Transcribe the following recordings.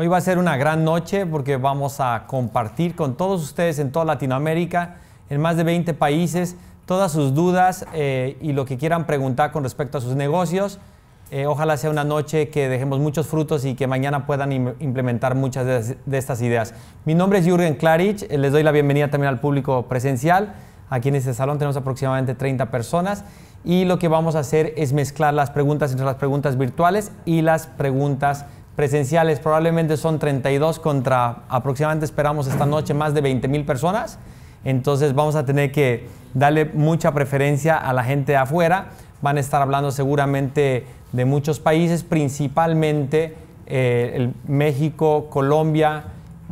Hoy va a ser una gran noche porque vamos a compartir con todos ustedes en toda Latinoamérica, en más de 20 países, todas sus dudas y lo que quieran preguntar con respecto a sus negocios. Ojalá sea una noche que dejemos muchos frutos y que mañana puedan implementar muchas de estas ideas. Mi nombre es Jürgen Klarić, les doy la bienvenida también al público presencial. Aquí en este salón tenemos aproximadamente 30 personas y lo que vamos a hacer es mezclar las preguntas entre las preguntas virtuales y las preguntas presenciales. Probablemente son 32 contra aproximadamente, esperamos esta noche, más de 20,000 personas. Entonces vamos a tener que darle mucha preferencia a la gente de afuera. Van a estar hablando seguramente de muchos países, principalmente México, Colombia,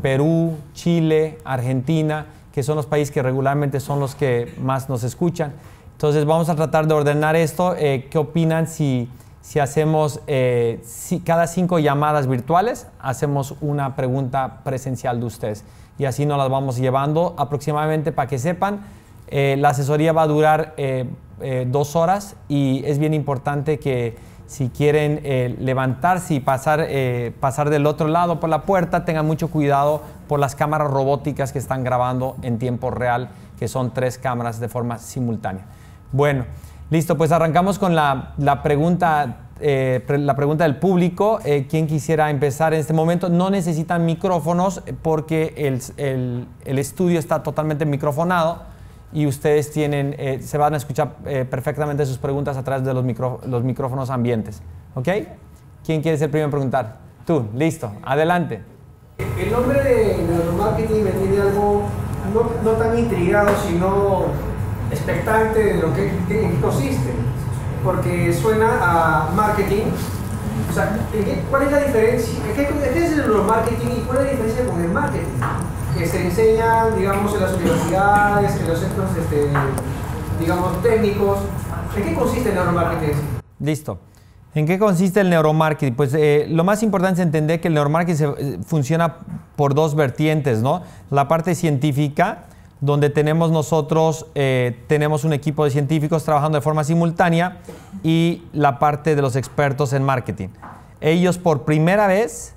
Perú, Chile, Argentina, que son los países que regularmente son los que más nos escuchan. Entonces vamos a tratar de ordenar esto. ¿Qué opinan si hacemos cada 5 llamadas virtuales, hacemos una pregunta presencial de ustedes? Y así nos las vamos llevando aproximadamente, para que sepan. La asesoría va a durar 2 horas y es bien importante que si quieren levantarse y pasar del otro lado por la puerta, tengan mucho cuidado por las cámaras robóticas que están grabando en tiempo real, que son 3 cámaras de forma simultánea. Bueno. Listo, pues arrancamos con la pregunta del público. ¿Quién quisiera empezar en este momento? No necesitan micrófonos porque el estudio está totalmente microfonado y ustedes tienen, se van a escuchar perfectamente sus preguntas a través de los micrófonos ambientes. ¿Ok? ¿Quién quiere ser el primero en preguntar? Tú, listo, adelante. El nombre de neuromarketing me tiene algo no tan intrigado, sino expectante de lo que consiste, porque suena a marketing. O sea, ¿cuál es la diferencia? ¿Qué es el neuromarketing y cuál es la diferencia con el marketing que se enseña, digamos, en las universidades, en los centros, digamos, técnicos? ¿En qué consiste el neuromarketing? Listo. ¿En qué consiste el neuromarketing? Pues lo más importante es entender que el neuromarketing funciona por 2 vertientes, ¿no? La parte científica, donde tenemos nosotros un equipo de científicos trabajando de forma simultánea, y la parte de los expertos en marketing. Ellos por primera vez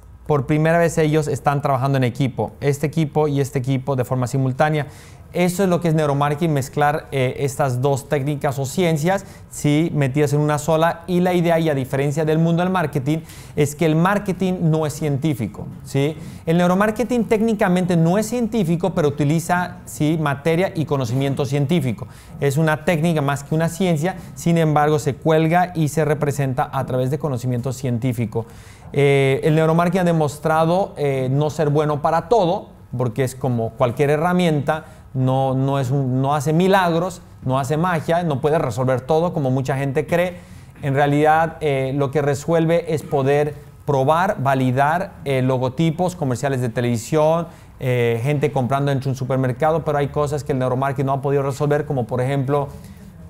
ellos están trabajando en equipo, este equipo y este equipo de forma simultánea. Eso es lo que es neuromarketing, mezclar estas 2 técnicas o ciencias, sí, metidas en una sola. Y la idea, y a diferencia del mundo del marketing, es que el marketing no es científico, ¿sí? El neuromarketing técnicamente no es científico, pero utiliza, sí, materia y conocimiento científico. Es una técnica más que una ciencia, sin embargo se cuelga y se representa a través de conocimiento científico. El neuromarketing ha demostrado no ser bueno para todo, porque es como cualquier herramienta. No hace milagros, no hace magia, no puede resolver todo como mucha gente cree. En realidad lo que resuelve es poder probar, validar logotipos, comerciales de televisión, gente comprando en un supermercado, pero hay cosas que el neuromarketing no ha podido resolver, como por ejemplo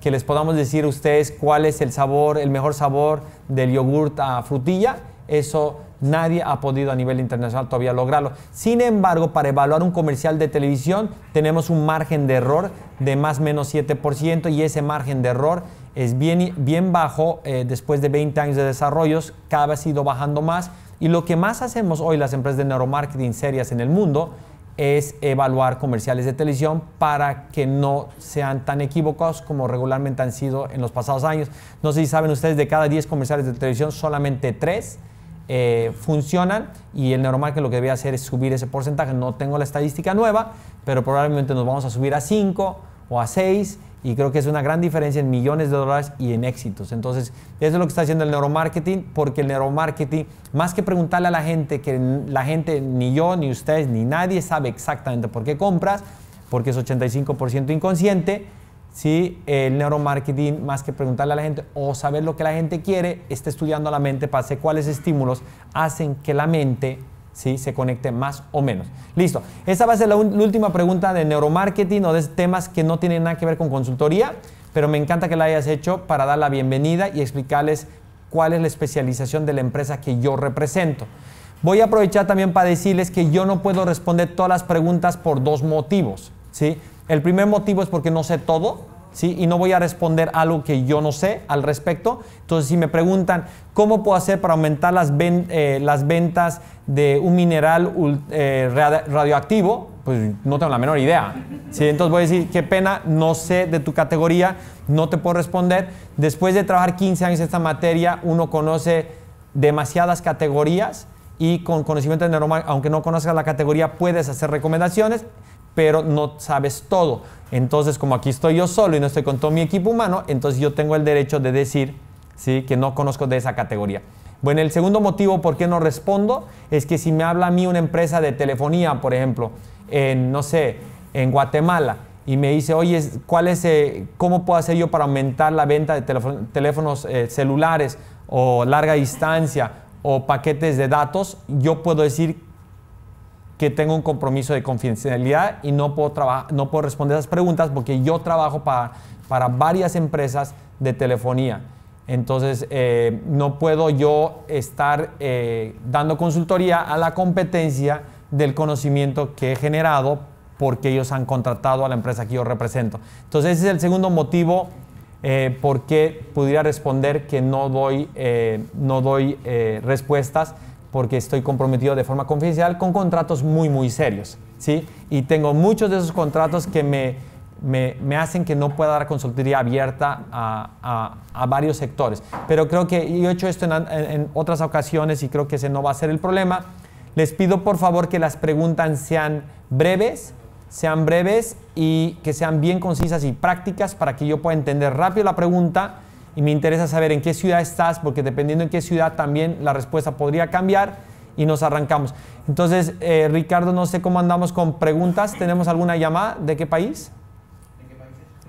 que les podamos decir a ustedes cuál es el sabor, el mejor sabor del yogurt a frutilla. Eso nadie ha podido a nivel internacional todavía lograrlo. Sin embargo, para evaluar un comercial de televisión tenemos un margen de error de más o menos 7%, y ese margen de error es bien bajo. Después de 20 años de desarrollos, cada vez ha ido bajando más, y lo que más hacemos hoy las empresas de neuromarketing serias en el mundo es evaluar comerciales de televisión para que no sean tan equivocados como regularmente han sido en los pasados años. No sé si saben ustedes, de cada 10 comerciales de televisión solamente 3 funcionan, y el neuromarketing lo que debe hacer es subir ese porcentaje. No tengo la estadística nueva, pero probablemente nos vamos a subir a 5 o a 6, y creo que es una gran diferencia en millones de dólares y en éxitos. Entonces, eso es lo que está haciendo el neuromarketing, porque el neuromarketing, más que preguntarle a la gente, que la gente, ni yo, ni ustedes, ni nadie sabe exactamente por qué compras, porque es 85% inconsciente, ¿sí? El neuromarketing, más que preguntarle a la gente o saber lo que la gente quiere, está estudiando la mente para saber cuáles estímulos hacen que la mente, ¿sí?, se conecte más o menos. Listo, esa va a ser la última pregunta de neuromarketing, o de temas que no tienen nada que ver con consultoría, pero me encanta que la hayas hecho para dar la bienvenida y explicarles cuál es la especialización de la empresa que yo represento. Voy a aprovechar también para decirles que yo no puedo responder todas las preguntas por 2 motivos, ¿sí? El primer motivo es porque no sé todo, ¿sí? Y no voy a responder algo que yo no sé al respecto. Entonces, si me preguntan cómo puedo hacer para aumentar las ventas de un mineral radioactivo, pues no tengo la menor idea. ¿Sí? Entonces voy a decir, qué pena, no sé de tu categoría, no te puedo responder. Después de trabajar 15 años en esta materia, uno conoce demasiadas categorías y con conocimiento de neuromarketing, aunque no conozcas la categoría, puedes hacer recomendaciones, pero no sabes todo. Entonces, como aquí estoy yo solo y no estoy con todo mi equipo humano, entonces yo tengo el derecho de decir, ¿sí?, que no conozco de esa categoría. Bueno, el segundo motivo por qué no respondo es que si me habla a mí una empresa de telefonía, por ejemplo, en, no sé, en Guatemala, y me dice, oye, ¿cuál es, ¿cómo puedo hacer yo para aumentar la venta de teléfonos celulares o larga distancia o paquetes de datos? Yo puedo decir que tengo un compromiso de confidencialidad y no puedo responder esas preguntas porque yo trabajo para varias empresas de telefonía. Entonces, no puedo yo estar dando consultoría a la competencia del conocimiento que he generado porque ellos han contratado a la empresa que yo represento. Entonces, ese es el segundo motivo por qué pudiera responder que no doy respuestas, porque estoy comprometido de forma confidencial con contratos muy, muy serios, ¿sí? Y tengo muchos de esos contratos que me hacen que no pueda dar consultoría abierta a varios sectores. Pero creo que yo he hecho esto en otras ocasiones y creo que ese no va a ser el problema. Les pido, por favor, que las preguntas sean breves y que sean bien concisas y prácticas para que yo pueda entender rápido la pregunta. Y me interesa saber en qué ciudad estás, porque dependiendo en qué ciudad también la respuesta podría cambiar, y nos arrancamos. Entonces, Ricardo, no sé cómo andamos con preguntas. ¿Tenemos alguna llamada? ¿De qué país? ¿De qué país es?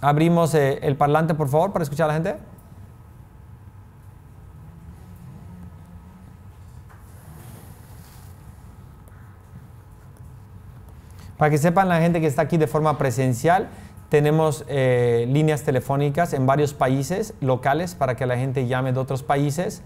Abrimos el parlante, por favor, para escuchar a la gente. Para que sepan la gente que está aquí de forma presencial, tenemos líneas telefónicas en varios países locales para que la gente llame de otros países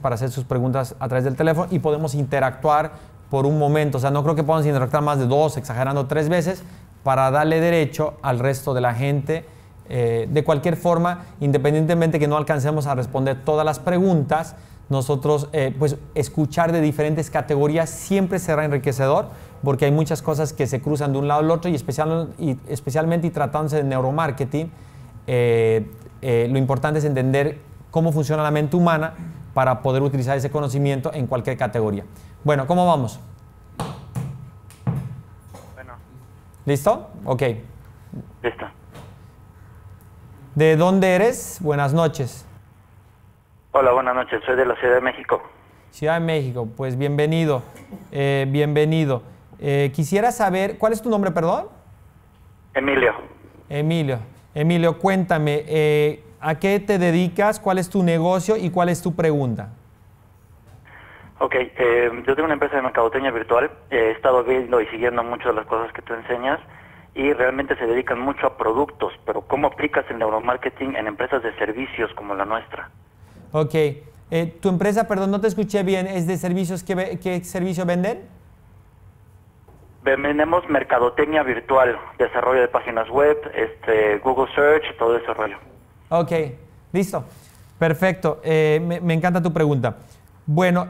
para hacer sus preguntas a través del teléfono, y podemos interactuar por un momento. O sea, no creo que podamos interactuar más de dos, exagerando 3 veces, para darle derecho al resto de la gente. De cualquier forma, independientemente que no alcancemos a responder todas las preguntas, nosotros, pues, escuchar de diferentes categorías siempre será enriquecedor, porque hay muchas cosas que se cruzan de un lado al otro, y especialmente tratándose de neuromarketing, lo importante es entender cómo funciona la mente humana para poder utilizar ese conocimiento en cualquier categoría. Bueno, ¿cómo vamos? Bueno. ¿Listo? Ok. Listo. ¿De dónde eres? Buenas noches. Hola, buenas noches. Soy de la Ciudad de México. Ciudad de México, pues bienvenido. Bienvenido. Quisiera saber, ¿cuál es tu nombre, perdón? Emilio. Emilio. Emilio, cuéntame, ¿a qué te dedicas? ¿Cuál es tu negocio y cuál es tu pregunta? Ok, yo tengo una empresa de mercadotecnia virtual. He estado viendo y siguiendo muchas de las cosas que tú enseñas, y realmente se dedican mucho a productos, pero ¿cómo aplicas el neuromarketing en empresas de servicios como la nuestra? Ok. Tu empresa, perdón, no te escuché bien, ¿es de servicios? ¿Qué servicio venden? Vendemos mercadotecnia virtual, desarrollo de páginas web, Google Search, todo ese rollo. Ok, listo, perfecto. Me encanta tu pregunta. Bueno,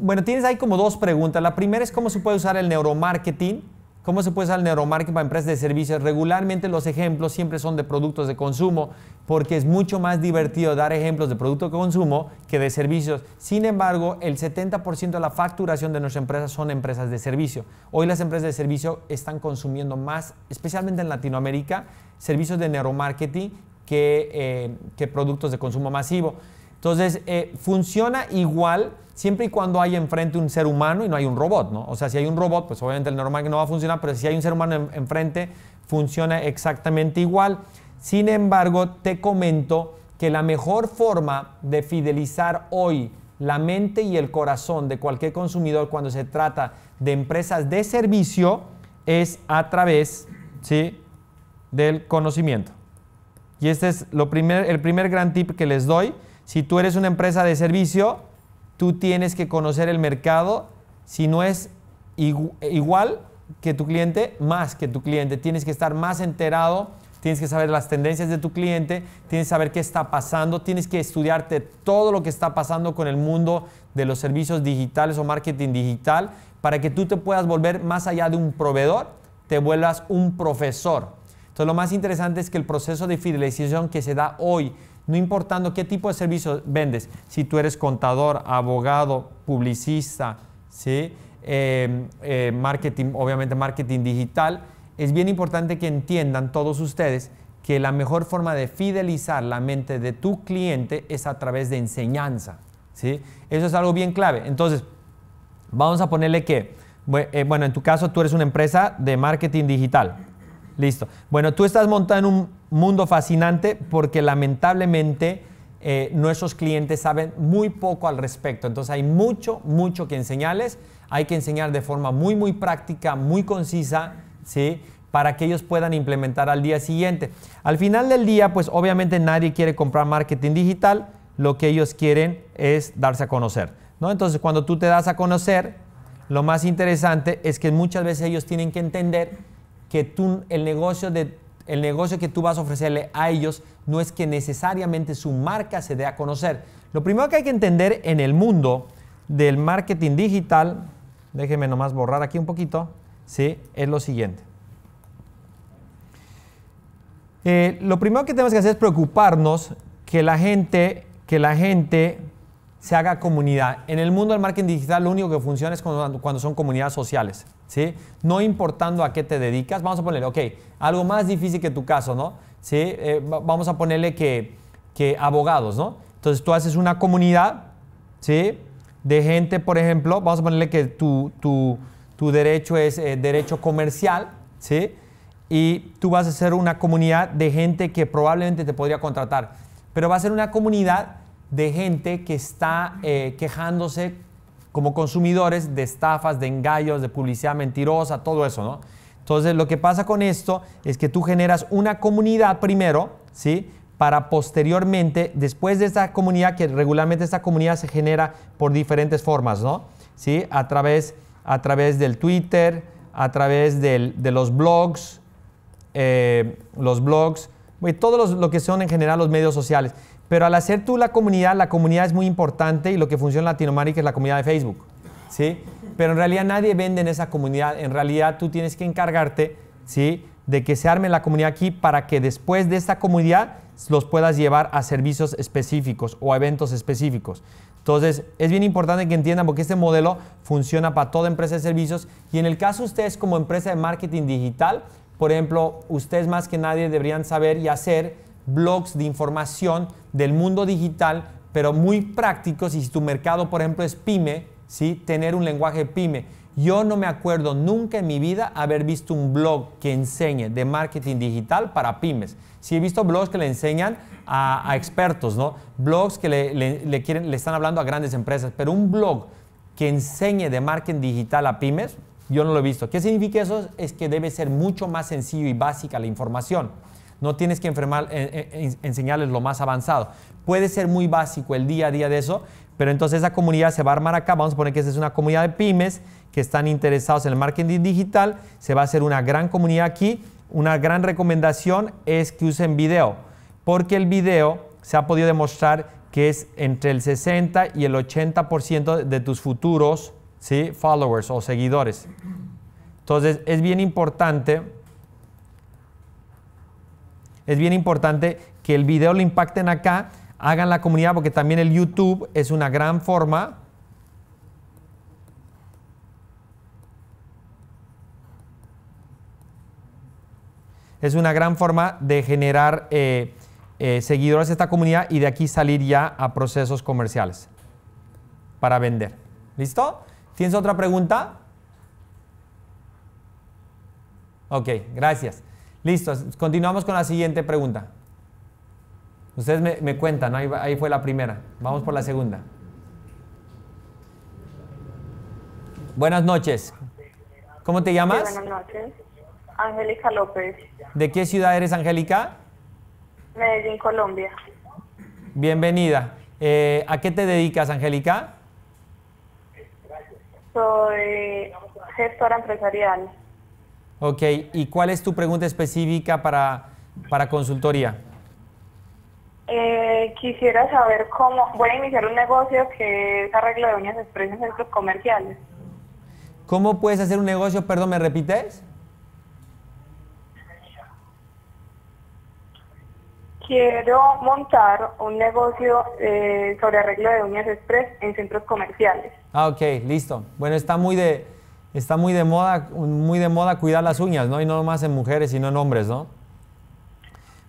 bueno, tienes ahí como dos preguntas. La primera es cómo se puede usar el neuromarketing. ¿Cómo se puede usar el neuromarketing para empresas de servicios? Regularmente los ejemplos siempre son de productos de consumo, porque es mucho más divertido dar ejemplos de productos de consumo que de servicios. Sin embargo, el 70% de la facturación de nuestras empresas son empresas de servicio. Hoy las empresas de servicio están consumiendo más, especialmente en Latinoamérica, servicios de neuromarketing que productos de consumo masivo. Entonces, funciona igual siempre y cuando hay enfrente un ser humano y no hay un robot, ¿no? O sea, si hay un robot, pues obviamente el neuromarketing no va a funcionar, pero si hay un ser humano enfrente, funciona exactamente igual. Sin embargo, te comento que la mejor forma de fidelizar hoy la mente y el corazón de cualquier consumidor cuando se trata de empresas de servicio es a través, ¿sí?, del conocimiento. Y este es el primer gran tip que les doy. Si tú eres una empresa de servicio, tú tienes que conocer el mercado. Si no es igual, que tu cliente, tienes que estar más enterado, tienes que saber las tendencias de tu cliente, tienes que saber qué está pasando, tienes que estudiarte todo lo que está pasando con el mundo de los servicios digitales o marketing digital para que tú te puedas volver más allá de un proveedor, te vuelvas un profesor. Entonces, lo más interesante es que el proceso de fidelización que se da hoy, no importando qué tipo de servicios vendes, si tú eres contador, abogado, publicista, ¿sí? Marketing, obviamente marketing digital, es bien importante que entiendan todos ustedes que la mejor forma de fidelizar la mente de tu cliente es a través de enseñanza, ¿sí? Eso es algo bien clave. Entonces, vamos a ponerle que, bueno, en tu caso tú eres una empresa de marketing digital. Listo. Bueno, tú estás montando un mundo fascinante porque lamentablemente nuestros clientes saben muy poco al respecto. Entonces hay mucho que enseñarles. Hay que enseñar de forma muy práctica, muy concisa, ¿sí? Para que ellos puedan implementar al día siguiente. Al final del día, pues obviamente nadie quiere comprar marketing digital. Lo que ellos quieren es darse a conocer, ¿no? Entonces, cuando tú te das a conocer, lo más interesante es que muchas veces ellos tienen que entender que tú, el negocio que tú vas a ofrecerle a ellos no es que necesariamente su marca se dé a conocer. Lo primero que hay que entender en el mundo del marketing digital, déjenme nomás borrar aquí un poquito, ¿sí? Es lo siguiente. Lo primero que tenemos que hacer es preocuparnos que la gente se haga comunidad. En el mundo del marketing digital lo único que funciona es cuando son comunidades sociales, ¿sí? No importando a qué te dedicas. Vamos a ponerle, ok, algo más difícil que tu caso, ¿no? ¿Sí? Vamos a ponerle que abogados, ¿no? Entonces tú haces una comunidad, ¿sí? De gente, por ejemplo, vamos a ponerle que tu derecho es derecho comercial, ¿sí? Y tú vas a hacer una comunidad de gente que probablemente te podría contratar, pero va a ser una comunidad de gente que está quejándose como consumidores de estafas, de engaños, de publicidad mentirosa, todo eso, ¿no? Entonces, lo que pasa con esto es que tú generas una comunidad primero, ¿sí? Para posteriormente, después de esta comunidad, que regularmente esta comunidad se genera por diferentes formas, ¿no? ¿Sí? A través del Twitter, a través de los blogs, todos lo que son en general los medios sociales. Pero al hacer tú la comunidad es muy importante y lo que funciona en Latinoamérica es la comunidad de Facebook, ¿sí? Pero en realidad nadie vende en esa comunidad. En realidad tú tienes que encargarte, ¿sí? De que se arme la comunidad aquí para que después de esta comunidad los puedas llevar a servicios específicos o a eventos específicos. Entonces, es bien importante que entiendan porque este modelo funciona para toda empresa de servicios y en el caso de ustedes como empresa de marketing digital, por ejemplo, ustedes más que nadie deberían saber y hacer blogs de información del mundo digital, pero muy prácticos. Y si tu mercado, por ejemplo, es pyme, ¿sí? Tener un lenguaje pyme. Yo no me acuerdo nunca en mi vida haber visto un blog que enseñe de marketing digital para pymes. Sí, he visto blogs que le enseñan a expertos, ¿no? Blogs que le están hablando a grandes empresas, pero un blog que enseñe de marketing digital a pymes, yo no lo he visto. ¿Qué significa eso? Es que debe ser mucho más sencillo y básica la información. No tienes que enseñarles lo más avanzado. Puede ser muy básico el día a día de eso, pero entonces esa comunidad se va a armar acá. Vamos a poner que esta es una comunidad de pymes que están interesados en el marketing digital. Se va a hacer una gran comunidad aquí. Una gran recomendación es que usen video, porque el video se ha podido demostrar que es entre el 60 y el 80% de tus futuros, ¿sí? Followers o seguidores. Entonces es bien importante. Es bien importante que el video lo impacten acá, hagan la comunidad porque también el YouTube es una gran forma. Es una gran forma de generar seguidores de esta comunidad y de aquí salir ya a procesos comerciales para vender. ¿Listo? ¿Tienes otra pregunta? Ok, gracias. Listo, continuamos con la siguiente pregunta. Ustedes me cuentan, ¿no? Ahí fue la primera. Vamos por la segunda. Buenas noches. ¿Cómo te llamas? Buenas noches. Angélica López. ¿De qué ciudad eres, Angélica? Medellín, Colombia. Bienvenida. ¿A qué te dedicas, Angélica? Soy gestora empresarial. Ok, ¿y cuál es tu pregunta específica para consultoría? Quisiera saber cómo voy a iniciar un negocio que es arreglo de uñas express en centros comerciales. ¿Cómo puedes hacer un negocio? Perdón, ¿me repites? Quiero montar un negocio sobre arreglo de uñas express en centros comerciales. Ah, ok, listo. Bueno, está muy de moda cuidar las uñas, ¿no? Y no más en mujeres, sino en hombres, ¿no?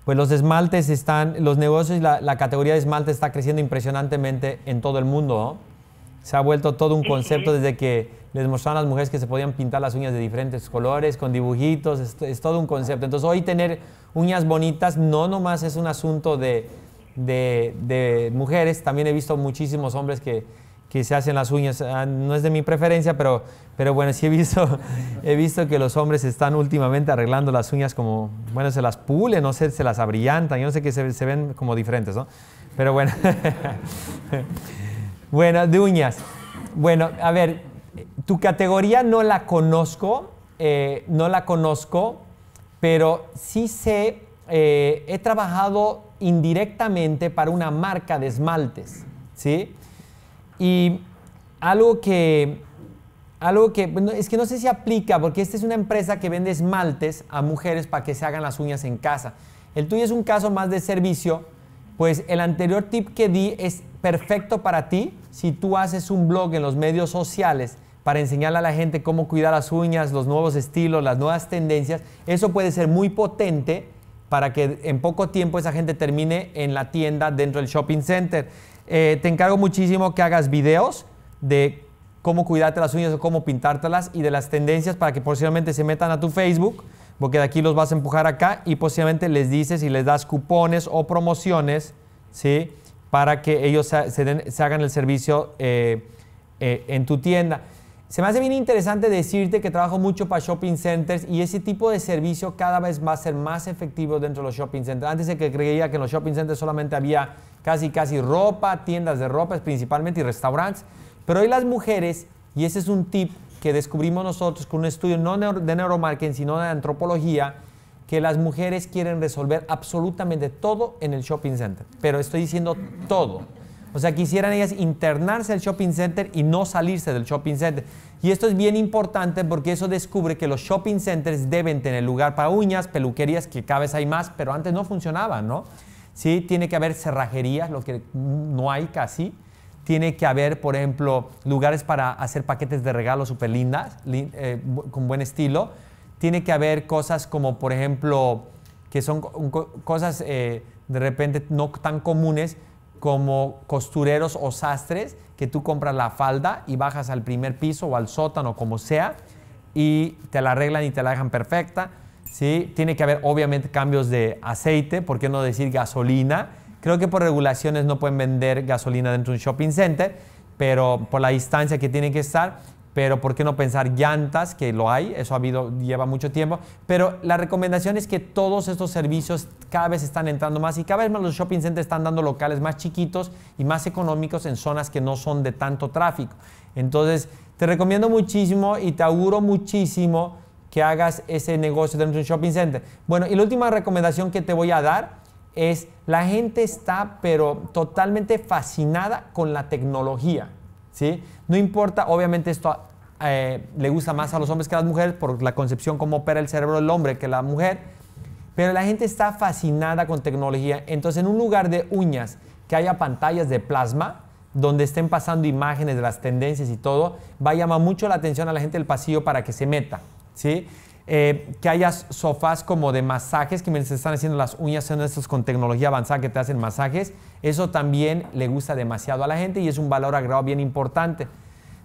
Pues los esmaltes están, los negocios, la categoría de esmalte está creciendo impresionantemente en todo el mundo, ¿no? Se ha vuelto todo un concepto desde que les mostraron a las mujeres que se podían pintar las uñas de diferentes colores, con dibujitos, es todo un concepto. Entonces hoy tener uñas bonitas no nomás es un asunto de mujeres, también he visto muchísimos hombres que se hacen las uñas, no es de mi preferencia, pero bueno, sí he visto que los hombres están últimamente arreglando las uñas como, bueno, se las pulen, no sé, se las abrillantan, yo no sé, que se ven como diferentes, ¿no? Pero bueno, bueno, de uñas. Bueno, a ver, tu categoría no la conozco, pero sí sé, he trabajado indirectamente para una marca de esmaltes, ¿sí? Y algo que es que no sé si aplica, porque esta es una empresa que vende esmaltes a mujeres para que se hagan las uñas en casa. El tuyo es un caso más de servicio, pues el anterior tip que di es perfecto para ti si tú haces un blog en los medios sociales para enseñarle a la gente cómo cuidar las uñas, los nuevos estilos, las nuevas tendencias. Eso puede ser muy potente para que en poco tiempo esa gente termine en la tienda dentro del shopping center. Te encargo muchísimo que hagas videos de cómo cuidarte las uñas o cómo pintártelas y de las tendencias para que posiblemente se metan a tu Facebook, porque de aquí los vas a empujar acá y posiblemente les dices y les das cupones o promociones, ¿sí? Para que ellos se hagan el servicio en tu tienda. Se me hace bien interesante decirte que trabajo mucho para shopping centers y ese tipo de servicio cada vez va a ser más efectivo dentro de los shopping centers. Antes se creía que en los shopping centers solamente había casi ropa, tiendas de ropa principalmente y restaurantes. Pero hoy las mujeres, y ese es un tip que descubrimos nosotros con un estudio no de neuromarketing, sino de antropología, que las mujeres quieren resolver absolutamente todo en el shopping center. Pero estoy diciendo todo. O sea, quisieran ellas internarse al shopping center y no salirse del shopping center. Y esto es bien importante porque eso descubre que los shopping centers deben tener lugar para uñas, peluquerías, que cada vez hay más, pero antes no funcionaban, ¿no? Sí, tiene que haber cerrajerías, lo que no hay casi. Tiene que haber, por ejemplo, lugares para hacer paquetes de regalos súper lindas, con buen estilo. Tiene que haber cosas como, por ejemplo, que son cosas de repente no tan comunes, como costureros o sastres, que tú compras la falda y bajas al primer piso o al sótano, como sea, y te la arreglan y te la dejan perfecta, ¿sí? Tiene que haber, obviamente, cambios de aceite, ¿por qué no decir gasolina? Creo que por regulaciones no pueden vender gasolina dentro de un shopping center, pero por la distancia que tiene que estar, pero ¿por qué no pensar llantas? Que lo hay, eso lleva mucho tiempo, pero la recomendación es que todos estos servicios cada vez están entrando más y cada vez más los shopping centers están dando locales más chiquitos y más económicos en zonas que no son de tanto tráfico. Entonces, te recomiendo muchísimo y te auguro muchísimo que hagas ese negocio dentro de un shopping center. Bueno, y la última recomendación que te voy a dar es, la gente está pero totalmente fascinada con la tecnología, ¿sí? No importa, obviamente esto le gusta más a los hombres que a las mujeres por la concepción cómo opera el cerebro del hombre que la mujer, pero la gente está fascinada con tecnología. Entonces, en un lugar de uñas que haya pantallas de plasma donde estén pasando imágenes de las tendencias y todo, va a llamar mucho la atención a la gente del pasillo para que se meta, ¿sí? Que haya sofás como de masajes, que se están haciendo las uñas, son estos con tecnología avanzada que te hacen masajes. Eso también le gusta demasiado a la gente y es un valor agregado bien importante.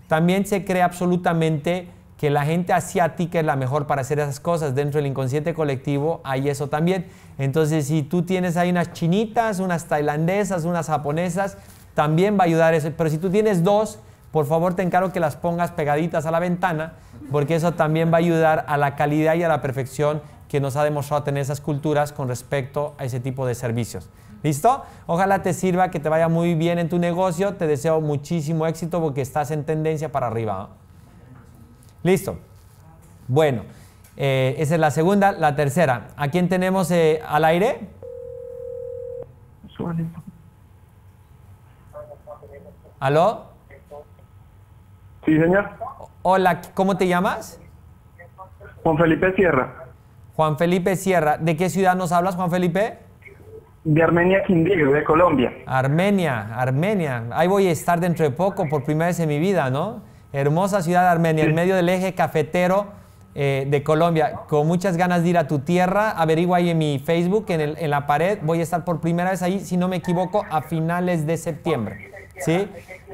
También se cree absolutamente que la gente asiática es la mejor para hacer esas cosas. Dentro del inconsciente colectivo hay eso también. Entonces, si tú tienes ahí unas chinitas, unas tailandesas, unas japonesas, también va a ayudar eso. Pero si tú tienes dos, por favor, te encargo que las pongas pegaditas a la ventana, porque eso también va a ayudar a la calidad y a la perfección que nos ha demostrado tener esas culturas con respecto a ese tipo de servicios. ¿Listo? Ojalá te sirva, que te vaya muy bien en tu negocio. Te deseo muchísimo éxito porque estás en tendencia para arriba, ¿no? Listo. Bueno, Esa es la segunda. La tercera, ¿a quién tenemos al aire? ¿Aló? Sí, señor. Hola, ¿cómo te llamas? Juan Felipe Sierra. Juan Felipe Sierra. ¿De qué ciudad nos hablas, Juan Felipe? De Armenia, Quindío, de Colombia. Armenia, Armenia. Ahí voy a estar dentro de poco, por primera vez en mi vida, ¿no? Hermosa ciudad de Armenia, sí, en medio del eje cafetero de Colombia. Con muchas ganas de ir a tu tierra. Averigua ahí en mi Facebook, en la pared. Voy a estar por primera vez ahí, si no me equivoco, a finales de septiembre. ¿Sí?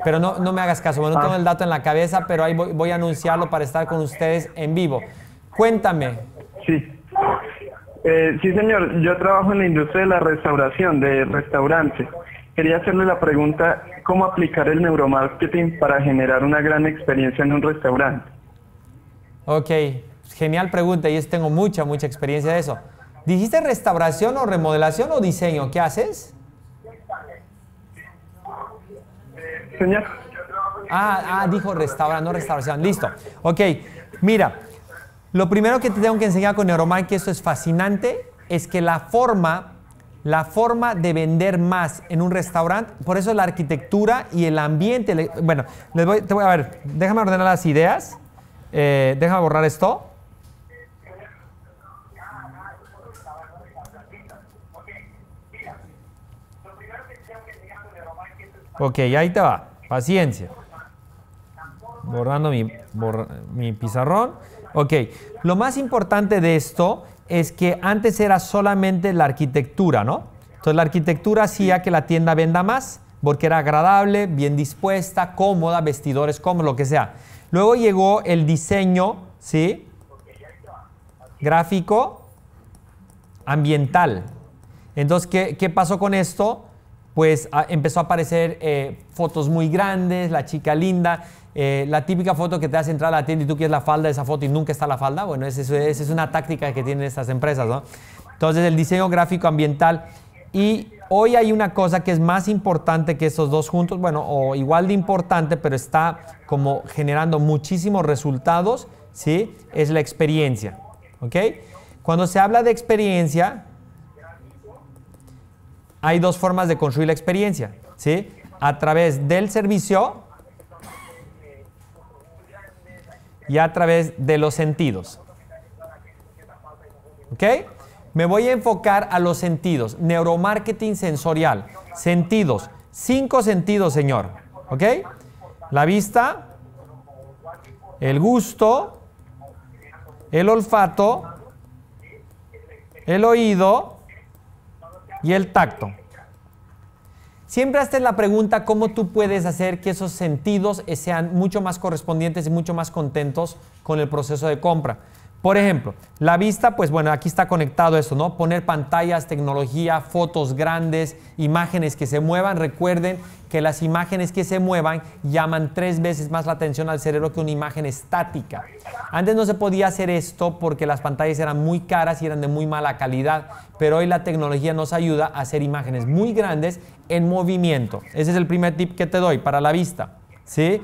Pero no me hagas caso, no tengo el dato en la cabeza, pero ahí voy a anunciarlo para estar con ustedes en vivo. Cuéntame. Sí. Sí, señor, yo trabajo en la industria de la restauración, de restaurantes. Quería hacerle la pregunta, ¿cómo aplicar el neuromarketing para generar una gran experiencia en un restaurante? Ok, genial pregunta, yo tengo mucha experiencia de eso. ¿Dijiste restauración o remodelación o diseño? ¿Qué haces? Señor. Dijo restaurante, no restauración. Listo. Ok, mira, lo primero que te tengo que enseñar con neuromarketing, que esto es fascinante, es que la forma de vender más en un restaurante, por eso la arquitectura y el ambiente. Bueno, a ver, déjame ordenar las ideas. Déjame borrar esto. Ok, ahí te va. Paciencia. Borrando mi pizarrón. Ok, lo más importante de esto es que antes era solamente la arquitectura, ¿no? Entonces la arquitectura hacía que la tienda venda más, porque era agradable, bien dispuesta, cómoda, vestidores cómodos, lo que sea. Luego llegó el diseño, ¿sí? Gráfico, ambiental. Entonces, ¿qué pasó con esto? Pues empezó a aparecer fotos muy grandes, la chica linda, la típica foto que te hace entrar a la tienda y tú quieres la falda de esa foto y nunca está la falda. Bueno, esa es una táctica que tienen estas empresas, ¿no? Entonces, el diseño gráfico ambiental. Y hoy hay una cosa que es más importante que estos dos juntos, bueno, o igual de importante, pero está como generando muchísimos resultados, ¿sí? Es la experiencia, ¿ok? Cuando se habla de experiencia, hay dos formas de construir la experiencia, ¿sí? A través del servicio y a través de los sentidos. ¿Ok? Me voy a enfocar a los sentidos. Neuromarketing sensorial. Sentidos. 5 sentidos, señor. ¿Ok? La vista, el gusto, el olfato, el oído y el tacto. Siempre hazte la pregunta cómo tú puedes hacer que esos sentidos sean mucho más correspondientes y mucho más contentos con el proceso de compra. Por ejemplo, la vista, pues bueno, aquí está conectado esto, ¿no? Poner pantallas, tecnología, fotos grandes, imágenes que se muevan. Recuerden que las imágenes que se muevan llaman 3 veces más la atención al cerebro que una imagen estática. Antes no se podía hacer esto porque las pantallas eran muy caras y eran de muy mala calidad, pero hoy la tecnología nos ayuda a hacer imágenes muy grandes en movimiento. Ese es el primer tip que te doy para la vista, ¿sí?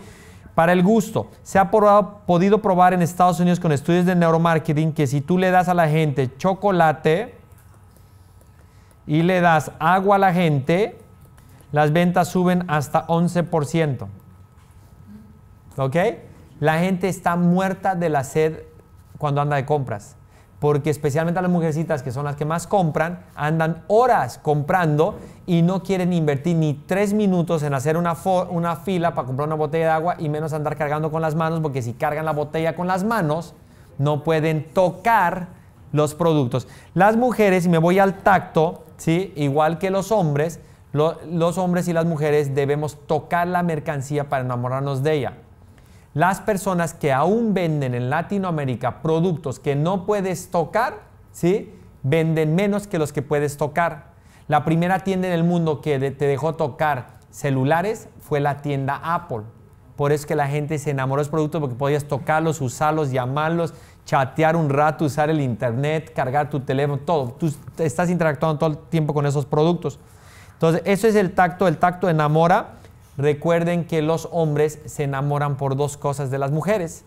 Para el gusto, se ha podido probar en Estados Unidos con estudios de neuromarketing que si tú le das a la gente chocolate y le das agua a la gente, las ventas suben hasta 11%. ¿Ok? La gente está muerta de la sed cuando anda de compras, porque especialmente a las mujercitas, que son las que más compran, andan horas comprando y no quieren invertir ni 3 minutos en hacer una fila para comprar una botella de agua, y menos andar cargando con las manos, porque si cargan la botella con las manos no pueden tocar los productos. Las mujeres, y me voy al tacto, ¿sí? Igual que los hombres, los hombres y las mujeres debemos tocar la mercancía para enamorarnos de ella. Las personas que aún venden en Latinoamérica productos que no puedes tocar, ¿sí? Venden menos que los que puedes tocar. La primera tienda en el mundo que te dejó tocar celulares fue la tienda Apple. Por eso es que la gente se enamoró de los productos, porque podías tocarlos, usarlos, llamarlos, chatear un rato, usar el internet, cargar tu teléfono, todo. Tú estás interactuando todo el tiempo con esos productos. Entonces, eso es el tacto enamora. Recuerden que los hombres se enamoran por 2 cosas de las mujeres.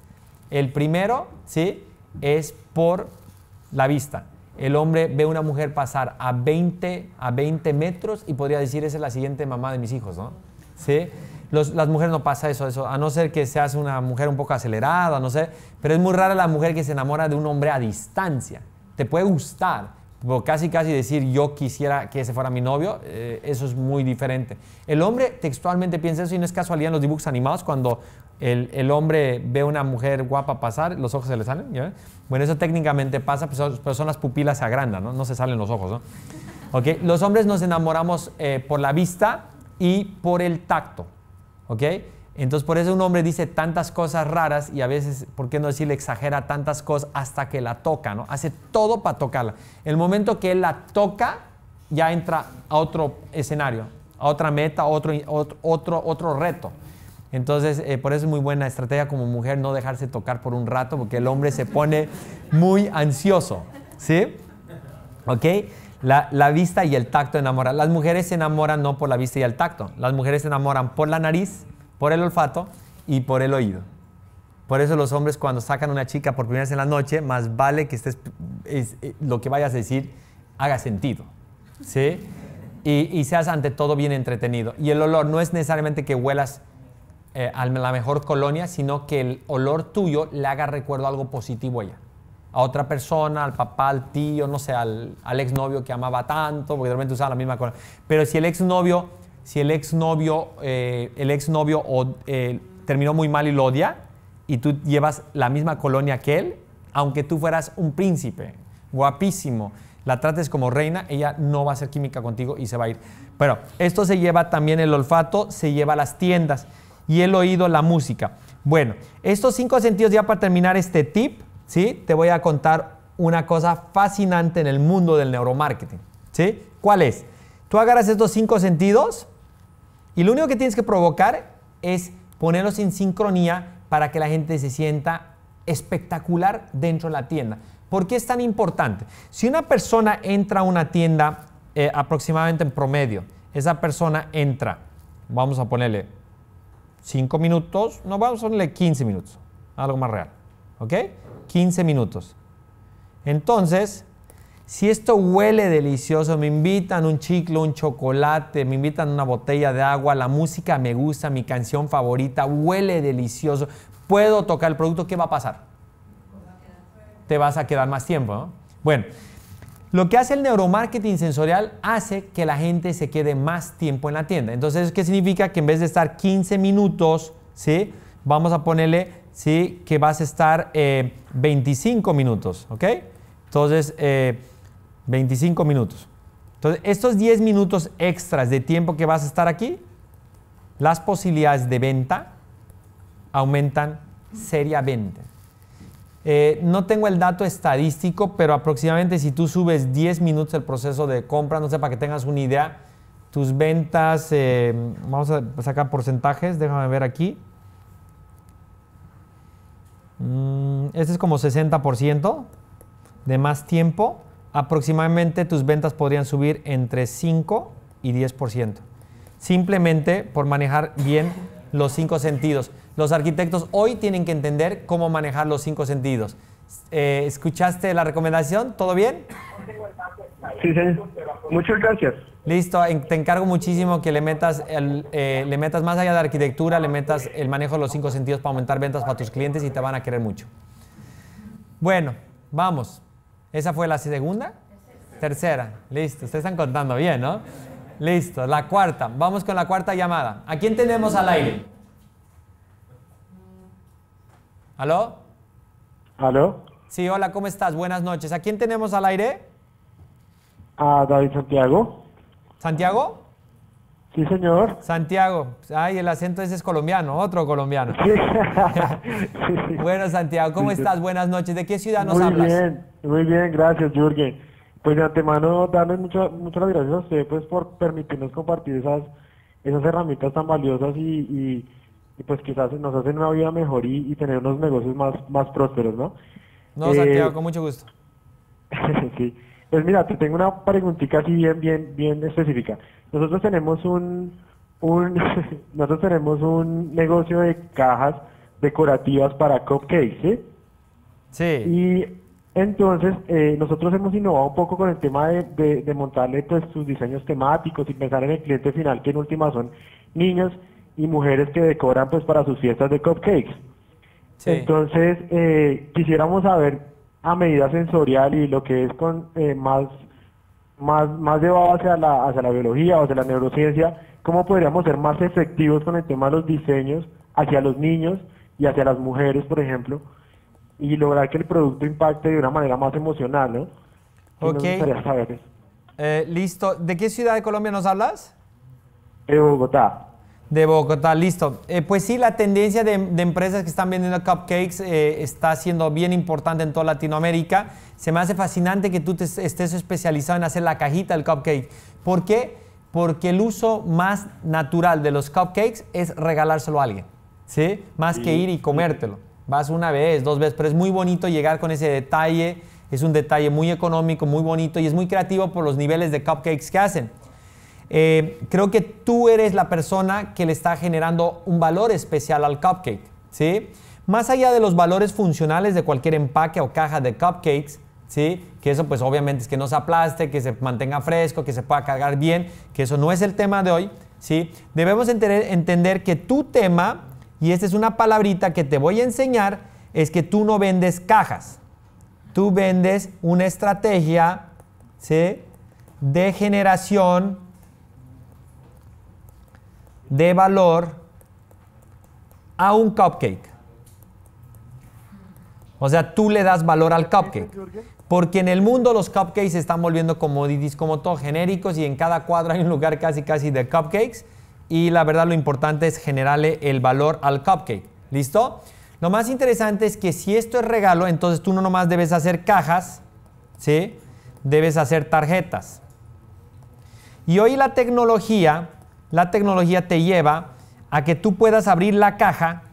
El primero, ¿sí? es por la vista. El hombre ve a una mujer pasar a 20 metros y podría decir, esa es la siguiente mamá de mis hijos, ¿no? ¿Sí? Las mujeres no pasa eso, a no ser que seas una mujer un poco acelerada, no sé, pero es muy rara la mujer que se enamora de un hombre a distancia. Te puede gustar, pero casi decir yo quisiera que ese fuera mi novio, eso es muy diferente. El hombre textualmente piensa eso y no es casualidad en los dibujos animados cuando el hombre ve a una mujer guapa pasar, los ojos se le salen, ¿ya? Bueno, eso técnicamente pasa, pero son las pupilas se agrandan, ¿no? No se salen los ojos, ¿no? ¿Okay? Los hombres nos enamoramos por la vista y por el tacto. ¿Ok? Entonces, por eso un hombre dice tantas cosas raras y a veces, ¿por qué no decirle exagera tantas cosas hasta que la toca, ¿no? Hace todo para tocarla. El momento que él la toca, ya entra a otro escenario, a otra meta, a otro reto. Entonces, por eso es muy buena estrategia como mujer no dejarse tocar por un rato porque el hombre se pone muy ansioso, ¿sí? ¿Ok? La vista y el tacto enamoran. Las mujeres se enamoran no por la vista y el tacto. Las mujeres se enamoran por la nariz, por el olfato y por el oído. Por eso los hombres cuando sacan a una chica por primera vez en la noche, más vale que lo que vayas a decir haga sentido, ¿sí? Y seas ante todo bien entretenido. Y el olor no es necesariamente que huelas a la mejor colonia, sino que el olor tuyo le haga recuerdo algo positivo a ella. A otra persona, al papá, al tío, no sé, al exnovio que amaba tanto, porque realmente usaba la misma cosa. Pero si el exnovio, terminó muy mal y lo odia, y tú llevas la misma colonia que él, aunque tú fueras un príncipe, guapísimo, la trates como reina, ella no va a hacer química contigo y se va a ir. Pero esto se lleva también el olfato, se lleva a las tiendas, y el oído, la música. Bueno, estos 5 sentidos ya para terminar este tip. ¿Sí? Te voy a contar una cosa fascinante en el mundo del neuromarketing. ¿Sí? ¿Cuál es? Tú agarras estos 5 sentidos y lo único que tienes que provocar es ponerlos en sincronía para que la gente se sienta espectacular dentro de la tienda. ¿Por qué es tan importante? Si una persona entra a una tienda aproximadamente en promedio, esa persona entra, vamos a ponerle 5 minutos, no, vamos a ponerle 15 minutos, algo más real, ¿ok? 15 minutos. Entonces, si esto huele delicioso, me invitan un chicle, un chocolate, me invitan una botella de agua, la música me gusta, mi canción favorita, huele delicioso, puedo tocar el producto, ¿qué va a pasar? Te vas a quedar más tiempo, ¿no? Bueno, lo que hace el neuromarketing sensorial hace que la gente se quede más tiempo en la tienda. Entonces, ¿qué significa? Que en vez de estar 15 minutos, ¿sí? Vamos a ponerle... ¿sí? Que vas a estar 25 minutos, ¿ok? Entonces, 25 minutos. Entonces, estos 10 minutos extras de tiempo que vas a estar aquí, las posibilidades de venta aumentan seriamente. No tengo el dato estadístico, pero aproximadamente si tú subes 10 minutos el proceso de compra, no sé, para que tengas una idea, tus ventas, vamos a sacar porcentajes, déjame ver aquí. Este es como 60% de más tiempo. Aproximadamente tus ventas podrían subir entre 5 y 10%. Simplemente por manejar bien los 5 sentidos. Los arquitectos hoy tienen que entender cómo manejar los 5 sentidos. ¿Escuchaste la recomendación? ¿Todo bien? Sí, señor. Muchas gracias. Listo, te encargo muchísimo que le metas más allá de arquitectura, le metas el manejo de los 5 sentidos para aumentar ventas para tus clientes y te van a querer mucho. Bueno, vamos. ¿Esa fue la segunda? Tercera. Listo, ustedes están contando bien, ¿no? Listo, la cuarta. Vamos con la cuarta llamada. ¿A quién tenemos al aire? ¿Aló? ¿Aló? Sí, hola, ¿cómo estás? Buenas noches. ¿A quién tenemos al aire? A David Santiago. ¿Santiago? Sí, señor. Santiago. Ay, el acento ese es colombiano, otro colombiano. Sí. Sí. Bueno, Santiago, ¿cómo estás? Buenas noches. ¿De qué ciudad nos hablas? Muy bien, gracias, Jürgen. Pues de antemano, darles muchas gracias a usted pues, por permitirnos compartir esas herramientas tan valiosas y pues quizás nos hacen una vida mejor y tener unos negocios más prósperos, ¿no? No, Santiago, con mucho gusto. Sí. Pues mira, te tengo una preguntita así bien específica. Nosotros tenemos un negocio de cajas decorativas para cupcakes, ¿sí? Sí. Y entonces nosotros hemos innovado un poco con el tema de montarle pues sus diseños temáticos y pensar en el cliente final, que en última son niños y mujeres que decoran pues para sus fiestas de cupcakes. Sí. Entonces quisiéramos saber a medida sensorial y lo que es con más llevado hacia la biología o hacia la neurociencia, cómo podríamos ser más efectivos con el tema de los diseños hacia los niños y hacia las mujeres, por ejemplo, y lograr que el producto impacte de una manera más emocional, ¿no? Ok. Listo. ¿De qué ciudad de Colombia nos hablas? De Bogotá. De Bogotá, listo. Pues sí, la tendencia de empresas que están vendiendo cupcakes está siendo bien importante en toda Latinoamérica. Se me hace fascinante que tú te estés especializado en hacer la cajita del cupcake. ¿Por qué? Porque el uso más natural de los cupcakes es regalárselo a alguien, ¿sí? Más que ir y comértelo. Vas una vez, dos veces, pero es muy bonito llegar con ese detalle. Es un detalle muy económico, muy bonito y es muy creativo por los niveles de cupcakes que hacen. Creo que tú eres la persona que le está generando un valor especial al cupcake, ¿sí? Más allá de los valores funcionales de cualquier empaque o caja de cupcakes, ¿sí? Que eso pues obviamente es que no se aplaste, que se mantenga fresco, que se pueda cargar bien, que eso no es el tema de hoy, ¿sí? Debemos entender que tu tema, y esta es una palabrita que te voy a enseñar, es que tú no vendes cajas, tú vendes una estrategia, ¿sí? De generación de valor a un cupcake. O sea, tú le das valor al cupcake. Porque en el mundo los cupcakes se están volviendo commodities como todo, genéricos, y en cada cuadro hay un lugar casi de cupcakes. Y la verdad lo importante es generarle el valor al cupcake. ¿Listo? Lo más interesante es que si esto es regalo, entonces tú no nomás debes hacer cajas, ¿sí? Debes hacer tarjetas. Y hoy la tecnología te lleva a que tú puedas abrir la caja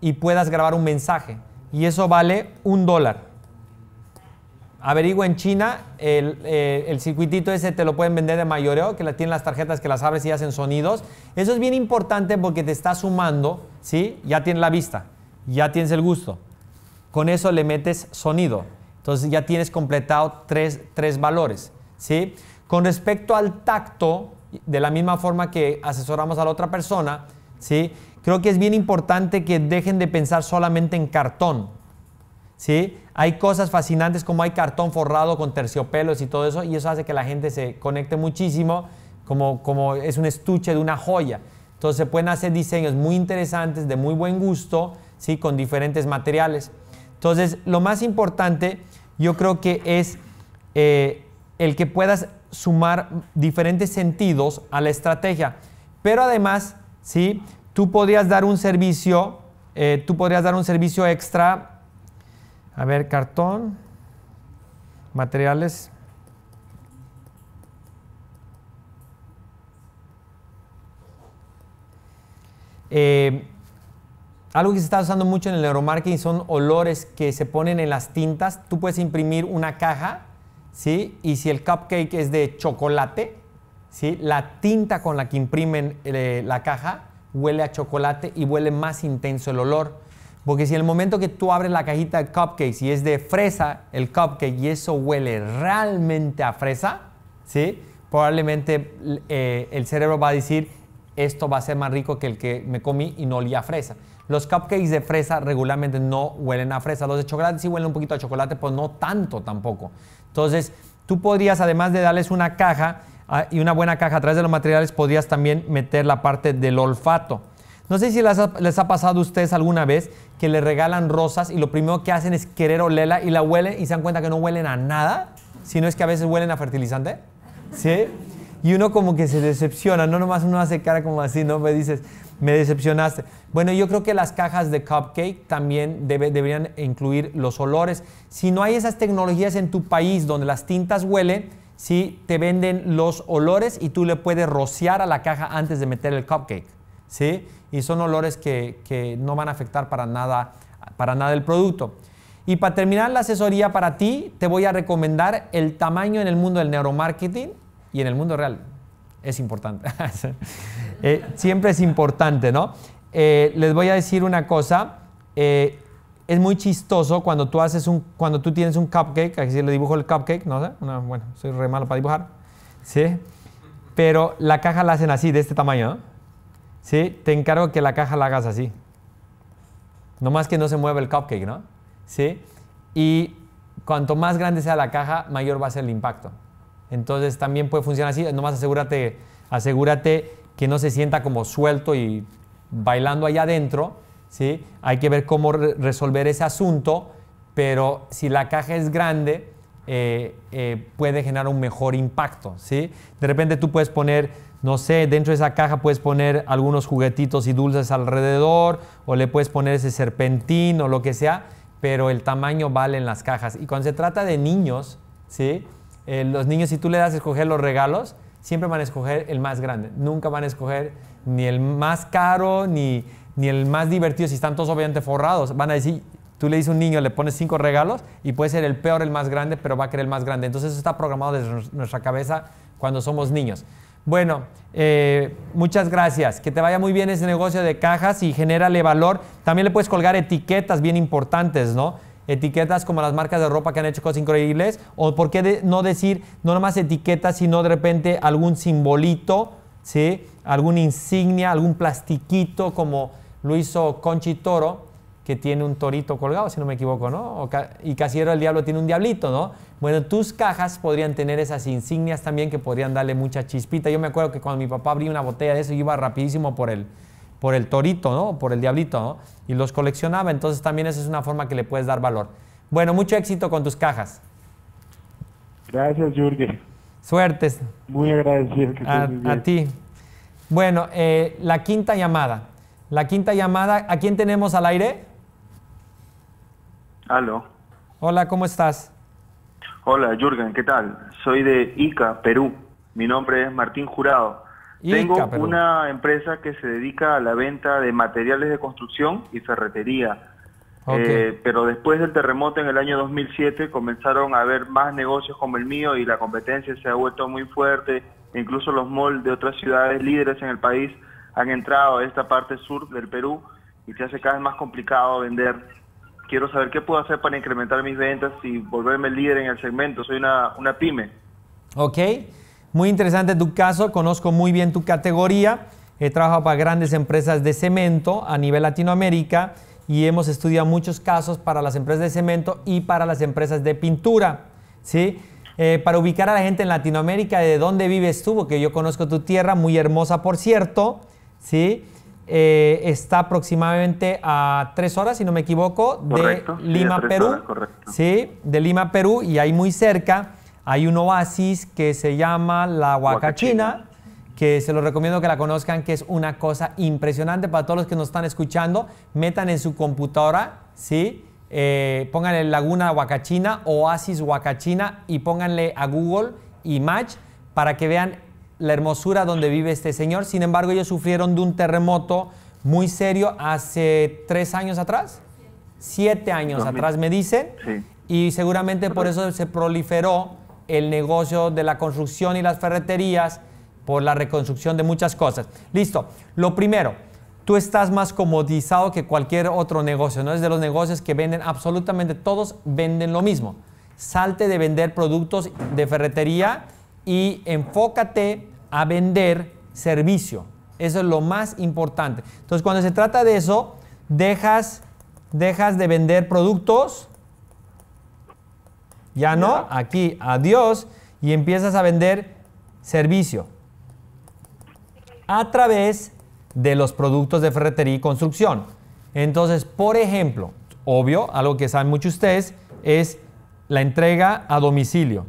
y puedas grabar un mensaje. Y eso vale $1. Averigua en China, el circuitito ese te lo pueden vender de mayoreo, que tienen las tarjetas que las abres y hacen sonidos. Eso es bien importante porque te está sumando, ¿sí? Ya tienes la vista, ya tienes el gusto. Con eso le metes sonido. Entonces ya tienes completado tres valores, ¿sí? Con respecto al tacto, de la misma forma que asesoramos a la otra persona, ¿sí? Creo que es bien importante que dejen de pensar solamente en cartón, ¿sí? Hay cosas fascinantes como hay cartón forrado con terciopelos y todo eso, y eso hace que la gente se conecte muchísimo, como es un estuche de una joya. Entonces se pueden hacer diseños muy interesantes, de muy buen gusto, ¿sí? Con diferentes materiales. Entonces lo más importante yo creo que es el que puedas sumar diferentes sentidos a la estrategia, pero además, ¿sí? Tú podrías dar un servicio, extra, a ver, cartón, materiales, algo que se está usando mucho en el neuromarketing son olores que se ponen en las tintas. Tú puedes imprimir una caja, ¿sí? Y si el cupcake es de chocolate, ¿sí? La tinta con la que imprimen la caja huele a chocolate y huele más intenso el olor. Porque si en el momento que tú abres la cajita de cupcakes y es de fresa el cupcake y eso huele realmente a fresa, ¿sí? Probablemente el cerebro va a decir, esto va a ser más rico que el que me comí y no olía a fresa. Los cupcakes de fresa regularmente no huelen a fresa. Los de chocolate sí huelen un poquito a chocolate, pues no tanto tampoco. Entonces, tú podrías, además de darles una caja, y una buena caja a través de los materiales, podrías también meter la parte del olfato. No sé si les ha pasado a ustedes alguna vez que les regalan rosas y lo primero que hacen es querer olerla y la huelen y se dan cuenta que no huelen a nada, sino es que a veces huelen a fertilizante, ¿sí? Y uno como que se decepciona, no nomás uno hace cara como así, ¿no? Me dices, me decepcionaste. Bueno, yo creo que las cajas de cupcake también deberían incluir los olores. Si no hay esas tecnologías en tu país donde las tintas huelen, sí, te venden los olores y tú le puedes rociar a la caja antes de meter el cupcake, ¿sí? Y son olores que no van a afectar para nada el producto. Y para terminar la asesoría para ti, te voy a recomendar el tamaño en el mundo del neuromarketing y en el mundo real. Es importante. Siempre es importante, ¿no? Les voy a decir una cosa. es muy chistoso cuando tú haces cuando tú tienes un cupcake, aquí le dibujo el cupcake, no sé, bueno, soy re malo para dibujar, ¿sí? Pero la caja la hacen así, de este tamaño, ¿no? ¿Sí? Te encargo que la caja la hagas así. Nomás que no se mueva el cupcake, ¿no? ¿Sí? Y cuanto más grande sea la caja, mayor va a ser el impacto. Entonces también puede funcionar así, nomás asegúrate que no se sienta como suelto y bailando allá adentro, ¿sí? Hay que ver cómo resolver ese asunto, pero si la caja es grande, puede generar un mejor impacto, ¿sí? De repente tú puedes poner, no sé, dentro de esa caja puedes poner algunos juguetitos y dulces alrededor, o le puedes poner ese serpentín o lo que sea, pero el tamaño vale en las cajas. Y cuando se trata de niños, ¿sí? Los niños, si tú le das a escoger los regalos, siempre van a escoger el más grande. Nunca van a escoger ni el más caro, ni el más divertido. Si están todos obviamente forrados, van a decir, tú le dices a un niño, le pones 5 regalos y puede ser el peor, el más grande, pero va a querer el más grande. Entonces eso está programado desde nuestra cabeza cuando somos niños. Bueno, muchas gracias. Que te vaya muy bien ese negocio de cajas y genérale valor. También le puedes colgar etiquetas bien importantes, ¿no? Etiquetas como las marcas de ropa que han hecho cosas increíbles, o por qué no decir no nomás etiquetas, sino de repente algún simbolito, ¿sí? Alguna insignia, algún plastiquito, como lo hizo Conchi Toro, que tiene un torito colgado, si no me equivoco, ¿no? Y Casillero el Diablo tiene un diablito, ¿no? Bueno, tus cajas podrían tener esas insignias también que podrían darle mucha chispita. Yo me acuerdo que cuando mi papá abría una botella de eso, yo iba rapidísimo por el torito, ¿no? Por el diablito, ¿no? Y los coleccionaba. Entonces también esa es una forma que le puedes dar valor. Bueno, mucho éxito con tus cajas. Gracias, Jürgen. Suertes. Muy agradecido. Que a ti. Bueno, la quinta llamada. La quinta llamada, ¿a quién tenemos al aire? Aló. Hola, ¿cómo estás? Hola, Jürgen, ¿qué tal? Soy de Ica, Perú. Mi nombre es Martín Jurado. Tengo una empresa que se dedica a la venta de materiales de construcción y ferretería. Okay. Pero después del terremoto en el año 2007 comenzaron a haber más negocios como el mío y la competencia se ha vuelto muy fuerte. Incluso los malls de otras ciudades líderes en el país han entrado a esta parte sur del Perú y se hace cada vez más complicado vender. Quiero saber qué puedo hacer para incrementar mis ventas y volverme líder en el segmento. Soy una pyme. Ok. Muy interesante tu caso, conozco muy bien tu categoría, he trabajado para grandes empresas de cemento a nivel Latinoamérica y hemos estudiado muchos casos para las empresas de cemento y para las empresas de pintura, ¿sí? Para ubicar a la gente en Latinoamérica, ¿de dónde vives tú? Porque yo conozco tu tierra, muy hermosa por cierto, ¿sí? Está aproximadamente a 3 horas, si no me equivoco, de correcto, Lima, sí, Perú, horas, ¿sí? De Lima, Perú, y ahí muy cerca hay un oasis que se llama la Huacachina, que se los recomiendo que la conozcan, que es una cosa impresionante. Para todos los que nos están escuchando, metan en su computadora, ¿sí? Pónganle Laguna Huacachina, Oasis Huacachina, y pónganle a Google Image para que vean la hermosura donde vive este señor. Sin embargo, ellos sufrieron de un terremoto muy serio hace 3 años atrás, 7 años atrás me dicen, sí. Y seguramente por eso se proliferó el negocio de la construcción y las ferreterías, por la reconstrucción de muchas cosas. Listo. Lo primero, tú estás más comodizado que cualquier otro negocio, ¿no? Es de los negocios que venden absolutamente todos, venden lo mismo. Salte de vender productos de ferretería y enfócate a vender servicio. Eso es lo más importante. Entonces, cuando se trata de eso, dejas de vender productos, ya no, aquí, adiós, y empiezas a vender servicio a través de los productos de ferretería y construcción. Entonces, por ejemplo, obvio, algo que saben muchos ustedes, es la entrega a domicilio.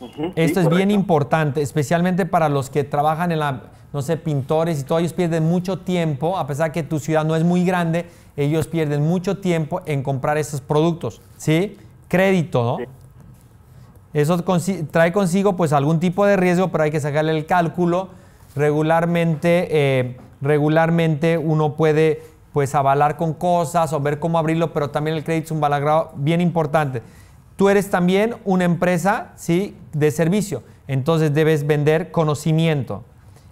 Uh-huh, esto sí, es bien importante, especialmente para los que trabajan en la, no sé, pintores y todo, ellos pierden mucho tiempo, a pesar que tu ciudad no es muy grande, ellos pierden mucho tiempo en comprar esos productos, ¿sí? Crédito, ¿no? Sí. Eso trae consigo pues algún tipo de riesgo, pero hay que sacarle el cálculo. Regularmente uno puede pues avalar con cosas o ver cómo abrirlo, pero también el crédito es un balagrado bien importante. Tú eres también una empresa, ¿sí? De servicio, entonces debes vender conocimiento.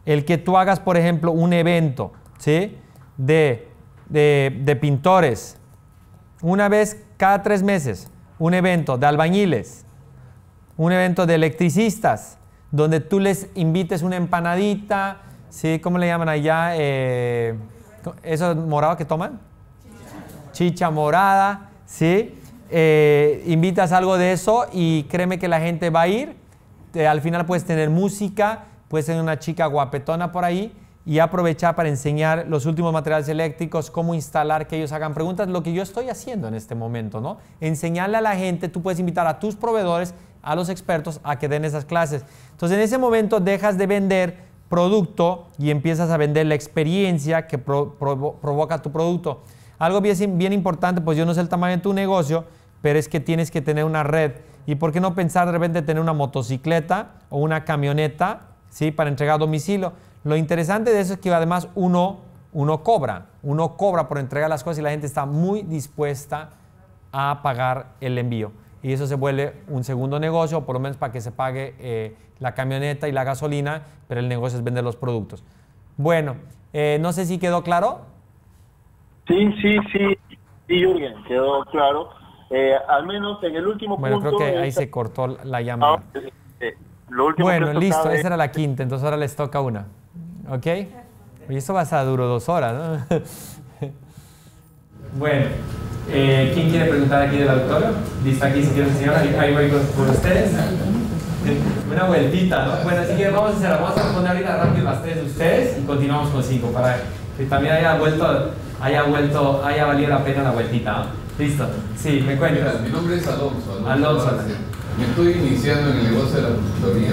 El que tú hagas, por ejemplo, un evento, ¿sí? De de pintores, una vez cada 3 meses, un evento de albañiles, un evento de electricistas, donde tú les invites una empanadita, ¿sí? ¿Cómo le llaman allá? ¿Eso morado que toman? Chicha morada, ¿sí? Invitas algo de eso y créeme que la gente va a ir. Al final puedes tener música, puedes tener una chica guapetona por ahí y aprovechar para enseñar los últimos materiales eléctricos, cómo instalar, que ellos hagan preguntas, lo que yo estoy haciendo en este momento, ¿no? Enseñarle a la gente, tú puedes invitar a tus proveedores, a los expertos, a que den esas clases. Entonces, en ese momento dejas de vender producto y empiezas a vender la experiencia que provoca tu producto. Algo bien importante, pues yo no sé el tamaño de tu negocio, pero es que tienes que tener una red. ¿Y por qué no pensar de repente tener una motocicleta o una camioneta, ¿sí?, para entregar a domicilio? Lo interesante de eso es que además uno cobra por entregar las cosas y la gente está muy dispuesta a pagar el envío. Y eso se vuelve un segundo negocio, por lo menos para que se pague la camioneta y la gasolina, pero el negocio es vender los productos. Bueno, no sé si quedó claro. Sí, Jürgen, quedó claro. Al menos en el último punto... Bueno, creo que ahí se cortó la llamada. Lo último, bueno, listo, esa era la quinta, entonces ahora les toca una. ¿Ok? Y eso va a ser duro 2 horas, ¿no? Bueno, ¿quién quiere preguntar aquí del auditorio? ¿Lista aquí si quieren enseñar? Ahí voy con ustedes. Una vueltita, ¿no? Bueno, así que vamos a hacer, vamos a poner ahorita rápido las 3 de ustedes y continuamos con 5 para que también haya valido la pena la vueltita, ¿no? Listo, sí, me cuentas. Mi nombre es Alonso. Me estoy iniciando en el negocio de la consultoría.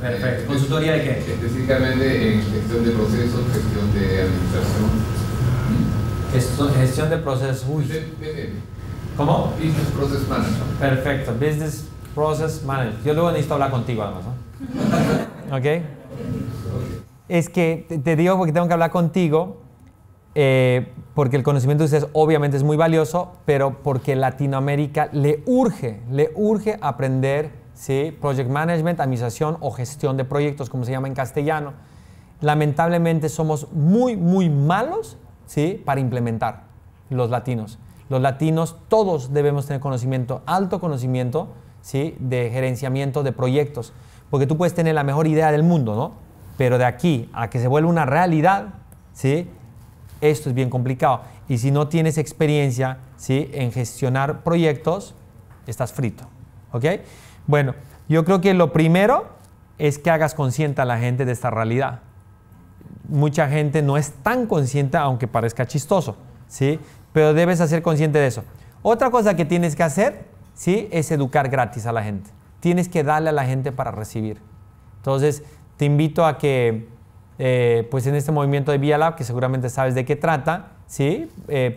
Perfecto. ¿Consultoría de qué? Específicamente en gestión de procesos, gestión de administración. Gestión de procesos, uy. ¿Cómo? Business Process Management. Perfecto, Business Process Management. Yo luego necesito hablar contigo, además, ¿no? ¿Ok? Es que te digo porque tengo que hablar contigo. Porque el conocimiento de ustedes obviamente es muy valioso, pero porque Latinoamérica le urge aprender, ¿sí?, Project Management, administración o gestión de proyectos, como se llama en castellano. Lamentablemente somos muy malos, ¿sí?, para implementar los latinos. Los latinos todos debemos tener conocimiento, alto conocimiento, ¿sí?, de gerenciamiento de proyectos, porque tú puedes tener la mejor idea del mundo, ¿no? Pero de aquí a que se vuelva una realidad, ¿sí?, esto es bien complicado. Y si no tienes experiencia, ¿sí?, en gestionar proyectos, estás frito. ¿Ok? Bueno, yo creo que lo primero es que hagas consciente a la gente de esta realidad. Mucha gente no es tan consciente, aunque parezca chistoso, ¿sí?, pero debes hacer consciente de eso. Otra cosa que tienes que hacer, ¿sí?, es educar gratis a la gente. Tienes que darle a la gente para recibir. Entonces, te invito a que... pues en este movimiento de BiiA Lab, que seguramente sabes de qué trata, ¿sí?,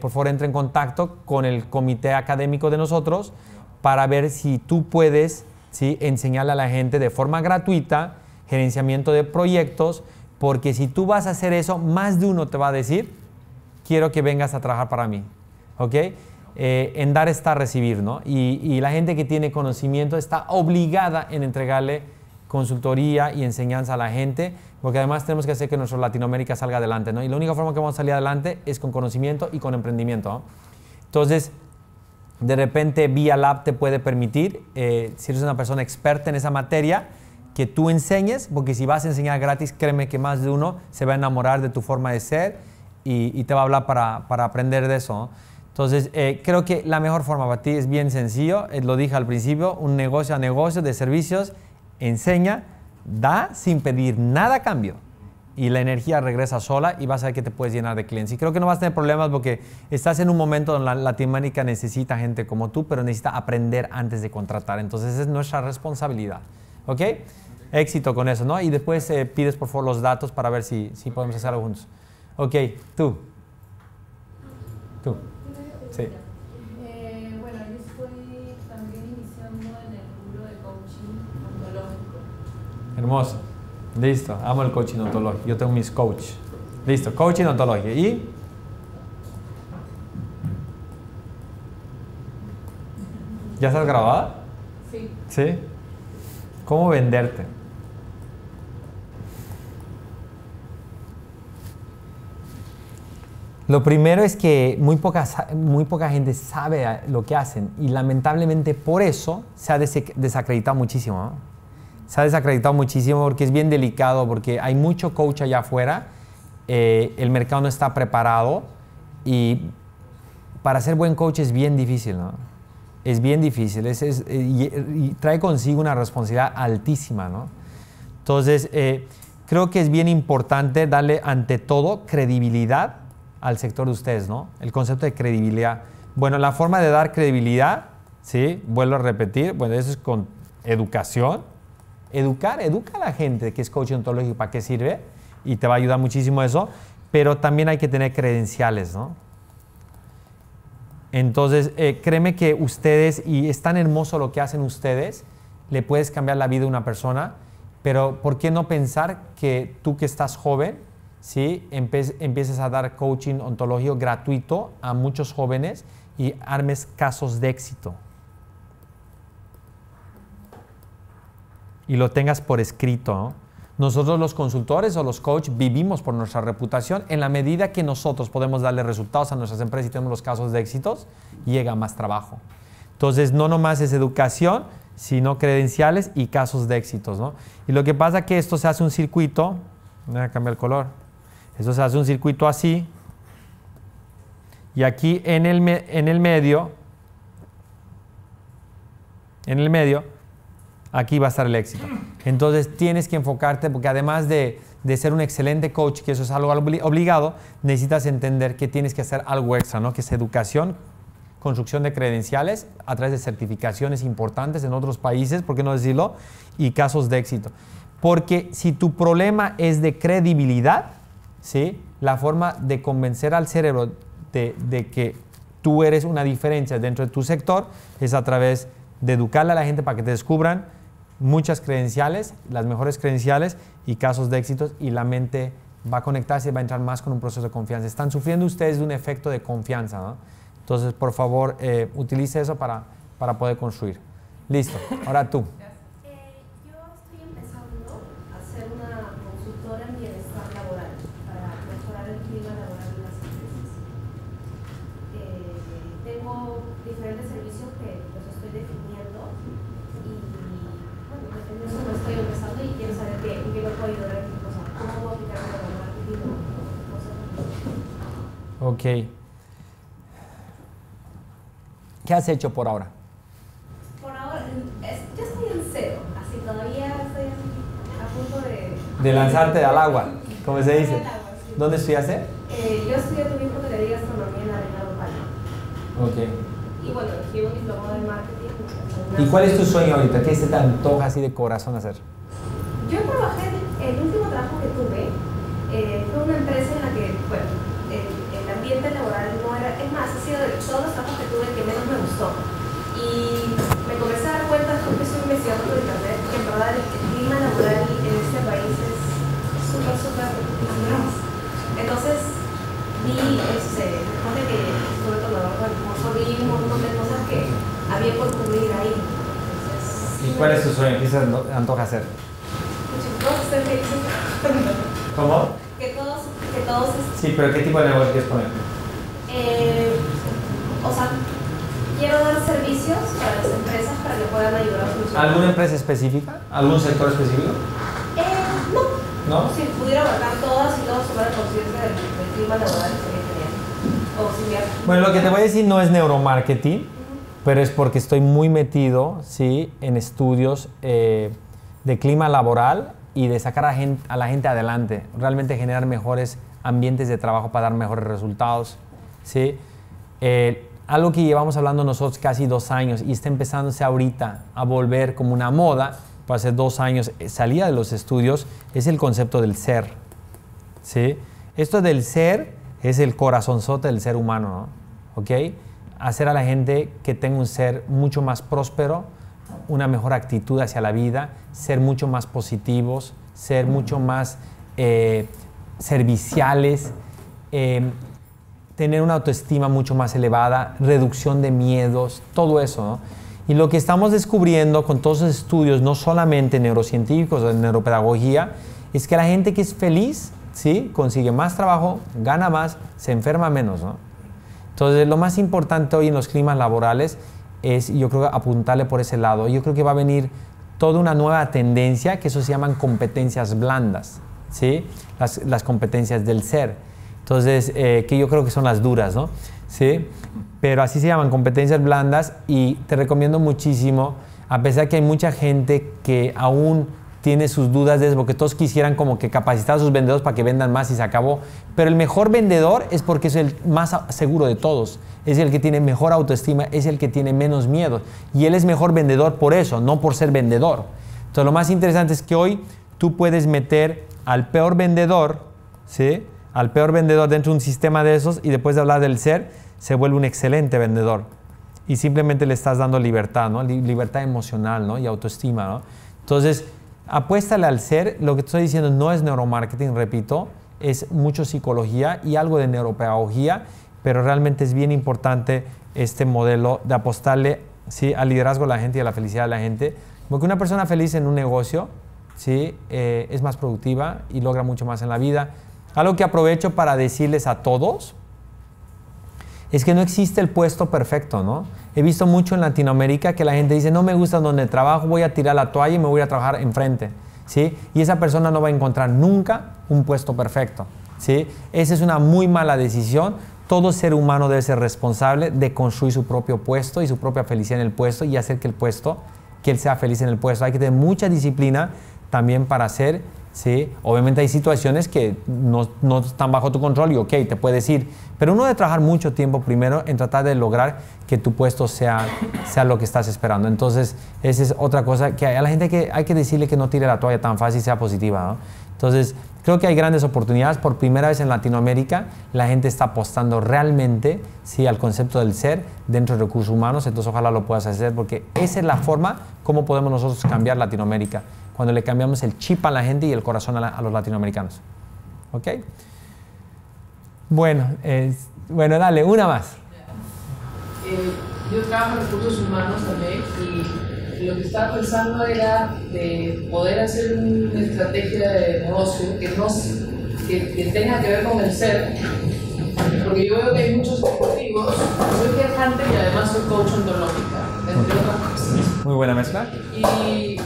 por favor entra en contacto con el comité académico de nosotros para ver si tú puedes, ¿sí?, enseñarle a la gente de forma gratuita gerenciamiento de proyectos, porque si tú vas a hacer eso, más de uno te va a decir, quiero que vengas a trabajar para mí, ¿ok? En dar está recibir, ¿no? Y la gente que tiene conocimiento está obligada en entregarle consultoría y enseñanza a la gente, porque además tenemos que hacer que nuestra Latinoamérica salga adelante, ¿no? Y la única forma que vamos a salir adelante es con conocimiento y con emprendimiento, ¿no? Entonces, de repente BiiA Lab te puede permitir, si eres una persona experta en esa materia, que tú enseñes, porque si vas a enseñar gratis, créeme que más de uno se va a enamorar de tu forma de ser y te va a hablar para aprender de eso, ¿no? Entonces, creo que la mejor forma para ti es bien sencillo, lo dije al principio, un negocio a negocio de servicios, enseña, da sin pedir nada a cambio y la energía regresa sola y vas a ver que te puedes llenar de clientes. Y creo que no vas a tener problemas porque estás en un momento donde la Latinoamérica necesita gente como tú, pero necesita aprender antes de contratar. Entonces, es nuestra responsabilidad. ¿Ok? Éxito con eso, ¿no? Y después pides, por favor, los datos para ver si podemos hacerlo juntos. Ok, tú. Sí. Hermoso. Listo. Amo el coaching ontológico. Yo tengo mis coaches. Listo. Coaching ontológico. ¿Y? ¿Ya estás grabada? Sí. ¿Sí? ¿Cómo venderte? Lo primero es que muy poca gente sabe lo que hacen y lamentablemente por eso se ha desacreditado muchísimo, ¿no? Se ha desacreditado muchísimo porque es bien delicado, porque hay mucho coach allá afuera, el mercado no está preparado y para ser buen coach es bien difícil, ¿no? Es bien difícil y trae consigo una responsabilidad altísima, ¿no? Entonces, creo que es bien importante darle ante todo credibilidad al sector de ustedes, ¿no? El concepto de credibilidad. Bueno, la forma de dar credibilidad, ¿sí? Vuelvo a repetir, bueno, eso es con educación. Educa a la gente que es coach ontológico, para qué sirve, y te va a ayudar muchísimo eso, pero también hay que tener credenciales, ¿no? Entonces, créeme que ustedes, y es tan hermoso lo que hacen ustedes, le puedes cambiar la vida a una persona, pero ¿por qué no pensar que tú que estás joven, ¿sí? Empieces a dar coaching ontológico gratuito a muchos jóvenes y armes casos de éxito? Y lo tengas por escrito, ¿no? Nosotros los consultores o los coaches vivimos por nuestra reputación. En la medida que nosotros podemos darle resultados a nuestras empresas y tenemos los casos de éxitos, llega más trabajo. Entonces, no nomás es educación, sino credenciales y casos de éxitos, ¿no? Y lo que pasa es que esto se hace un circuito. Voy a cambiar el color. Esto se hace un circuito así. Y aquí en el medio, aquí va a estar el éxito. Entonces tienes que enfocarte, porque además de ser un excelente coach, que eso es algo obligado, necesitas entender que tienes que hacer algo extra, ¿no? Que es educación, construcción de credenciales a través de certificaciones importantes en otros países, ¿por qué no decirlo? Y casos de éxito. Porque si tu problema es de credibilidad, ¿sí? La forma de convencer al cerebro de que tú eres una diferencia dentro de tu sector es a través de educarle a la gente para que te descubran muchas credenciales, las mejores credenciales y casos de éxitos, y la mente va a conectarse y va a entrar más con un proceso de confianza. Están sufriendo ustedes de un efecto de confianza, ¿no? Entonces, por favor, utilice eso para poder construir. Listo, ahora tú. Yo estoy empezando a ser una consultora en bienestar laboral para mejorar el clima laboral de las empresas. Tengo diferentes servicios que los estoy definiendo y, bueno, en eso lo estoy empezando y quiero saber en qué lo puedo ayudar, qué cosa, cómo puedo aplicar para el marketing o cosas. Ok. ¿Qué has hecho por ahora? Por ahora, yo estoy en cero, así todavía estoy a punto de lanzarte al agua, como se dice. Sí. ¿Dónde estudiaste? Yo estudié también hotelería y gastronomía en la Arena Local. Ok. Y bueno, llevo un diploma de marketing. ¿Y cuál es tu sueño ahorita? ¿Qué se te antoja así de corazón hacer? Yo trabajé, el último trabajo que tuve fue una empresa en la que, bueno, el ambiente laboral no era, es más, ha sido de todos los trabajos que tuve que menos me gustó. Y me comencé a dar cuenta, porque soy investigador por internet, que en verdad el clima laboral en este país es súper difícil. Entonces, después de que estuve con la barra del curso, vi un montón de cosas que había por cubrir ahí. Entonces, ¿y cuál es tu sueño? ¿Qué se antoja hacer? ¿Cómo? Que todos... Sí, pero ¿qué tipo de negocio quieres poner? O sea, quiero dar servicios para las empresas para que puedan ayudar a solucionar. ¿Alguna empresa específica? ¿Algún sector específico? No. ¿No? Si pudiera abarcar todas y todos tomar conciencia del clima laboral, sería genial. Bueno, lo que te voy a decir no es neuromarketing, pero es porque estoy muy metido, ¿sí? En estudios de clima laboral y de sacar a la gente adelante, realmente generar mejores ambientes de trabajo para dar mejores resultados, ¿sí? Algo que llevamos hablando nosotros casi 2 años y está empezándose ahorita a volver como una moda, pues hace 2 años salía de los estudios, es el concepto del ser, ¿sí? Esto del ser es el corazonzote del ser humano, ¿no? ¿Ok? Hacer a la gente que tenga un ser mucho más próspero, una mejor actitud hacia la vida, ser mucho más positivos, ser mucho más serviciales, tener una autoestima mucho más elevada, reducción de miedos, todo eso, ¿no? Y lo que estamos descubriendo con todos los estudios, no solamente neurocientíficos o de neuropedagogía, es que la gente que es feliz ¿sí? Consigue más trabajo, gana más, se enferma menos, ¿no? Entonces, lo más importante hoy en los climas laborales es, yo creo, apuntarle por ese lado. Yo creo que va a venir toda una nueva tendencia, que eso se llaman competencias blandas, ¿sí? Las competencias del ser. Entonces, que yo creo que son las duras, ¿no? ¿Sí? Pero así se llaman, competencias blandas, y te recomiendo muchísimo, a pesar que hay mucha gente que aún tiene sus dudas de eso, porque todos quisieran como que capacitar a sus vendedores para que vendan más y se acabó. Pero el mejor vendedor es porque es el más seguro de todos, es el que tiene mejor autoestima, es el que tiene menos miedos. Y él es mejor vendedor por eso, no por ser vendedor. Entonces, lo más interesante es que hoy tú puedes meter al peor vendedor, ¿sí? Al peor vendedor dentro de un sistema de esos, y después de hablar del ser, se vuelve un excelente vendedor. Y simplemente le estás dando libertad, ¿no? Libertad emocional, ¿no? Y autoestima, ¿no? Entonces, apuéstale al ser. Lo que estoy diciendo no es neuromarketing, repito, es mucho psicología y algo de neuropedagogía, pero realmente es bien importante este modelo de apostarle, ¿sí?, al liderazgo de la gente y a la felicidad de la gente, porque una persona feliz en un negocio, ¿sí?, es más productiva y logra mucho más en la vida. Algo que aprovecho para decirles a todos es que no existe el puesto perfecto, ¿no? He visto mucho en Latinoamérica que la gente dice, no me gusta donde trabajo, voy a tirar la toalla y me voy a trabajar enfrente, ¿sí? Y esa persona no va a encontrar nunca un puesto perfecto, ¿sí? Esa es una muy mala decisión. Todo ser humano debe ser responsable de construir su propio puesto y su propia felicidad en el puesto, y hacer que el puesto, que él sea feliz en el puesto. Hay que tener mucha disciplina también para hacer, ¿sí? Obviamente hay situaciones que no están bajo tu control y ok, te puedes ir, pero uno debe trabajar mucho tiempo primero en tratar de lograr que tu puesto sea lo que estás esperando. Entonces, esa es otra cosa que a la gente hay que decirle, que no tire la toalla tan fácil, sea positiva, ¿no? Entonces, creo que hay grandes oportunidades. Por primera vez en Latinoamérica, la gente está apostando realmente, ¿sí?, al concepto del ser dentro de recursos humanos. Entonces, ojalá lo puedas hacer, porque esa es la forma como podemos nosotros cambiar Latinoamérica, cuando le cambiamos el chip a la gente y el corazón a los latinoamericanos. ¿Ok? Bueno, bueno, dale, una más. Yo trabajo en recursos humanos también, y lo que estaba pensando era de poder hacer una estrategia de negocio que tenga que ver con el ser, porque yo veo que hay muchos ejecutivos. Soy viajante y además soy coach ontológica, entre otras cosas. Muy buena mezcla. Y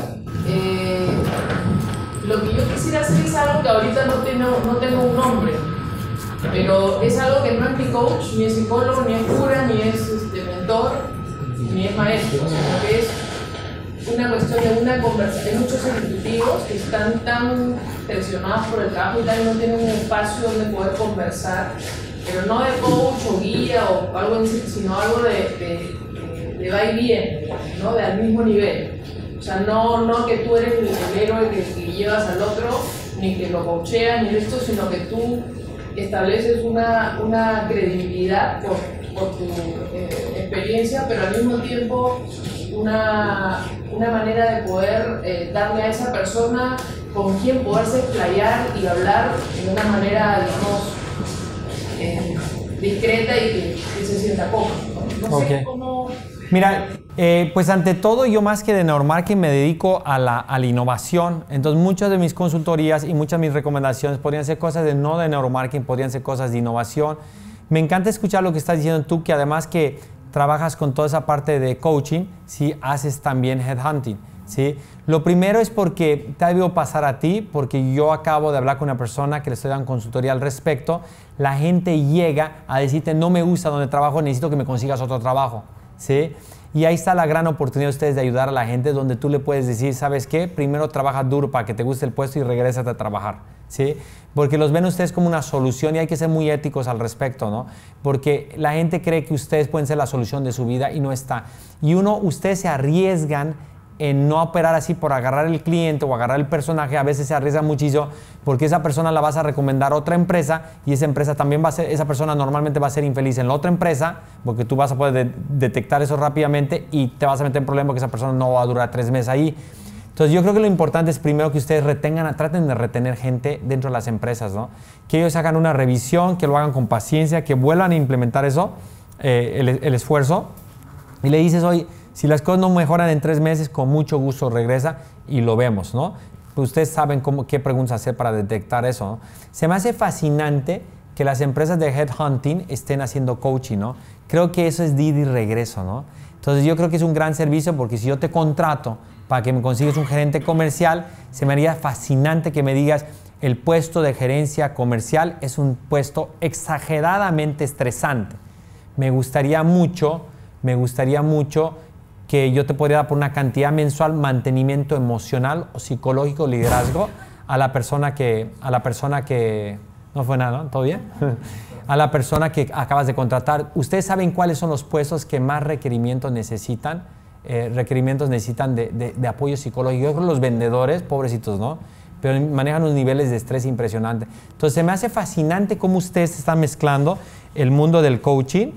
lo que yo quisiera hacer es algo que ahorita no tengo un nombre, pero es algo que no es ni coach, ni es psicólogo, ni es cura, ni es mentor, ni es maestro, sino que es una cuestión de una conversación. Hay muchos ejecutivos que están tan presionados por el trabajo y tal, no tienen un espacio donde poder conversar, pero no de coach o guía o algo así, sino algo de va y viene, ¿no? De al mismo nivel. O sea, no que tú eres el héroe que llevas al otro, ni que lo coacheas, ni esto, sino que tú estableces una credibilidad por tu experiencia, pero al mismo tiempo una manera de poder darle a esa persona con quien poderse explayar y hablar de una manera, digamos, discreta y que se sienta cómodo. No sé cómo... Mira, pues ante todo, yo más que de neuromarketing me dedico a la innovación. Entonces, muchas de mis consultorías y muchas de mis recomendaciones podrían ser cosas de neuromarketing, podrían ser cosas de innovación. Me encanta escuchar lo que estás diciendo tú, que además que trabajas con toda esa parte de coaching, ¿sí?, haces también headhunting, ¿sí? Lo primero es porque te ha debido pasar a ti, porque yo acabo de hablar con una persona que le estoy dando consultoría al respecto. La gente llega a decirte, no me gusta donde trabajo, necesito que me consigas otro trabajo, ¿sí? Y ahí está la gran oportunidad de ustedes de ayudar a la gente, donde tú le puedes decir, ¿sabes qué? Primero trabaja duro para que te guste el puesto y regrésate a trabajar, ¿sí? Porque los ven ustedes como una solución, y hay que ser muy éticos al respecto, ¿no? Porque la gente cree que ustedes pueden ser la solución de su vida y no está. Y ustedes se arriesgan en no operar así por agarrar el cliente o agarrar el personaje. A veces se arriesga muchísimo, porque esa persona la vas a recomendar a otra empresa, y esa empresa también va a ser, esa persona normalmente va a ser infeliz en la otra empresa, porque tú vas a poder detectar eso rápidamente y te vas a meter en problemas, porque esa persona no va a durar 3 meses ahí. Entonces, yo creo que lo importante es primero que ustedes traten de retener gente dentro de las empresas, ¿no? Que ellos hagan una revisión, que lo hagan con paciencia, que vuelvan a implementar eso, el esfuerzo, y le dices, oye, si las cosas no mejoran en 3 meses, con mucho gusto regresa y lo vemos, ¿no? ustedes saben cómo, qué preguntas hacer para detectar eso, ¿no? Se me hace fascinante que las empresas de headhunting estén haciendo coaching, ¿no? Creo que eso es dida y regreso, ¿no? Entonces yo creo que es un gran servicio, porque si yo te contrato para que me consigues un gerente comercial, se me haría fascinante que me digas: el puesto de gerencia comercial es un puesto exageradamente estresante. Me gustaría mucho que yo te podría dar por una cantidad mensual mantenimiento emocional o psicológico, liderazgo, a la persona que no fue nada, ¿no? ¿Todo bien? A la persona que acabas de contratar. Ustedes saben cuáles son los puestos que más requerimientos necesitan de apoyo psicológico. Yo creo que los vendedores, pobrecitos, ¿no? Pero manejan unos niveles de estrés impresionantes. Entonces, se me hace fascinante cómo ustedes están mezclando el mundo del coaching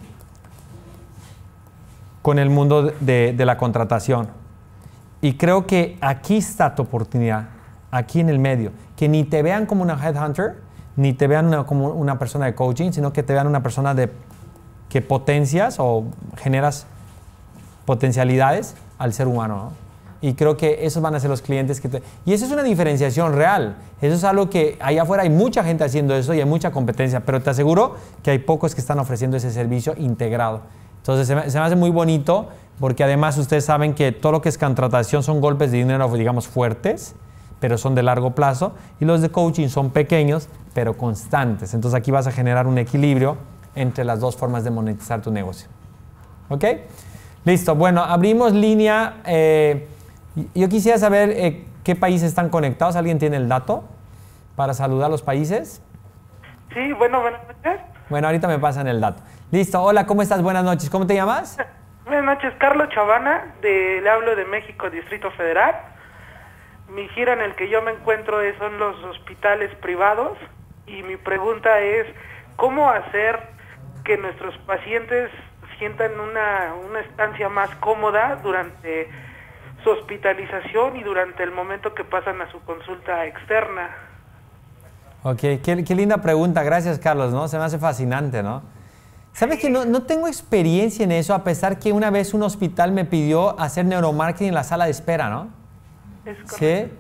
con el mundo de la contratación. Y creo que aquí está tu oportunidad, aquí en el medio. Que ni te vean como una headhunter, ni te vean como una persona de coaching, sino que te vean una persona que potencias o generas potencialidades al ser humano, ¿no? Y creo que esos van a ser los clientes que te... Y eso es una diferenciación real. Eso es algo que allá afuera hay mucha gente haciendo eso y hay mucha competencia, pero te aseguro que hay pocos que están ofreciendo ese servicio integrado. Entonces se me hace muy bonito, porque además ustedes saben que todo lo que es contratación son golpes de dinero, digamos, fuertes, pero son de largo plazo, y los de coaching son pequeños, pero constantes. Entonces aquí vas a generar un equilibrio entre las dos formas de monetizar tu negocio. ¿Ok? Listo. Bueno, abrimos línea... Yo quisiera saber qué países están conectados. ¿Alguien tiene el dato para saludar a los países? Sí, bueno, buenas noches. Bueno, ahorita me pasan el dato. Listo. Hola, ¿cómo estás? Buenas noches. ¿Cómo te llamas? Buenas noches, Carlos Chavana. Le hablo de México, Distrito Federal. Mi gira en el que yo me encuentro son los hospitales privados, y mi pregunta es: ¿cómo hacer que nuestros pacientes sientan una estancia más cómoda durante su hospitalización y durante el momento que pasan a su consulta externa? Ok, qué linda pregunta. Gracias, Carlos, ¿no? Se me hace fascinante, ¿no? ¿Sabes que no tengo experiencia en eso, a pesar que una vez un hospital me pidió hacer neuromarketing en la sala de espera, ¿no? Es correcto. ¿Sí?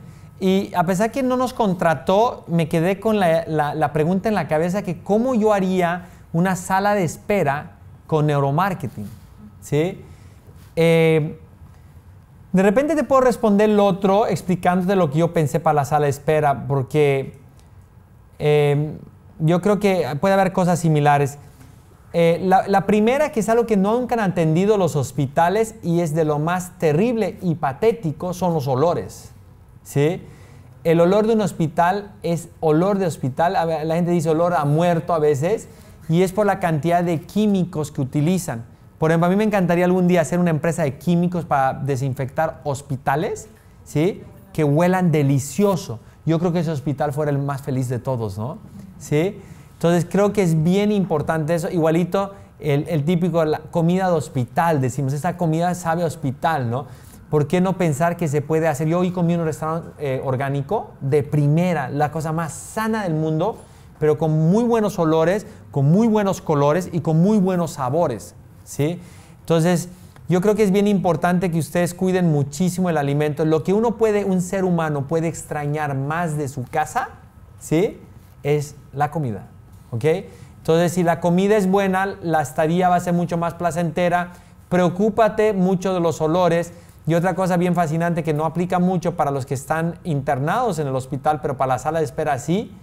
Y a pesar que no nos contrató, me quedé con la pregunta en la cabeza que cómo yo haría una sala de espera con neuromarketing, ¿sí? De repente te puedo responder lo otro explicándote lo que yo pensé para la sala de espera, porque yo creo que puede haber cosas similares. La primera, que es algo que nunca han atendido los hospitales y es de lo más terrible y patético, son los olores, ¿sí? El olor de un hospital es olor de hospital. La gente dice olor a muerto a veces, y es por la cantidad de químicos que utilizan. Por ejemplo, a mí me encantaría algún día hacer una empresa de químicos para desinfectar hospitales, ¿sí? Que huelan delicioso. Yo creo que ese hospital fuera el más feliz de todos, ¿no? ¿Sí? Entonces, creo que es bien importante eso. Igualito, el típico, la comida de hospital, decimos, esta comida sabe a hospital, ¿no? ¿Por qué no pensar que se puede hacer? Yo hoy comí en un restaurante orgánico de primera, la cosa más sana del mundo, pero con muy buenos olores, con muy buenos colores y con muy buenos sabores. ¿Sí? Entonces, yo creo que es bien importante que ustedes cuiden muchísimo el alimento. Lo que un ser humano puede extrañar más de su casa, ¿sí? Es la comida, ¿ok? Entonces, si la comida es buena, la estadía va a ser mucho más placentera. Preocúpate mucho de los olores. Y otra cosa bien fascinante que no aplica mucho para los que están internados en el hospital, pero para la sala de espera sí,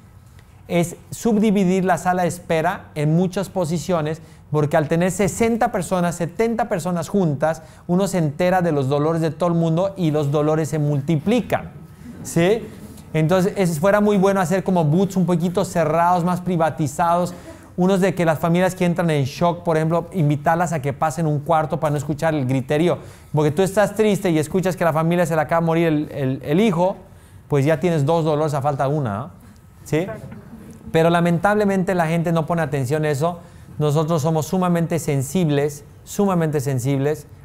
es subdividir la sala de espera en muchas posiciones, porque al tener 60 personas, 70 personas juntas, uno se entera de los dolores de todo el mundo y los dolores se multiplican, ¿sí? Entonces, fuera muy bueno hacer como booths un poquito cerrados, más privatizados, unos de que las familias que entran en shock, por ejemplo, invitarlas a que pasen un cuarto para no escuchar el griterío, porque tú estás triste y escuchas que a la familia se le acaba de morir el hijo, pues ya tienes dos dolores a falta de una, ¿no? ¿Sí? Pero lamentablemente la gente no pone atención a eso. Nosotros somos sumamente sensibles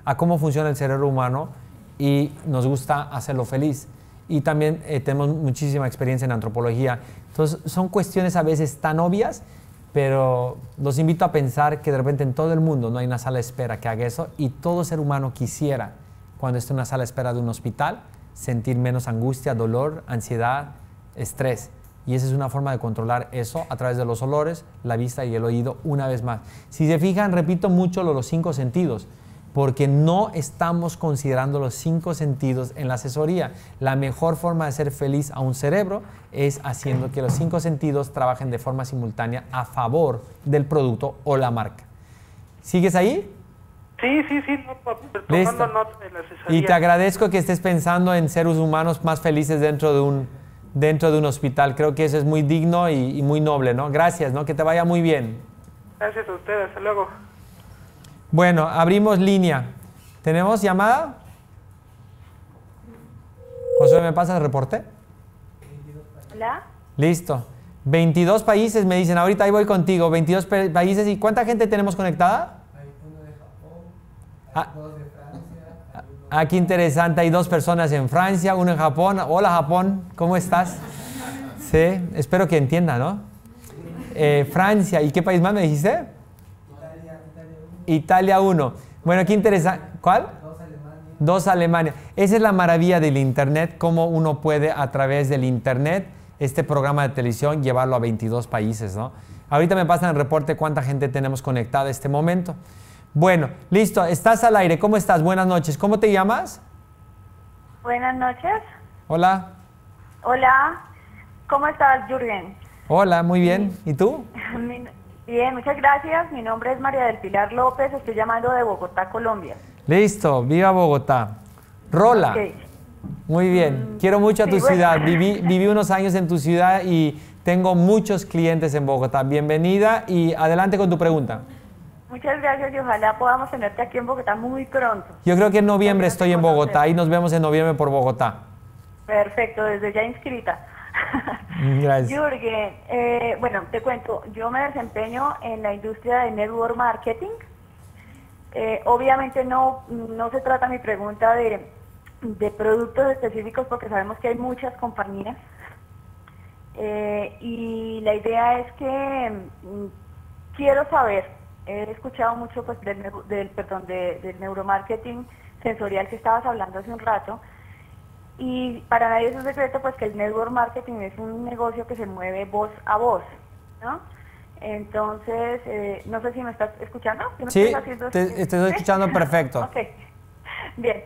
a cómo funciona el cerebro humano y nos gusta hacerlo feliz. Y también tenemos muchísima experiencia en antropología. Entonces, son cuestiones a veces tan obvias, pero los invito a pensar que de repente en todo el mundo no hay una sala de espera que haga eso, y todo ser humano quisiera, cuando esté en una sala de espera de un hospital, sentir menos angustia, dolor, ansiedad, estrés. Y esa es una forma de controlar eso a través de los olores, la vista y el oído una vez más. Si se fijan, repito mucho los cinco sentidos, porque no estamos considerando los cinco sentidos en la asesoría. La mejor forma de hacer feliz a un cerebro es haciendo que los cinco sentidos trabajen de forma simultánea a favor del producto o la marca. ¿Sigues ahí? Sí, sí, sí. Tomando nota de la asesoría. Y te agradezco que estés pensando en seres humanos más felices dentro de un hospital. Creo que eso es muy digno y muy noble, ¿no? Gracias, ¿no? Que te vaya muy bien. Gracias a ustedes, hasta luego. Bueno, abrimos línea. ¿Tenemos llamada? José, ¿me pasas el reporte? Hola. Listo. 22 países, me dicen. Ahorita ahí voy contigo. 22 países. ¿Y cuánta gente tenemos conectada? Hay uno de Japón, hay dos de Francia. Ah, qué interesante, hay dos personas en Francia, uno en Japón. Hola Japón, ¿cómo estás? Sí, espero que entienda, ¿no? Francia, ¿y qué país más me dijiste? Italia 1. Bueno, qué interesante. ¿Cuál? Dos Alemania. Esa es la maravilla del Internet, cómo uno puede a través del Internet, este programa de televisión, llevarlo a 22 países, ¿no? Ahorita me pasan el reporte cuánta gente tenemos conectada en este momento. Bueno, listo, estás al aire, ¿cómo estás? Buenas noches, ¿cómo te llamas? Buenas noches. Hola. Hola, ¿cómo estás, Jürgen? Hola, muy bien, ¿y tú? Bien, muchas gracias, mi nombre es María del Pilar López, estoy llamando de Bogotá, Colombia. Listo, viva Bogotá. Rola, okay. Muy bien, quiero mucho a tu ciudad, viví unos años en tu ciudad y tengo muchos clientes en Bogotá. Bienvenida y adelante con tu pregunta. Muchas gracias y ojalá podamos tenerte aquí en Bogotá muy pronto. Yo creo que en noviembre estoy en Bogotá y nos vemos en noviembre por Bogotá. Perfecto, desde ya inscrita. Gracias. Jürgen, bueno, te cuento, yo me desempeño en la industria de network marketing. Obviamente no se trata mi pregunta de productos específicos porque sabemos que hay muchas compañías. Y la idea es que quiero saber... He escuchado mucho pues, del neuromarketing sensorial que estabas hablando hace un rato y para nadie es un secreto pues que el network marketing es un negocio que se mueve voz a voz, ¿no? Entonces, no sé si me estás escuchando. Sí, te estoy escuchando perfecto. Okay. Bien,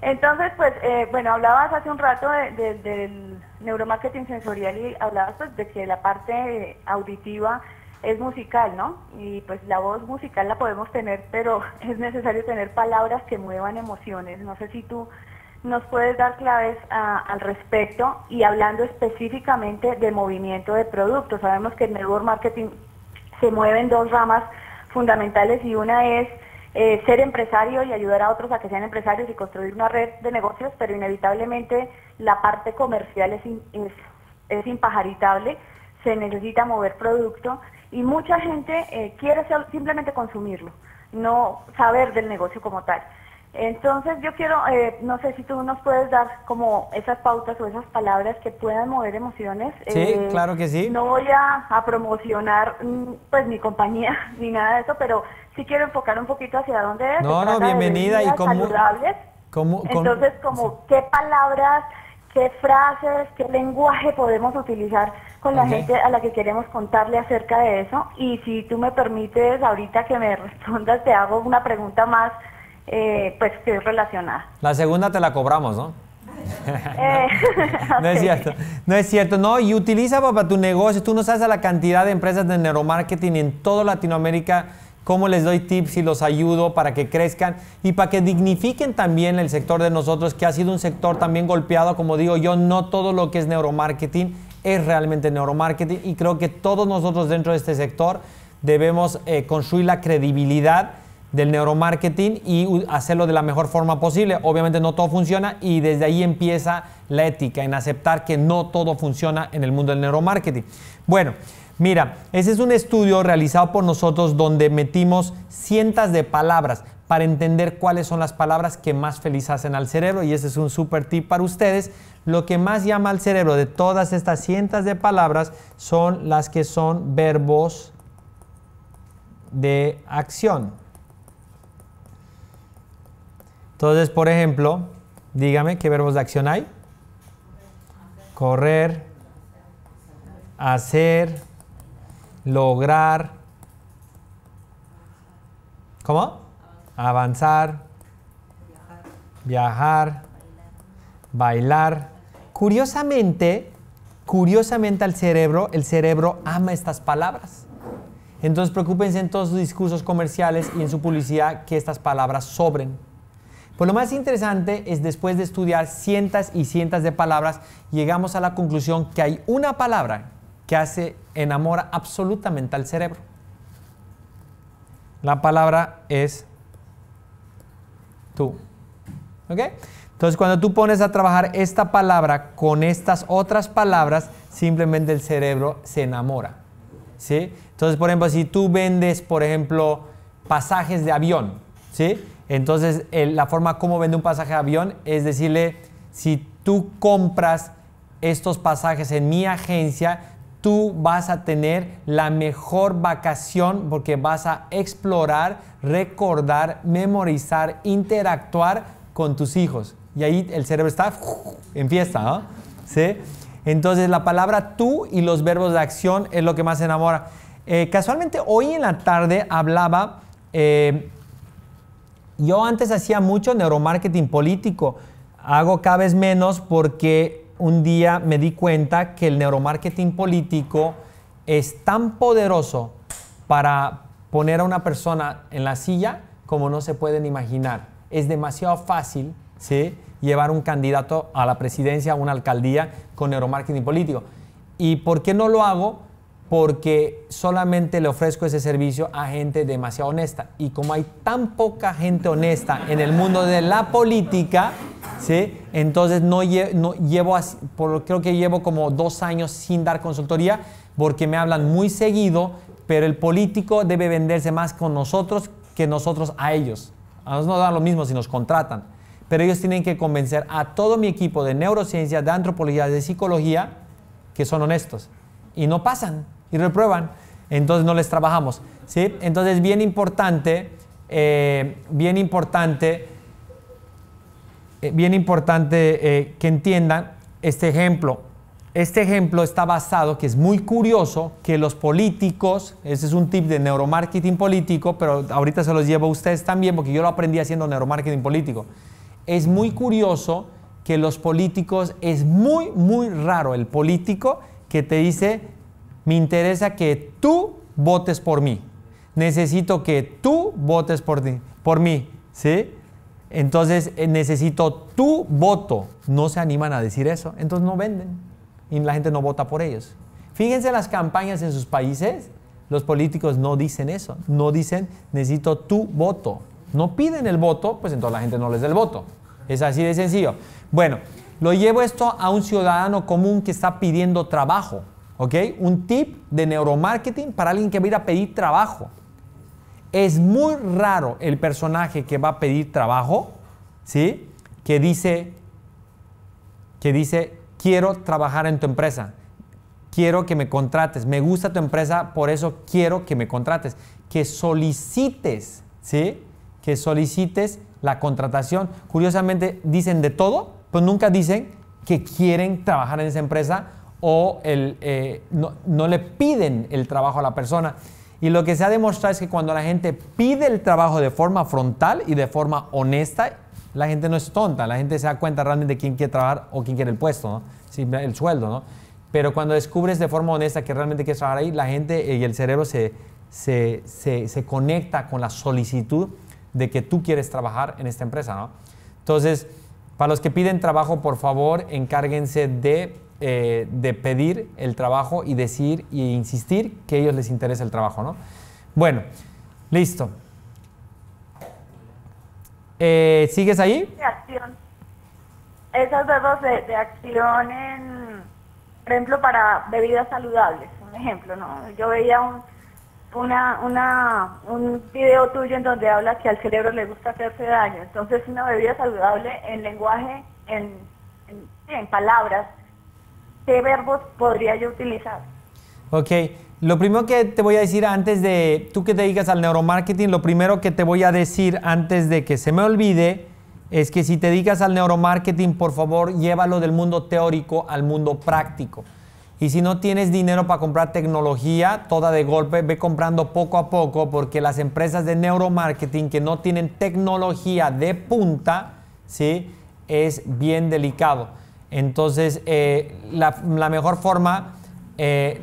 entonces pues, bueno, hablabas hace un rato del neuromarketing sensorial y hablabas pues, de que la parte auditiva es musical, ¿no? Y pues la voz musical la podemos tener, pero es necesario tener palabras que muevan emociones. No sé si tú nos puedes dar claves al respecto y hablando específicamente de movimiento de productos. Sabemos que en network marketing se mueven dos ramas fundamentales y una es ser empresario y ayudar a otros a que sean empresarios y construir una red de negocios, pero inevitablemente la parte comercial es impajaritable, se necesita mover producto. Y mucha gente quiere simplemente consumirlo, no saber del negocio como tal. Entonces yo quiero, no sé si tú nos puedes dar como esas pautas o esas palabras que puedan mover emociones. Sí, claro que sí. No voy a promocionar pues mi compañía ni nada de eso, pero sí quiero enfocar un poquito hacia dónde es. No, bienvenida y como... saludables. Entonces como sí. Qué palabras... ¿Qué frases, qué lenguaje podemos utilizar con la gente a la que queremos contarle acerca de eso? Y si tú me permites ahorita que me respondas, te hago una pregunta más, pues que es relacionada. La segunda te la cobramos, ¿no? No es cierto, no es cierto. No, y utiliza para tu negocio. Tú no sabes a la cantidad de empresas de neuromarketing en toda Latinoamérica cómo les doy tips y los ayudo para que crezcan y para que dignifiquen también el sector de nosotros, que ha sido un sector también golpeado, como digo yo, no todo lo que es neuromarketing es realmente neuromarketing y creo que todos nosotros dentro de este sector debemos construir la credibilidad del neuromarketing y hacerlo de la mejor forma posible. Obviamente no todo funciona y desde ahí empieza la ética, en aceptar que no todo funciona en el mundo del neuromarketing. Bueno, mira, ese es un estudio realizado por nosotros donde metimos cientos de palabras para entender cuáles son las palabras que más feliz hacen al cerebro y ese es un super tip para ustedes. Lo que más llama al cerebro de todas estas cientos de palabras son las que son verbos de acción. Entonces, por ejemplo, Dígame, ¿qué verbos de acción hay? Correr, hacer, lograr. ¿Cómo? Avanzar, viajar, bailar. Curiosamente el cerebro ama estas palabras. Entonces, preocúpense en todos sus discursos comerciales y en su publicidad que estas palabras sobren. Pues lo más interesante es, después de estudiar cientos y cientos de palabras, llegamos a la conclusión que hay una palabra que enamora absolutamente al cerebro. La palabra es tú. ¿Ok? Entonces, cuando tú pones a trabajar esta palabra con estas otras palabras, simplemente el cerebro se enamora. ¿Sí? Entonces, por ejemplo, si tú vendes, por ejemplo, pasajes de avión, ¿sí? Entonces, la forma como vende un pasaje de avión es decirle, si tú compras estos pasajes en mi agencia, tú vas a tener la mejor vacación porque vas a explorar, recordar, memorizar, interactuar con tus hijos. Y ahí el cerebro está en fiesta, ¿no? ¿Sí? Entonces, la palabra tú y los verbos de acción es lo que más enamora. Casualmente, hoy en la tarde hablaba... yo antes hacía mucho neuromarketing político, hago cada vez menos porque un día me di cuenta que el neuromarketing político es tan poderoso para poner a una persona en la silla como no se pueden imaginar. Es demasiado fácil, ¿sí?, llevar un candidato a la presidencia, a una alcaldía con neuromarketing político. ¿Y por qué no lo hago? Porque solamente le ofrezco ese servicio a gente demasiado honesta. Y como hay tan poca gente honesta en el mundo de la política, ¿sí?, entonces creo que llevo como 2 años sin dar consultoría porque me hablan muy seguido, pero el político debe venderse más con nosotros que nosotros a ellos. A nosotros nos dan lo mismo si nos contratan. Pero ellos tienen que convencer a todo mi equipo de neurociencia, de antropología, de psicología, que son honestos. Y no pasan, y reprueban, entonces no les trabajamos, ¿sí? Entonces, bien importante que entiendan este ejemplo. Este ejemplo está basado, que es muy curioso, que los políticos, ese es un tip de neuromarketing político, pero ahorita se los llevo a ustedes también, porque yo lo aprendí haciendo neuromarketing político. Es muy curioso que los políticos, es muy, muy raro el político que te dice, me interesa que tú votes por mí. Necesito que tú votes por mí, ¿sí? Entonces, necesito tu voto. No se animan a decir eso. Entonces, no venden. Y la gente no vota por ellos. Fíjense las campañas en sus países. Los políticos no dicen eso. No dicen, necesito tu voto. No piden el voto, pues entonces la gente no les da el voto. Es así de sencillo. Bueno. Lo llevo esto a un ciudadano común que está pidiendo trabajo, ¿ok? Un tip de neuromarketing para alguien que va a ir a pedir trabajo. Es muy raro el personaje que va a pedir trabajo, ¿sí?, que dice, quiero trabajar en tu empresa, quiero que me contrates, me gusta tu empresa, por eso quiero que me contrates. Que solicites, ¿sí?, que solicites la contratación. Curiosamente, dicen de todo, pues nunca dicen que quieren trabajar en esa empresa o no le piden el trabajo a la persona. Y lo que se ha demostrado es que cuando la gente pide el trabajo de forma frontal y de forma honesta, la gente no es tonta, la gente se da cuenta realmente de quién quiere trabajar o quién quiere el puesto, ¿no? Sí, el sueldo, ¿no? Pero cuando descubres de forma honesta que realmente quieres trabajar ahí, la gente y el cerebro se conecta con la solicitud de que tú quieres trabajar en esta empresa, ¿no? Entonces, para los que piden trabajo, por favor, encárguense de pedir el trabajo y decir e insistir que a ellos les interesa el trabajo, ¿no? Bueno, listo. ¿Sigues ahí? Esos verbos de acción, por ejemplo, para bebidas saludables, un ejemplo, ¿no? Yo veía un video tuyo en donde habla que al cerebro le gusta hacerse daño. Entonces, una bebida saludable en lenguaje, en palabras, ¿qué verbos podría yo utilizar? Ok, lo primero que te voy a decir antes de, tú que te dedicas al neuromarketing, lo primero que te voy a decir antes de que se me olvide es que si te dedicas al neuromarketing, por favor, llévalo del mundo teórico al mundo práctico. Y si no tienes dinero para comprar tecnología toda de golpe, ve comprando poco a poco, porque las empresas de neuromarketing que no tienen tecnología de punta, ¿sí?, es bien delicado. Entonces, la mejor forma de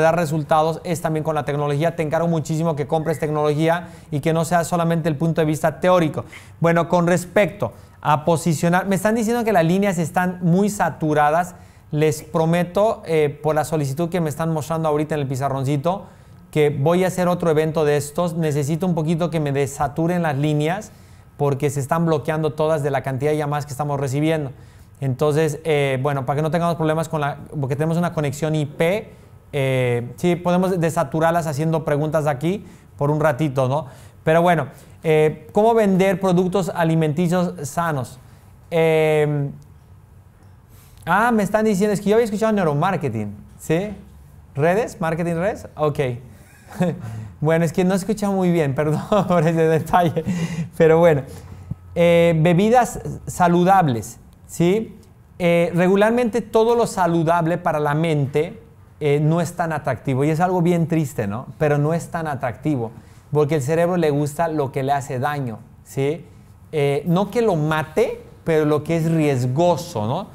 dar resultados es también con la tecnología. Te encargo muchísimo que compres tecnología y que no sea solamente el punto de vista teórico. Bueno, con respecto a posicionar, me están diciendo que las líneas están muy saturadas. Les prometo, por la solicitud que me están mostrando ahorita en el pizarroncito, que voy a hacer otro evento de estos. Necesito un poquito que me desaturen las líneas, porque se están bloqueando todas de la cantidad de llamadas que estamos recibiendo. Entonces, bueno, para que no tengamos problemas con la... porque tenemos una conexión IP, sí, podemos desaturarlas haciendo preguntas aquí por un ratito, ¿no? Pero bueno, ¿cómo vender productos alimenticios sanos? Me están diciendo, es que yo había escuchado neuromarketing, ¿sí? ¿Redes? ¿Marketing redes? Ok. Bueno, es que no he escuchado muy bien, perdón por ese detalle. Pero bueno, bebidas saludables. ¿Sí? Regularmente todo lo saludable para la mente no es tan atractivo, y es algo bien triste, ¿no? Pero no es tan atractivo porque el cerebro le gusta lo que le hace daño, ¿sí? No que lo mate, pero lo que es riesgoso, ¿no?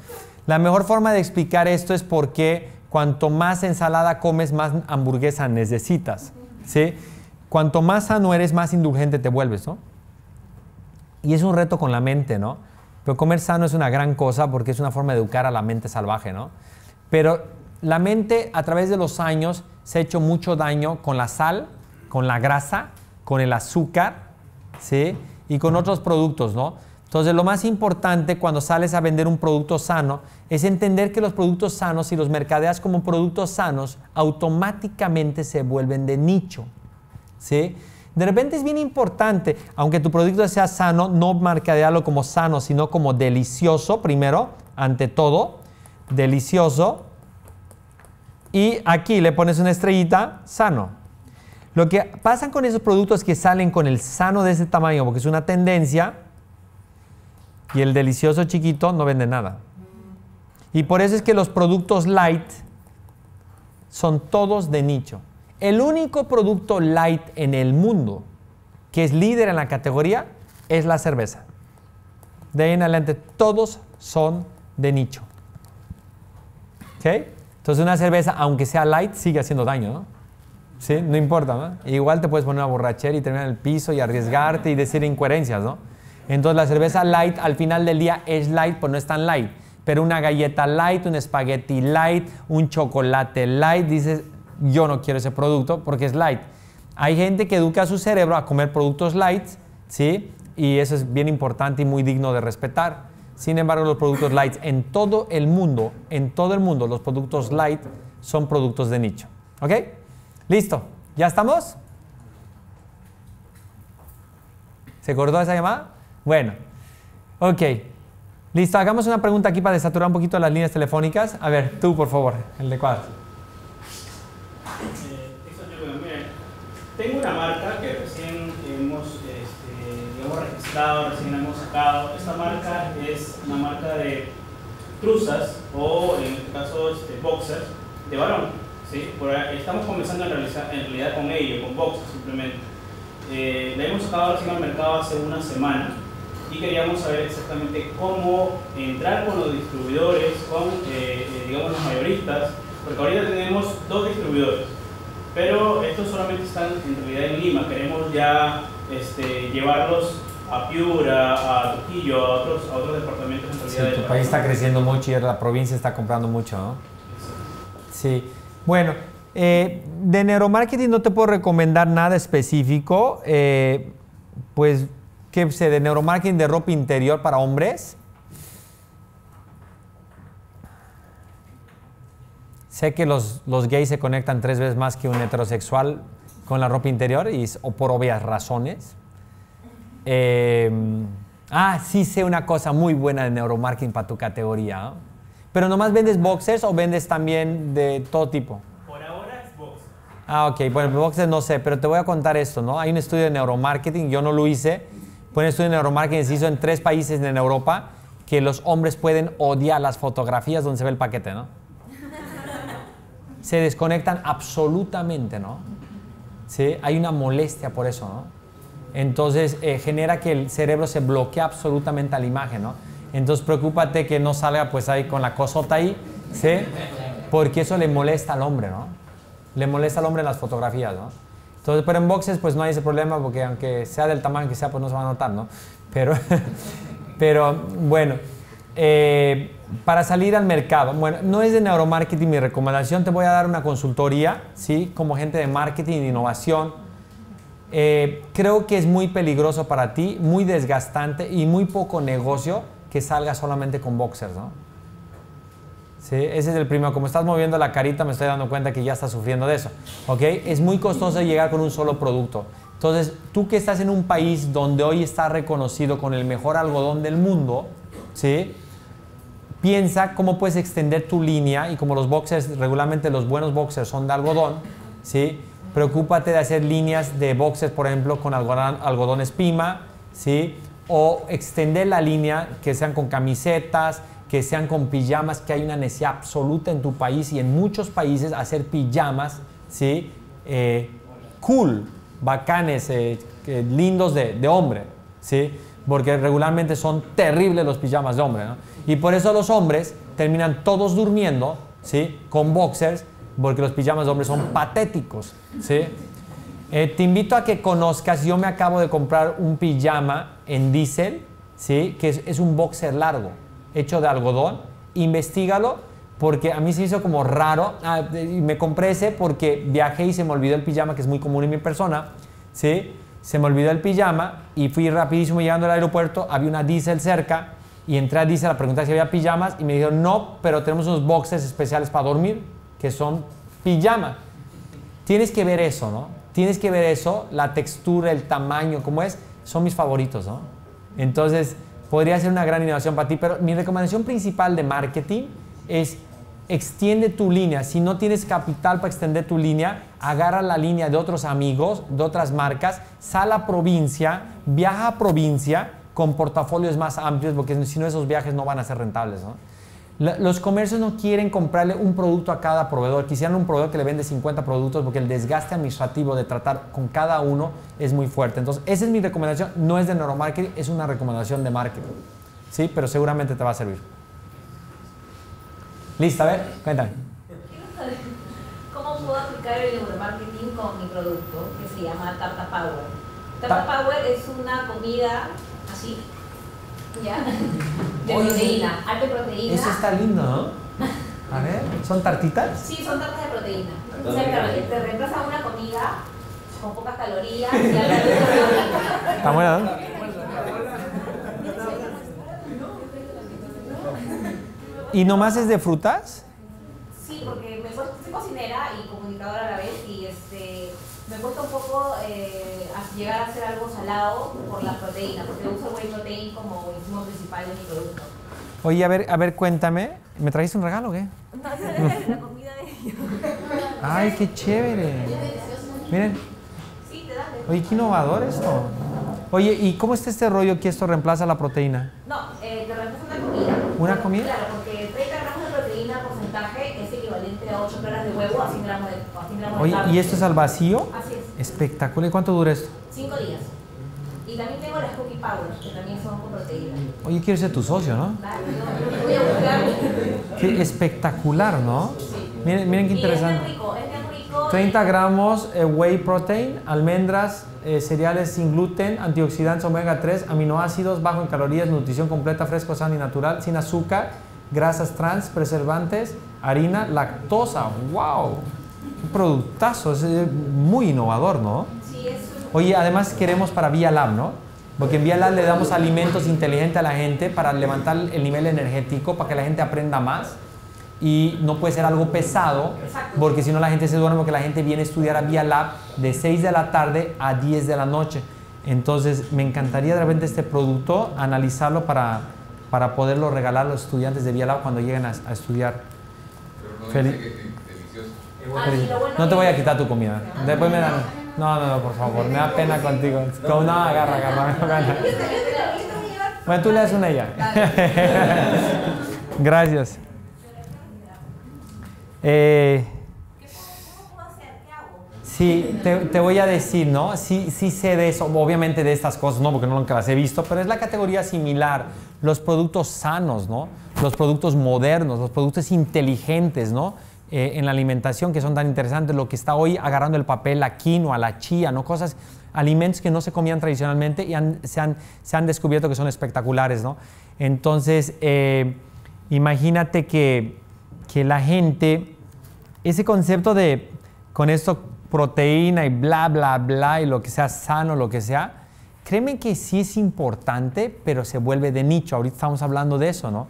La mejor forma de explicar esto es porque cuanto más ensalada comes, más hamburguesa necesitas, ¿sí? Cuanto más sano eres, más indulgente te vuelves, ¿no? Y es un reto con la mente, ¿no? Pero comer sano es una gran cosa porque es una forma de educar a la mente salvaje, ¿no? Pero la mente a través de los años se ha hecho mucho daño con la sal, con la grasa, con el azúcar, ¿sí? Y con otros productos, ¿no? Entonces lo más importante cuando sales a vender un producto sano es entender que los productos sanos, si los mercadeas como productos sanos, automáticamente se vuelven de nicho, ¿sí? De repente es bien importante, aunque tu producto sea sano, no mercadearlo como sano, sino como delicioso primero, ante todo, delicioso. Y aquí le pones una estrellita, sano. Lo que pasa con esos productos que salen con el sano de ese tamaño, porque es una tendencia, y el delicioso chiquito no vende nada. Y por eso es que los productos light son todos de nicho. El único producto light en el mundo que es líder en la categoría es la cerveza. De ahí en adelante todos son de nicho. ¿Okay? Entonces una cerveza, aunque sea light, sigue haciendo daño, ¿no? ¿Sí? No importa, ¿no? Igual te puedes poner una borrachera y terminar en el piso y arriesgarte y decir incoherencias, ¿no? Entonces la cerveza light al final del día es light, pues no es tan light. Pero una galleta light, un espagueti light, un chocolate light, dices... yo no quiero ese producto porque es light. Hay gente que educa a su cerebro a comer productos light, ¿sí? Y eso es bien importante y muy digno de respetar. Sin embargo, los productos light en todo el mundo, los productos light son productos de nicho. ¿Ok? ¿Listo? ¿Ya estamos? ¿Se cortó esa llamada? Bueno. Ok. Listo. Hagamos una pregunta aquí para desaturar un poquito las líneas telefónicas. A ver, tú, por favor, el de cuadro. Tengo una marca que recién hemos registrado, recién la hemos sacado. Esta marca es una marca de truzas o en este caso boxers de varón, ¿sí? Estamos comenzando en realidad con ello, con boxers simplemente. La hemos sacado recién al mercado hace una semana y queríamos saber exactamente cómo entrar con los distribuidores, con digamos los mayoristas, porque ahorita tenemos dos distribuidores. Pero estos solamente están en realidad en Lima. Queremos ya llevarlos a Piura, a Trujillo, a otros departamentos en realidad. Sí, tu país está creciendo mucho y la provincia está comprando mucho, ¿no? Sí. Sí. Bueno, de neuromarketing no te puedo recomendar nada específico. Pues, ¿qué sé? De neuromarketing de ropa interior para hombres. Sé que los gays se conectan 3 veces más que un heterosexual con la ropa interior, o por obvias razones. Sí sé una cosa muy buena de neuromarketing para tu categoría, ¿no? ¿Pero nomás vendes boxers o vendes también de todo tipo? Por ahora es boxers. Ah, ok. Bueno, Boxer no sé, pero te voy a contar esto, ¿no? Hay un estudio de neuromarketing, yo no lo hice. Pues un estudio de neuromarketing se hizo en 3 países en Europa que los hombres pueden odiar las fotografías donde se ve el paquete, ¿no? Se desconectan absolutamente, ¿no? ¿Sí? Hay una molestia por eso, ¿no? Entonces, genera que el cerebro se bloquea absolutamente a la imagen, ¿no? Entonces, preocúpate que no salga, pues, ahí con la cosota ahí, ¿sí? Porque eso le molesta al hombre, ¿no? Le molesta al hombre en las fotografías, ¿no? Entonces, pero en boxes, pues, no hay ese problema, porque aunque sea del tamaño que sea, pues, no se va a notar, ¿no? Pero bueno, para salir al mercado, bueno, no es de neuromarketing mi recomendación, te voy a dar una consultoría, ¿sí? Como gente de marketing e innovación. Creo que es muy peligroso para ti, muy desgastante y muy poco negocio que salga solamente con boxers, ¿no? ¿Sí? Ese es el primero. Como estás moviendo la carita, me estoy dando cuenta que ya estás sufriendo de eso, ¿ok? Es muy costoso llegar con un solo producto. Entonces, tú que estás en un país donde hoy está reconocido con el mejor algodón del mundo, ¿sí? Piensa cómo puedes extender tu línea, y como los boxers, regularmente los buenos boxers son de algodón, ¿sí? Preocúpate de hacer líneas de boxers, por ejemplo, con algodón espima, ¿sí? O extender la línea, que sean con camisetas, que sean con pijamas, que hay una necesidad absoluta en tu país y en muchos países hacer pijamas, ¿sí? Cool, bacanes, lindos de hombre, ¿sí? Porque regularmente son terribles los pijamas de hombre, ¿no? Y por eso los hombres terminan todos durmiendo, ¿sí? Con boxers, porque los pijamas de hombre son patéticos, ¿sí? Te invito a que conozcas, yo me acabo de comprar un pijama en Diesel, ¿sí? Que es un boxer largo, hecho de algodón. Investígalo, porque a mí se hizo como raro. Me compré ese porque viajé y se me olvidó el pijama, que es muy común en mi persona, ¿sí? Se me olvidó el pijama y fui rapidísimo llegando al aeropuerto, había una Diesel cerca y entré a Diesel a preguntar si había pijamas y me dijeron no, pero tenemos unos boxers especiales para dormir que son pijama. Tienes que ver eso, ¿no? Tienes que ver eso, la textura, el tamaño, cómo es, son mis favoritos, ¿no? Entonces, podría ser una gran innovación para ti, pero mi recomendación principal de marketing es extiende tu línea. Si no tienes capital para extender tu línea, agarra la línea de otros amigos, de otras marcas, sal a provincia, viaja a provincia con portafolios más amplios, porque si no esos viajes no van a ser rentables, ¿no? Los comercios no quieren comprarle un producto a cada proveedor, quisieran un proveedor que le vende 50 productos porque el desgaste administrativo de tratar con cada uno es muy fuerte. Entonces, esa es mi recomendación, no es de neuromarketing, es una recomendación de marketing, ¿sí? Pero seguramente te va a servir. Listo, a ver, cuéntame. Quiero saber cómo puedo aplicar el neuromarketing con mi producto que se llama Tarta Power. Tarta Power es una comida así, ¿ya? De proteína, alta proteína. Eso está lindo, ¿no? A ver, ¿son tartitas? Sí, son tartas de proteína. Exactamente, te reemplaza una comida con pocas calorías. ¿Está buena, no? ¿Y nomás es de frutas? Sí, porque soy cocinera y comunicadora a la vez y me cuesta un poco llegar a hacer algo salado por la proteína, porque uso whey protein como insumo principal de mi producto. Oye, a ver, cuéntame, ¿me trajiste un regalo o qué? No, es la comida de ellos. ¡Ay, qué chévere! Miren. Sí, te da. Oye, qué innovador esto. Oye, ¿y cómo está este rollo que esto reemplaza la proteína? No, te reemplaza una comida. ¿Una comida? Claro, porque 30 gramos de proteína porcentaje es equivalente a 8 claras de huevo a 100 gramos de Oye, carne. ¿Y esto es al vacío? Así es. Espectacular. ¿Y cuánto dura esto? 5 días. Y también tengo las cookie powders, que también son con proteína. Oye, quiero ser tu socio, ¿no? Claro, yo voy a buscar. Qué espectacular, ¿no? Sí. Miren qué interesante. Es muy rico. 30 gramos whey protein, almendras, cereales sin gluten, antioxidantes omega 3, aminoácidos, bajo en calorías, nutrición completa, fresco, sano y natural, sin azúcar, grasas trans, preservantes, harina, lactosa. ¡Wow! ¡Qué productazo! Es muy innovador, ¿no? Sí, es. Oye, además queremos para BiiA Lab, ¿no? Porque en BiiA Lab le damos alimentos inteligentes a la gente para levantar el nivel energético, para que la gente aprenda más. Y no puede ser algo pesado, porque si no la gente se duerme, porque la gente viene a estudiar a BiiA Lab de 6 de la tarde a 10 de la noche. Entonces, me encantaría de repente este producto, analizarlo para poderlo regalar a los estudiantes de BiiA Lab cuando lleguen a estudiar. Pero no dice que es delicioso. No te voy a quitar tu comida. Después me dan... No, no, no, por favor, me da pena contigo. Con nada, agarra, agarra. Bueno, tú le das una a ella. Gracias. Sí, te voy a decir, ¿no? Sí, sí sé de eso, obviamente de estas cosas, ¿no? Porque nunca las he visto, pero es la categoría similar. Los productos sanos, ¿no? Los productos modernos, los productos inteligentes, ¿no? En la alimentación, que son tan interesantes, lo que está hoy agarrando el papel, la quinoa, la chía, ¿no? Cosas, alimentos que no se comían tradicionalmente y se han descubierto que son espectaculares, ¿no? Entonces, imagínate que la gente, ese concepto de, con esto, proteína y bla, bla, bla, y lo que sea sano, lo que sea, créeme que sí es importante, pero se vuelve de nicho. Ahorita estamos hablando de eso, ¿no?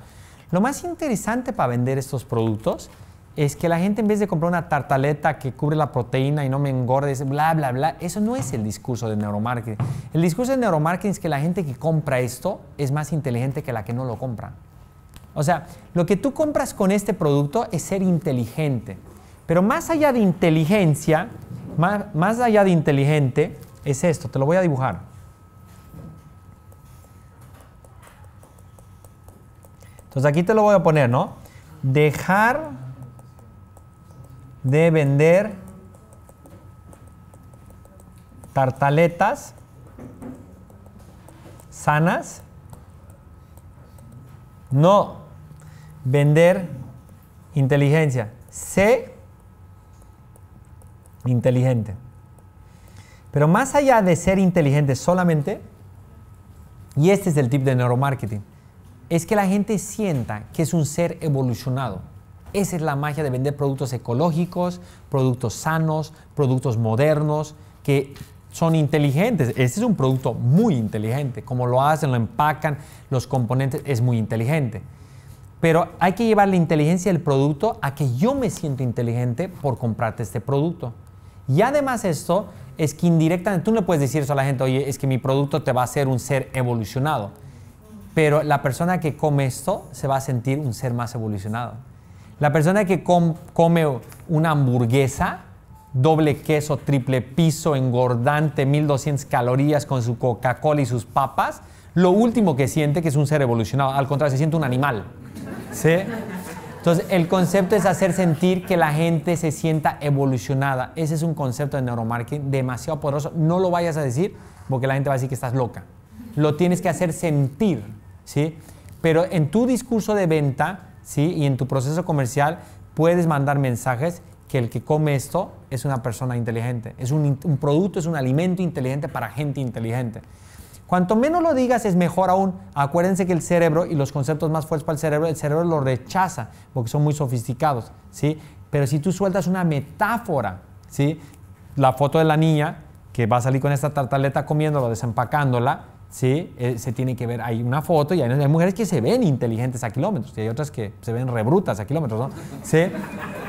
Lo más interesante para vender estos productos es que la gente, en vez de comprar una tartaleta que cubre la proteína y no me engorde, es bla, bla, bla. Eso no es el discurso de neuromarketing. El discurso de neuromarketing es que la gente que compra esto es más inteligente que la que no lo compra. O sea, lo que tú compras con este producto es ser inteligente. Pero más allá de inteligencia, más allá de inteligente, es esto. Te lo voy a dibujar. Entonces aquí te lo voy a poner, ¿no? Dejar de vender tartaletas sanas, no vender inteligencia, sé inteligente. Pero más allá de ser inteligente solamente, y este es el tip de neuromarketing, es que la gente sienta que es un ser evolucionado. Esa es la magia de vender productos ecológicos, productos sanos, productos modernos, que son inteligentes. Este es un producto muy inteligente. Como lo hacen, lo empacan, los componentes, es muy inteligente. Pero hay que llevar la inteligencia del producto a que yo me siento inteligente por comprarte este producto. Y además esto es que indirectamente, tú no le puedes decir eso a la gente, oye, es que mi producto te va a hacer un ser evolucionado. Pero la persona que come esto se va a sentir un ser más evolucionado. La persona que come una hamburguesa, doble queso, triple piso, engordante, 1200 calorías con su Coca-Cola y sus papas, lo último que siente que es un ser evolucionado, al contrario, se siente un animal. ¿Sí? Entonces, el concepto es hacer sentir que la gente se sienta evolucionada. Ese es un concepto de neuromarketing demasiado poderoso. No lo vayas a decir porque la gente va a decir que estás loca. Lo tienes que hacer sentir, ¿sí? Pero en tu discurso de venta, ¿sí? Y en tu proceso comercial puedes mandar mensajes que el que come esto es una persona inteligente, es un producto, es un alimento inteligente para gente inteligente. Cuanto menos lo digas es mejor aún. Acuérdense que el cerebro y los conceptos más fuertes para el cerebro lo rechaza porque son muy sofisticados, ¿sí? Pero si tú sueltas una metáfora, ¿sí? La foto de la niña que va a salir con esta tartaleta comiéndola, desempacándola, ¿sí? Se tiene que ver, hay una foto y hay mujeres que se ven inteligentes a kilómetros y hay otras que se ven rebrutas a kilómetros, ¿no? ¿Sí?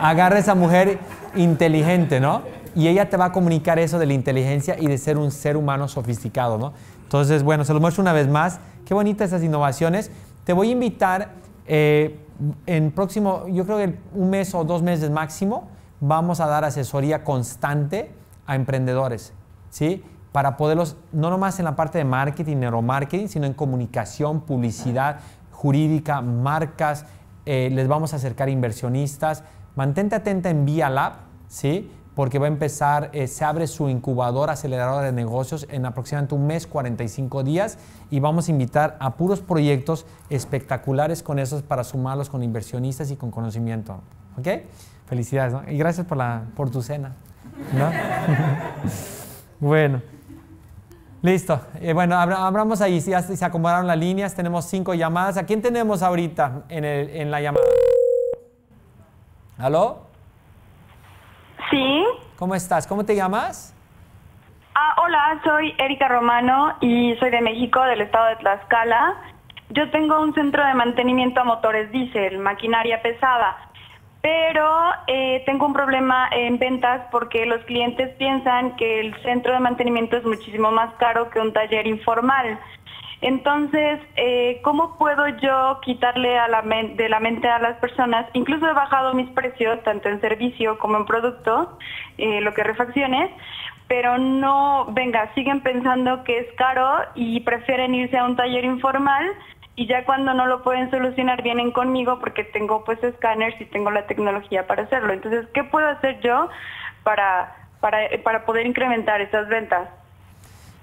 Agarra a esa mujer inteligente, ¿no? Y ella te va a comunicar eso de la inteligencia y de ser un ser humano sofisticado, ¿no? Entonces, bueno, se los muestro una vez más. Qué bonitas esas innovaciones. Te voy a invitar en próximo, yo creo que un mes o 2 meses máximo, vamos a dar asesoría constante a emprendedores, ¿sí? Para poderlos, no nomás en la parte de marketing, neuromarketing, sino en comunicación, publicidad, jurídica, marcas, les vamos a acercar inversionistas. Mantente atenta en BiiA Lab, ¿sí? Porque va a empezar, se abre su incubadora, aceleradora de negocios en aproximadamente un mes, 45 días, y vamos a invitar a puros proyectos espectaculares con esos para sumarlos con inversionistas y con conocimiento. ¿Ok? Felicidades, ¿no? Y gracias por tu cena, ¿no? Bueno. Listo. Bueno, abramos ahí. Ya se acomodaron las líneas. Tenemos 5 llamadas. ¿A quién tenemos ahorita en la llamada? ¿Aló? Sí. ¿Cómo estás? ¿Cómo te llamas? Hola, soy Erika Romano y soy de México, del estado de Tlaxcala. Yo tengo un centro de mantenimiento a motores Diesel, maquinaria pesada. Pero tengo un problema en ventas porque los clientes piensan que el centro de mantenimiento es muchísimo más caro que un taller informal. Entonces, ¿cómo puedo yo quitarle a la mente a las personas? Incluso he bajado mis precios, tanto en servicio como en producto, lo que refacciones, pero no, venga, siguen pensando que es caro y prefieren irse a un taller informal y ya cuando no lo pueden solucionar vienen conmigo porque tengo pues escáneres y tengo la tecnología para hacerlo. Entonces, ¿qué puedo hacer yo para poder incrementar esas ventas?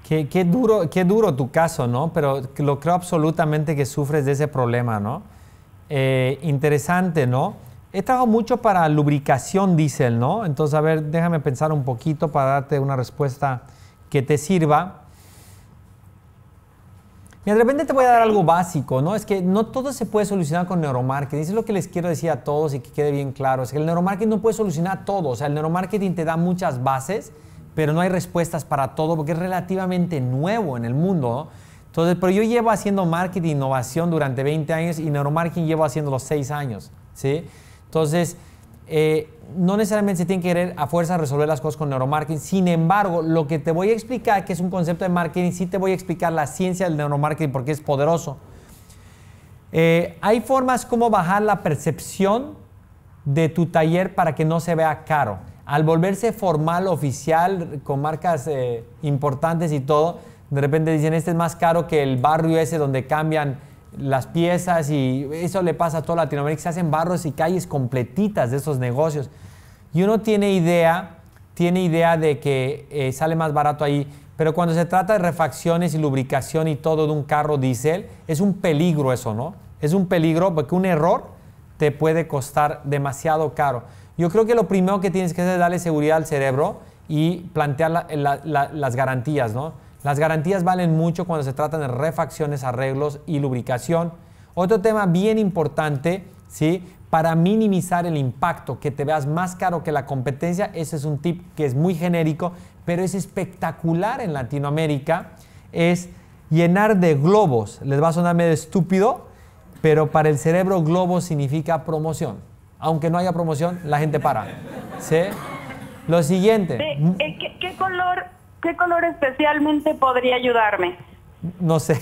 Qué duro tu caso, ¿no? Pero lo creo absolutamente que sufres de ese problema, ¿no? Interesante, ¿no? He trabajado mucho para lubricación diésel, ¿no? Entonces, a ver, déjame pensar un poquito para darte una respuesta que te sirva. Y de repente te voy a dar algo básico, ¿no? Es que no todo se puede solucionar con neuromarketing. Eso es lo que les quiero decir a todos y que quede bien claro. Es que el neuromarketing no puede solucionar todo. O sea, el neuromarketing te da muchas bases, pero no hay respuestas para todo porque es relativamente nuevo en el mundo, ¿no? Entonces, pero yo llevo haciendo marketing e innovación durante 20 años y neuromarketing llevo haciendo los 6 años, ¿sí? Entonces, no necesariamente se tienen que querer a fuerza resolver las cosas con neuromarketing. Sin embargo, lo que te voy a explicar, que es un concepto de marketing, sí te voy a explicar la ciencia del neuromarketing porque es poderoso. Hay formas como bajar la percepción de tu taller para que no se vea caro. Al volverse formal, oficial, con marcas importantes y todo, de repente dicen, este es más caro que el barrio ese donde cambian las piezas, y eso le pasa a toda Latinoamérica. Se hacen barrios y calles completitas de esos negocios y uno tiene idea de que sale más barato ahí, pero cuando se trata de refacciones y lubricación y todo de un carro diésel, es un peligro eso, ¿no? Es un peligro porque un error te puede costar demasiado caro. Yo creo que lo primero que tienes que hacer es darle seguridad al cerebro y plantear las garantías, ¿no? Las garantías valen mucho cuando se tratan de refacciones, arreglos y lubricación. Otro tema bien importante, ¿sí? Para minimizar el impacto, que te veas más caro que la competencia. Ese es un tip que es muy genérico, pero es espectacular en Latinoamérica. Es llenar de globos. Les va a sonar medio estúpido, pero para el cerebro globo significa promoción. Aunque no haya promoción, la gente para, ¿sí? Lo siguiente. ¿Qué color especialmente podría ayudarme? No sé,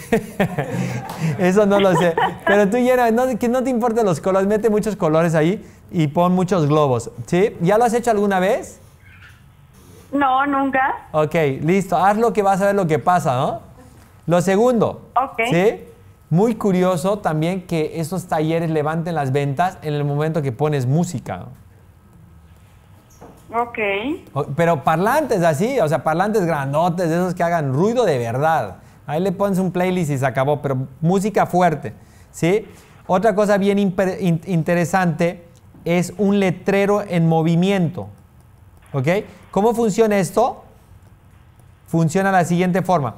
eso no lo sé. Pero tú llena, que no te importen los colores, mete muchos colores ahí y pon muchos globos, ¿sí? ¿Ya lo has hecho alguna vez? No, nunca. Ok, listo, haz lo que vas a ver lo que pasa, ¿no? Lo segundo, okay. ¿Sí? Muy curioso también que estos talleres levanten las ventas en el momento que pones música, ¿no? Ok. Pero parlantes así, o sea, parlantes grandotes, esos que hagan ruido de verdad. Ahí le pones un playlist y se acabó, pero música fuerte, ¿sí? Otra cosa bien interesante es un letrero en movimiento, ¿ok? ¿Cómo funciona esto? Funciona de la siguiente forma.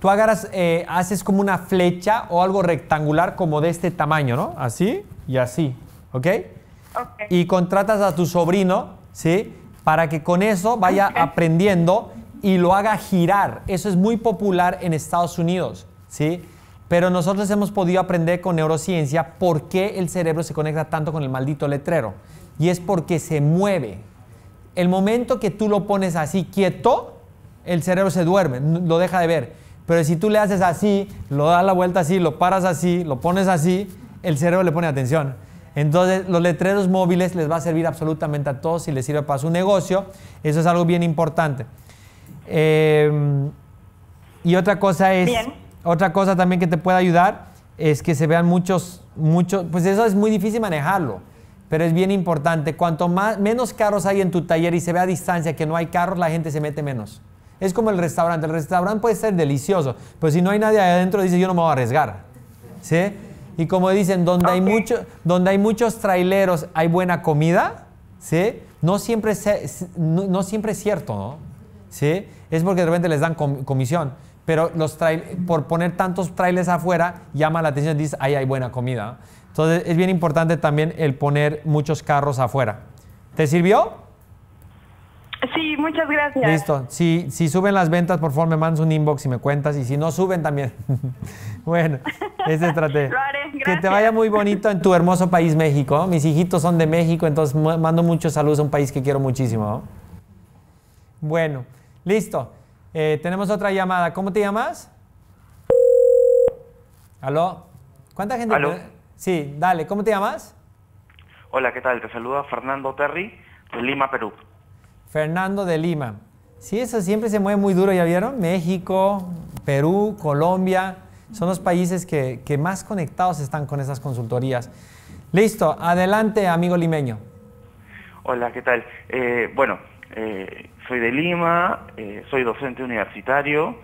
Tú agarras, haces como una flecha o algo rectangular como de este tamaño, ¿no? Así y así, ¿ok? Okay. Y contratas a tu sobrino, ¿sí? Para que con eso vaya aprendiendo y lo haga girar. Eso es muy popular en Estados Unidos, ¿sí? Pero nosotros hemos podido aprender con neurociencia por qué el cerebro se conecta tanto con el maldito letrero. Y es porque se mueve. El momento que tú lo pones así quieto, el cerebro se duerme, lo deja de ver. Pero si tú le haces así, lo das la vuelta así, lo paras así, lo pones así, el cerebro le pone atención. Entonces, los letreros móviles les va a servir absolutamente a todos si les sirve para su negocio. Eso es algo bien importante. Y otra cosa es... Bien. Otra cosa también que te puede ayudar es que se vean muchos... Pues eso es muy difícil manejarlo, pero es bien importante. Cuanto menos carros hay en tu taller y se ve a distancia que no hay carros, la gente se mete menos. Es como el restaurante. El restaurante puede ser delicioso, pero si no hay nadie adentro, dice, yo no me voy a arriesgar, ¿sí? Y como dicen, donde hay muchos traileros hay buena comida, ¿sí? No siempre es cierto, ¿no? ¿Sí? Es porque de repente les dan comisión, pero por poner tantos trailers afuera llama la atención y dice, ahí hay buena comida, ¿no? Entonces es bien importante también el poner muchos carros afuera. ¿Te sirvió? Sí, muchas gracias. Listo. Si suben las ventas, por favor, me mandas un inbox y me cuentas. Y si no suben, también. Bueno, esa estrategia. Lo haré, gracias. Que te vaya muy bonito en tu hermoso país, México, ¿no? Mis hijitos son de México, entonces mando muchos saludos a un país que quiero muchísimo, ¿no? Bueno, listo. Tenemos otra llamada. ¿Cómo te llamas? ¿Aló? ¿Cuánta gente? ¿Aló? Sí, dale. ¿Cómo te llamas? Hola, ¿qué tal? Te saluda Fernando Terry, de Lima, Perú. Fernando de Lima. Sí, eso siempre se mueve muy duro, ¿ya vieron? México, Perú, Colombia, son los países que más conectados están con esas consultorías. Listo, adelante, amigo limeño. Hola, ¿qué tal? Soy de Lima, soy docente universitario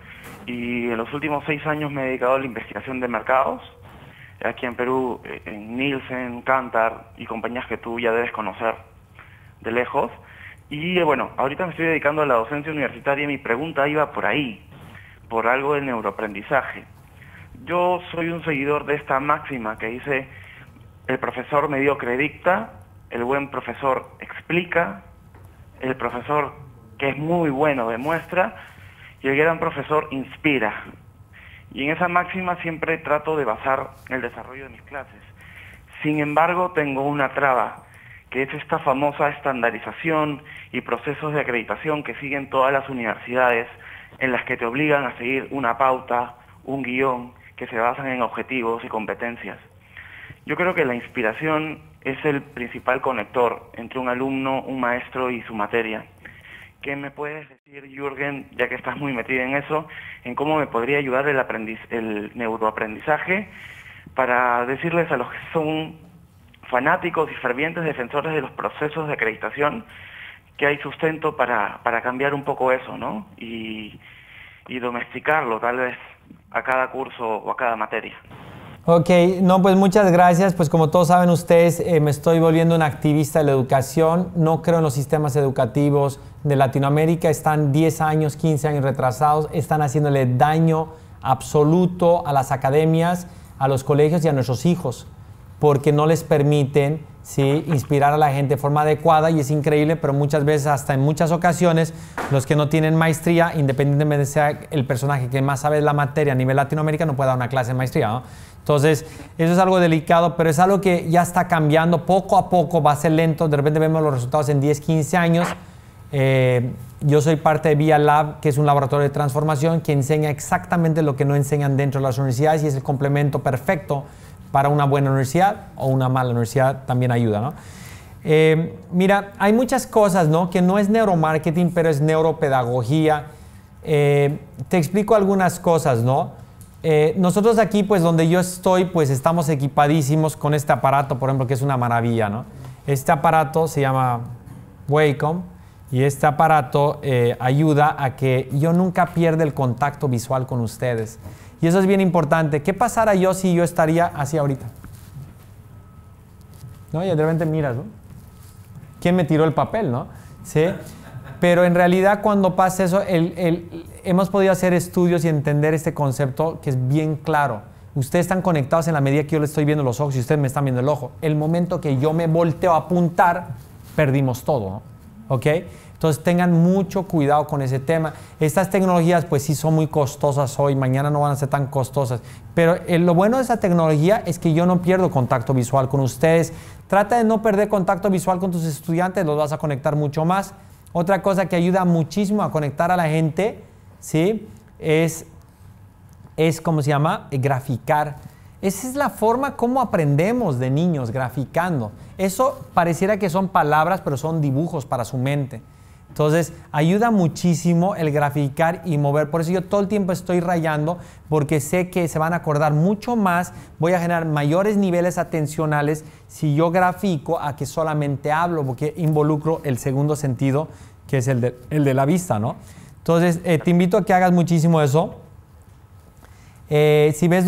y en los últimos 6 años me he dedicado a la investigación de mercados, aquí en Perú, en Nielsen, Kantar y compañías que tú ya debes conocer de lejos. Y ahorita me estoy dedicando a la docencia universitaria y mi pregunta iba por ahí, por algo de neuroaprendizaje. Yo soy un seguidor de esta máxima que dice, el profesor mediocre dicta, el buen profesor explica, el profesor que es muy bueno demuestra y el gran profesor inspira. Y en esa máxima siempre trato de basar el desarrollo de mis clases. Sin embargo, tengo una traba, que es esta famosa estandarización y procesos de acreditación que siguen todas las universidades, en las que te obligan a seguir una pauta, un guión, que se basan en objetivos y competencias. Yo creo que la inspiración es el principal conector entre un alumno, un maestro y su materia. ¿Qué me puedes decir, Jürgen, ya que estás muy metido en eso, en cómo me podría ayudar el neuroaprendizaje para decirles a los que son fanáticos y fervientes defensores de los procesos de acreditación, que hay sustento para cambiar un poco eso, ¿no? Y domesticarlo, tal vez, a cada curso o a cada materia. Ok, no, pues muchas gracias. Pues como todos saben ustedes, me estoy volviendo un activista de la educación. No creo en los sistemas educativos de Latinoamérica. Están 10 años, 15 años retrasados. Están haciéndole daño absoluto a las academias, a los colegios y a nuestros hijos, porque no les permiten, ¿sí?, inspirar a la gente de forma adecuada, y es increíble, pero muchas veces, hasta en muchas ocasiones, los que no tienen maestría, independientemente de sea el personaje que más sabe de la materia a nivel latinoamericano, no puede dar una clase de maestría, ¿no? Entonces, eso es algo delicado, pero es algo que ya está cambiando poco a poco, va a ser lento, de repente vemos los resultados en 10, 15 años. Yo soy parte de BiiA Lab, que es un laboratorio de transformación que enseña exactamente lo que no enseñan dentro de las universidades, y es el complemento perfecto para una buena universidad o una mala universidad, también ayuda, ¿no? Mira, hay muchas cosas, ¿no?, que no es neuromarketing, pero es neuropedagogía. Te explico algunas cosas, ¿no? Nosotros aquí, pues donde yo estoy, pues estamos equipadísimos con este aparato, por ejemplo, que es una maravilla, ¿no? Este aparato se llama Wacom y este aparato ayuda a que yo nunca pierda el contacto visual con ustedes. Y eso es bien importante. ¿Qué pasara yo si yo estaría así ahorita? ¿No? Y de repente miras, ¿no? ¿Quién me tiró el papel, no? ¿Sí? Pero en realidad, cuando pasa eso, hemos podido hacer estudios y entender este concepto que es bien claro. Ustedes están conectados en la medida que yo les estoy viendo los ojos y ustedes me están viendo el ojo. El momento que yo me volteo a apuntar, perdimos todo, ¿no? ¿Ok? Entonces tengan mucho cuidado con ese tema. Estas tecnologías pues sí son muy costosas hoy, mañana no van a ser tan costosas. Pero lo bueno de esa tecnología es que yo no pierdo contacto visual con ustedes. Trata de no perder contacto visual con tus estudiantes, los vas a conectar mucho más. Otra cosa que ayuda muchísimo a conectar a la gente, ¿sí?, es ¿cómo se llama?, graficar. Esa es la forma como aprendemos de niños, graficando. Eso pareciera que son palabras, pero son dibujos para su mente. Entonces, ayuda muchísimo el graficar y mover. Por eso yo todo el tiempo estoy rayando, porque sé que se van a acordar mucho más. Voy a generar mayores niveles atencionales si yo grafico a que solamente hablo, porque involucro el segundo sentido, que es el de la vista, ¿no? Entonces, te invito a que hagas muchísimo eso. Si ves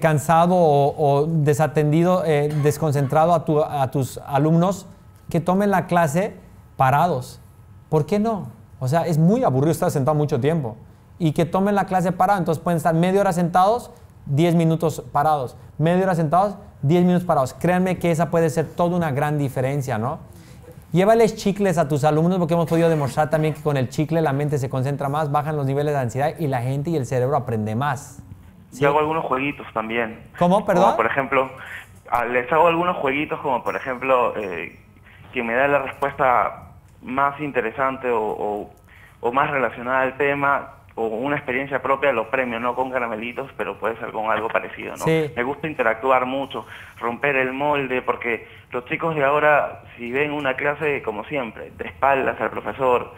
cansado o desatendido, desconcentrado a tus alumnos, que tomen la clase parados. ¿Por qué no? O sea, es muy aburrido estar sentado mucho tiempo. Y que tomen la clase parada. Entonces pueden estar media hora sentados, 10 minutos parados. Media hora sentados, 10 minutos parados. Créanme que esa puede ser toda una gran diferencia, ¿no? Llévales chicles a tus alumnos, porque hemos podido demostrar también que con el chicle la mente se concentra más, bajan los niveles de ansiedad y la gente y el cerebro aprende más. ¿Sí? Yo hago algunos jueguitos también. ¿Cómo? ¿Perdón? Como por ejemplo, les hago algunos jueguitos como por ejemplo, que me da la respuesta más interesante o más relacionada al tema, con una experiencia propia de los premios, no con caramelitos, pero puede ser con algo parecido, ¿no? Sí. Me gusta interactuar mucho, romper el molde, porque los chicos de ahora, si ven una clase, como siempre, de espaldas al profesor,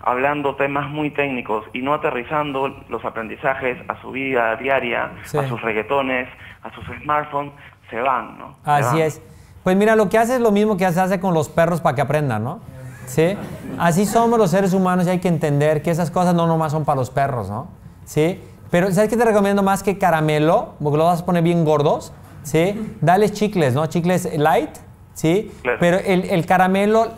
hablando temas muy técnicos y no aterrizando los aprendizajes a su vida diaria, sí, a sus reggaetones, a sus smartphones, se van, ¿no? Así es. Pues mira, lo que hace es lo mismo que se hace con los perros para que aprendan, ¿no? ¿Sí? Así somos los seres humanos y hay que entender que esas cosas no nomás son para los perros, ¿no? ¿Sí? Pero ¿sabes qué te recomiendo más que caramelo? Porque los vas a poner bien gordos, ¿sí? Dales chicles, ¿no? Chicles light, ¿sí? Claro. Pero el caramelo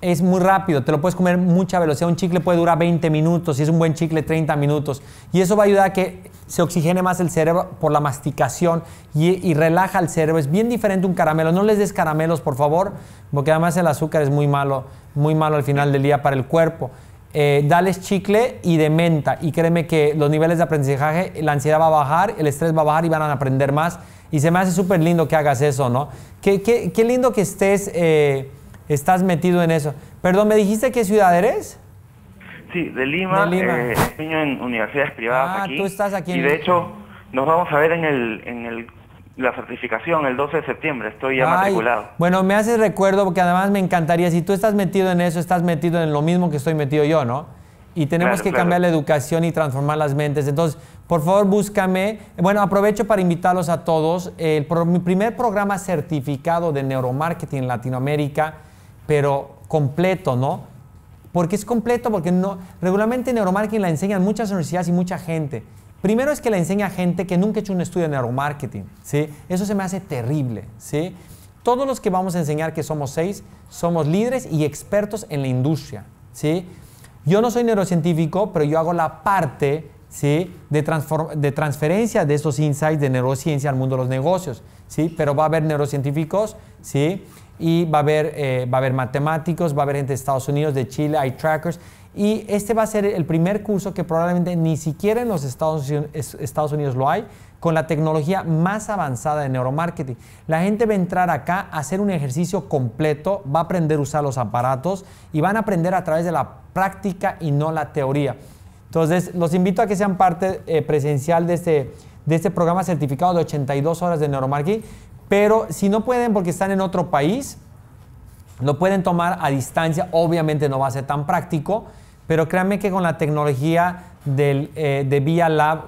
es muy rápido, te lo puedes comer a mucha velocidad. Un chicle puede durar 20 minutos, si es un buen chicle 30 minutos. Y eso va a ayudar a que se oxigene más el cerebro por la masticación y relaja el cerebro. Es bien diferente un caramelo. No les des caramelos, por favor, porque además el azúcar es muy malo al final del día para el cuerpo. Dales chicle y de menta. Y créeme que los niveles de aprendizaje, la ansiedad va a bajar, el estrés va a bajar y van a aprender más. Y se me hace súper lindo que hagas eso, ¿no? Qué lindo que estés... estás metido en eso. Perdón, ¿me dijiste qué ciudad eres? Sí, de Lima. Enseño en universidades privadas aquí. Ah, tú estás aquí. Y de hecho, nos vamos a ver en la certificación el 12 de septiembre. Estoy ya matriculado. Bueno, me haces recuerdo porque además me encantaría. Si tú estás metido en eso, estás metido en lo mismo que estoy metido yo, ¿no? Y tenemos que cambiar la educación y transformar las mentes. Entonces, por favor, búscame. Bueno, aprovecho para invitarlos a todos. Mi primer programa certificado de neuromarketing en Latinoamérica, pero completo, ¿no? Porque es completo, porque no, regularmente neuromarketing la enseñan muchas universidades y mucha gente. Primero es que la enseña gente que nunca ha hecho un estudio de neuromarketing, ¿sí? Eso se me hace terrible, ¿sí? Todos los que vamos a enseñar, que somos 6, somos líderes y expertos en la industria, ¿sí? Yo no soy neurocientífico, pero yo hago la parte, ¿sí?, de transferencia de esos insights de neurociencia al mundo de los negocios, ¿sí? Pero va a haber neurocientíficos, ¿sí? Y va a haber matemáticos, va a haber gente de Estados Unidos, de Chile, hay trackers. Y este va a ser el primer curso que probablemente ni siquiera en los Estados Unidos lo hay, con la tecnología más avanzada de neuromarketing. La gente va a entrar acá a hacer un ejercicio completo, va a aprender a usar los aparatos y van a aprender a través de la práctica y no la teoría. Entonces, los invito a que sean parte presencial de este programa certificado de 82 horas de neuromarketing. Pero si no pueden porque están en otro país, lo pueden tomar a distancia. Obviamente no va a ser tan práctico, pero créanme que con la tecnología de BiiA Lab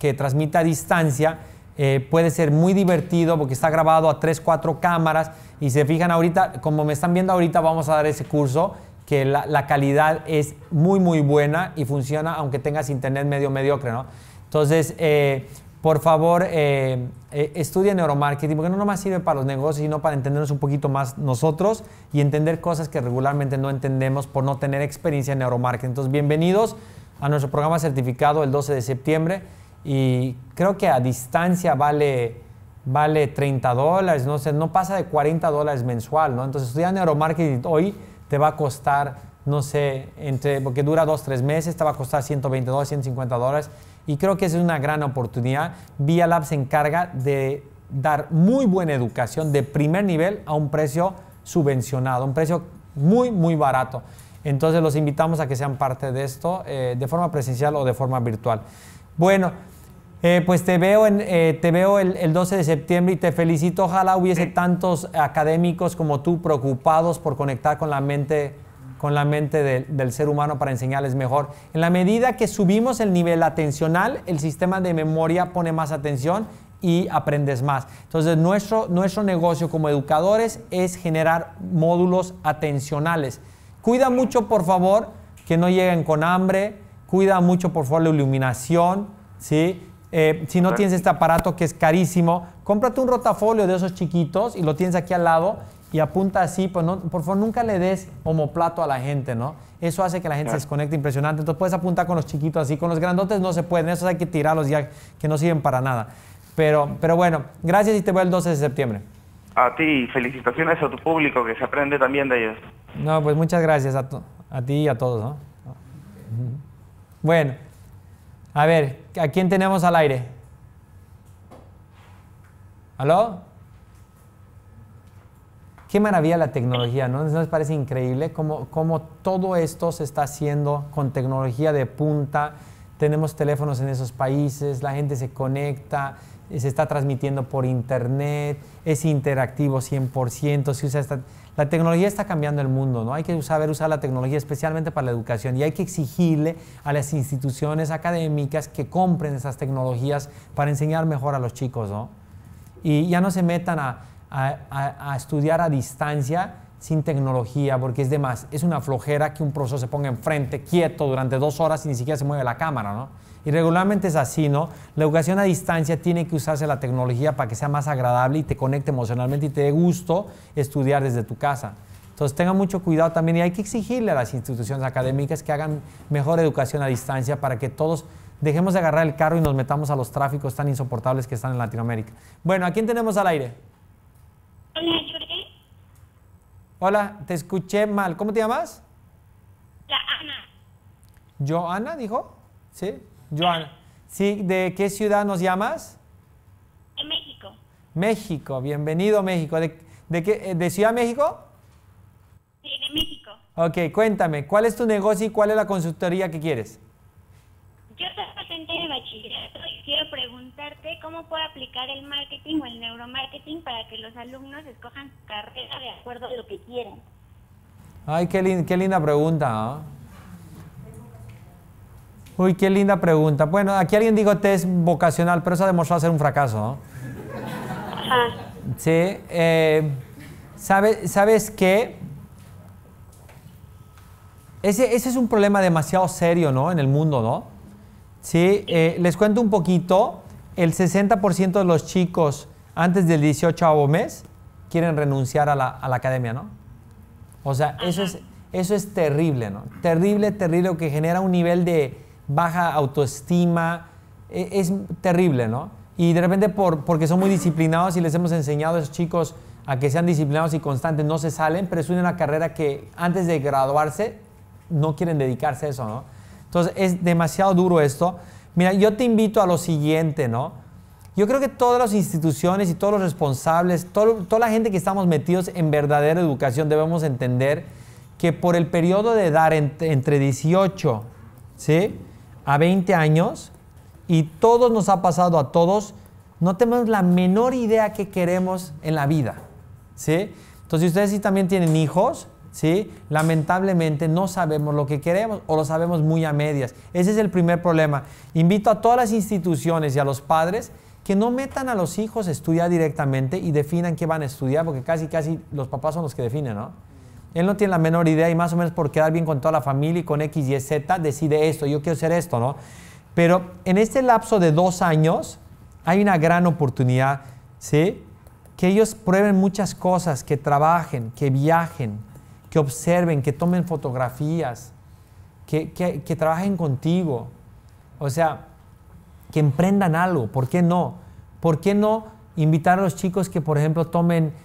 que transmite a distancia puede ser muy divertido porque está grabado a 3 o 4 cámaras y se fijan ahorita, como me están viendo ahorita, vamos a dar ese curso que la calidad es muy buena y funciona aunque tengas internet medio mediocre, ¿no? Entonces, por favor, estudia neuromarketing, porque no nomás sirve para los negocios, sino para entendernos un poquito más nosotros y entender cosas que regularmente no entendemos por no tener experiencia en neuromarketing. Entonces, bienvenidos a nuestro programa certificado el 12 de septiembre y creo que a distancia vale $30, no sé, no pasa de $40 mensual, ¿no? Entonces, estudiar neuromarketing hoy te va a costar, no sé, porque dura 2 o 3 meses, te va a costar $120, $150. Y creo que esa es una gran oportunidad. BiiA Lab se encarga de dar muy buena educación de primer nivel a un precio subvencionado, un precio muy barato. Entonces los invitamos a que sean parte de esto de forma presencial o de forma virtual. Bueno, pues te veo el 12 de septiembre y te felicito. Ojalá hubiese tantos académicos como tú preocupados por conectar con la mente del ser humano para enseñarles mejor. En la medida que subimos el nivel atencional, el sistema de memoria pone más atención y aprendes más. Entonces, nuestro negocio como educadores es generar módulos atencionales. Cuida mucho, por favor, que no lleguen con hambre. Cuida mucho, por favor, la iluminación, ¿sí? Si no tienes este aparato que es carísimo, cómprate un rotafolio de esos chiquitos y lo tienes aquí al lado y apunta así, pues no, por favor nunca le des omoplato a la gente, ¿no? Eso hace que la gente se desconecte, impresionante. Entonces puedes apuntar con los chiquitos así, con los grandotes no se pueden, esos hay que tirarlos ya, que no sirven para nada. Pero bueno, gracias y te veo el 12 de septiembre. A ti, felicitaciones a tu público, que se aprende también de ellos. No, pues muchas gracias a ti y a todos, ¿no? Bueno, a ver, ¿a quién tenemos al aire? ¿Aló? Qué maravilla la tecnología, ¿no? ¿No les parece increíble cómo todo esto se está haciendo con tecnología de punta, tenemos teléfonos en esos países, la gente se conecta, se está transmitiendo por internet, es interactivo 100%, se usa esta... La tecnología está cambiando el mundo, ¿no? Hay que saber usar la tecnología especialmente para la educación y hay que exigirle a las instituciones académicas que compren esas tecnologías para enseñar mejor a los chicos, ¿no? Y ya no se metan a estudiar a distancia sin tecnología, porque es de más, es una flojera que un profesor se ponga enfrente, quieto, durante 2 horas y ni siquiera se mueve la cámara, ¿no? Y regularmente es así, ¿no? La educación a distancia tiene que usarse la tecnología para que sea más agradable y te conecte emocionalmente y te dé gusto estudiar desde tu casa. Entonces, tengan mucho cuidado también y hay que exigirle a las instituciones académicas que hagan mejor educación a distancia para que todos dejemos de agarrar el carro y nos metamos a los tráficos tan insoportables que están en Latinoamérica. Bueno, ¿a quién tenemos al aire? Hola, Jürgen. Hola, te escuché mal. ¿Cómo te llamas? La Ana. ¿Joana dijo? Sí. Joana, sí, ¿de qué ciudad nos llamas? De México. México, bienvenido México. ¿De Ciudad México? Sí, de México. Ok, cuéntame, ¿cuál es tu negocio y cuál es la consultoría que quieres? Yo soy docente de bachillerato y quiero preguntarte cómo puedo aplicar el marketing o el neuromarketing para que los alumnos escojan su carrera de acuerdo a lo que quieran. Ay, qué linda pregunta, ¿no? Uy, qué linda pregunta. Bueno, aquí alguien dijo test vocacional, pero eso ha demostrado ser un fracaso, ¿no? Ajá. Sí. ¿Sabes qué? Ese es un problema demasiado serio, ¿no? En el mundo, ¿no? Sí. Les cuento un poquito. El 60% de los chicos antes del 18º mes quieren renunciar a la academia, ¿no? O sea, eso es terrible, ¿no? Terrible, terrible, que genera un nivel de baja autoestima, es terrible, ¿no? Y de repente porque son muy disciplinados y les hemos enseñado a esos chicos a que sean disciplinados y constantes, no se salen, pero es una carrera que antes de graduarse no quieren dedicarse a eso, ¿no? Entonces es demasiado duro esto. Mira, yo te invito a lo siguiente, ¿no? Yo creo que todas las instituciones y todos los responsables, toda la gente que estamos metidos en verdadera educación debemos entender que por el periodo de edad entre 18, ¿sí?, a 20 años, y todos nos ha pasado a todos, no tenemos la menor idea que queremos en la vida, ¿sí? Entonces, si ustedes sí también tienen hijos, ¿sí?, lamentablemente no sabemos lo que queremos o lo sabemos muy a medias. Ese es el primer problema. Invito a todas las instituciones y a los padres que no metan a los hijos a estudiar directamente y definan qué van a estudiar, porque casi los papás son los que definen, ¿no? Él no tiene la menor idea y más o menos por quedar bien con toda la familia y con X, Y, Z decide esto, yo quiero hacer esto, ¿no? Pero en este lapso de 2 años hay una gran oportunidad, ¿sí? Que ellos prueben muchas cosas, que trabajen, que viajen, que observen, que tomen fotografías, que trabajen contigo. O sea, que emprendan algo, ¿por qué no? ¿Por qué no invitar a los chicos que, por ejemplo,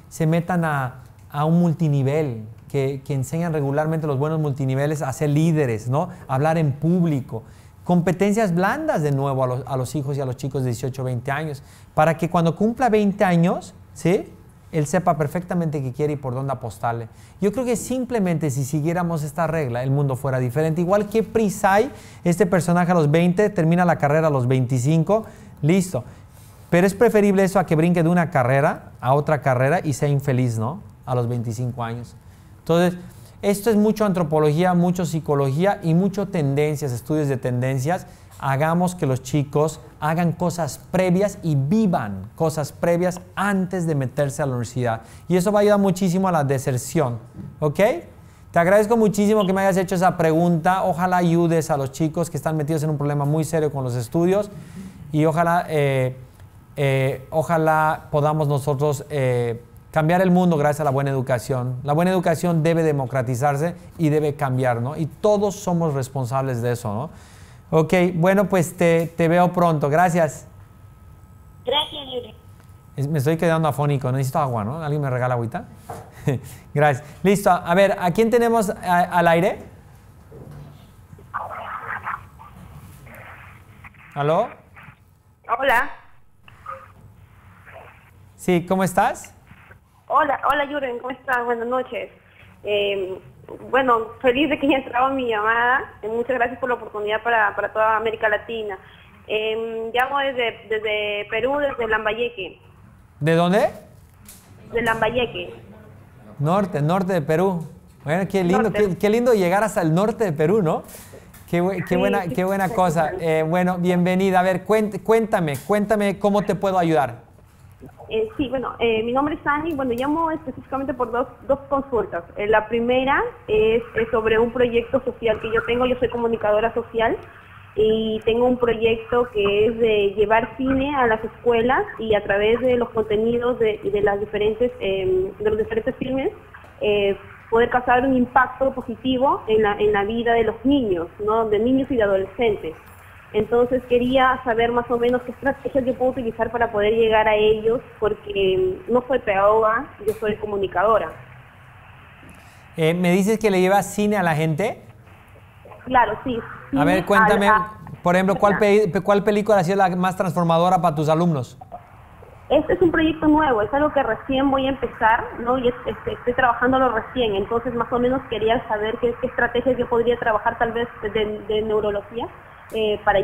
se metan a un multinivel? Que enseñan regularmente los buenos multiniveles a ser líderes, ¿no? A hablar en público. Competencias blandas de nuevo a los hijos y a los chicos de 18, 20 años, para que cuando cumpla 20 años, ¿sí?, él sepa perfectamente qué quiere y por dónde apostarle. Yo creo que simplemente si siguiéramos esta regla, el mundo fuera diferente. Igual que prisa hay, este personaje a los 20, termina la carrera a los 25, listo. Pero es preferible eso a que brinque de una carrera a otra carrera y sea infeliz, ¿no? A los 25 años. Entonces, esto es mucho antropología, mucho psicología y mucho tendencias, estudios de tendencias. Hagamos que los chicos hagan cosas previas y vivan cosas previas antes de meterse a la universidad. Y eso va a ayudar muchísimo a la deserción, ¿ok? Te agradezco muchísimo que me hayas hecho esa pregunta. Ojalá ayudes a los chicos que están metidos en un problema muy serio con los estudios y ojalá, ojalá podamos nosotros... cambiar el mundo gracias a la buena educación. La buena educación debe democratizarse y debe cambiar, ¿no? Y todos somos responsables de eso, ¿no? Ok, bueno, pues te veo pronto. Gracias. Gracias, Yuri. Me estoy quedando afónico. Necesito agua, ¿no? ¿Alguien me regala agüita? Gracias. Listo. A ver, ¿a quién tenemos al aire? ¿Aló? Hola. Sí, ¿cómo estás? Hola, Jürgen, ¿cómo estás? Buenas noches. bueno, feliz de que haya entrado mi llamada. Muchas gracias por la oportunidad para toda América Latina. Llamo desde Perú, desde Lambayeque. ¿De dónde? De Lambayeque. Norte de Perú. Bueno, qué lindo, qué lindo llegar hasta el norte de Perú, ¿no? Qué buena cosa. Bueno, bienvenida. A ver, cuéntame cómo te puedo ayudar. Sí, bueno, mi nombre es Angie. Bueno, llamo específicamente por dos consultas. La primera es sobre un proyecto social que yo tengo. Yo soy comunicadora social y tengo un proyecto que es de llevar cine a las escuelas y a través de los contenidos de los diferentes filmes poder causar un impacto positivo en la vida de los niños, ¿no? De niños y de adolescentes. Entonces quería saber más o menos qué estrategias yo puedo utilizar para poder llegar a ellos, porque no soy pedagoga, yo soy comunicadora. ¿Me dices que le llevas cine a la gente? Claro, sí. A ver, cuéntame, por ejemplo, ¿cuál película ha sido la más transformadora para tus alumnos? Este es un proyecto nuevo, es algo que recién voy a empezar, ¿no? Y estoy trabajándolo recién, entonces más o menos quería saber qué estrategias yo podría trabajar tal vez de neurología para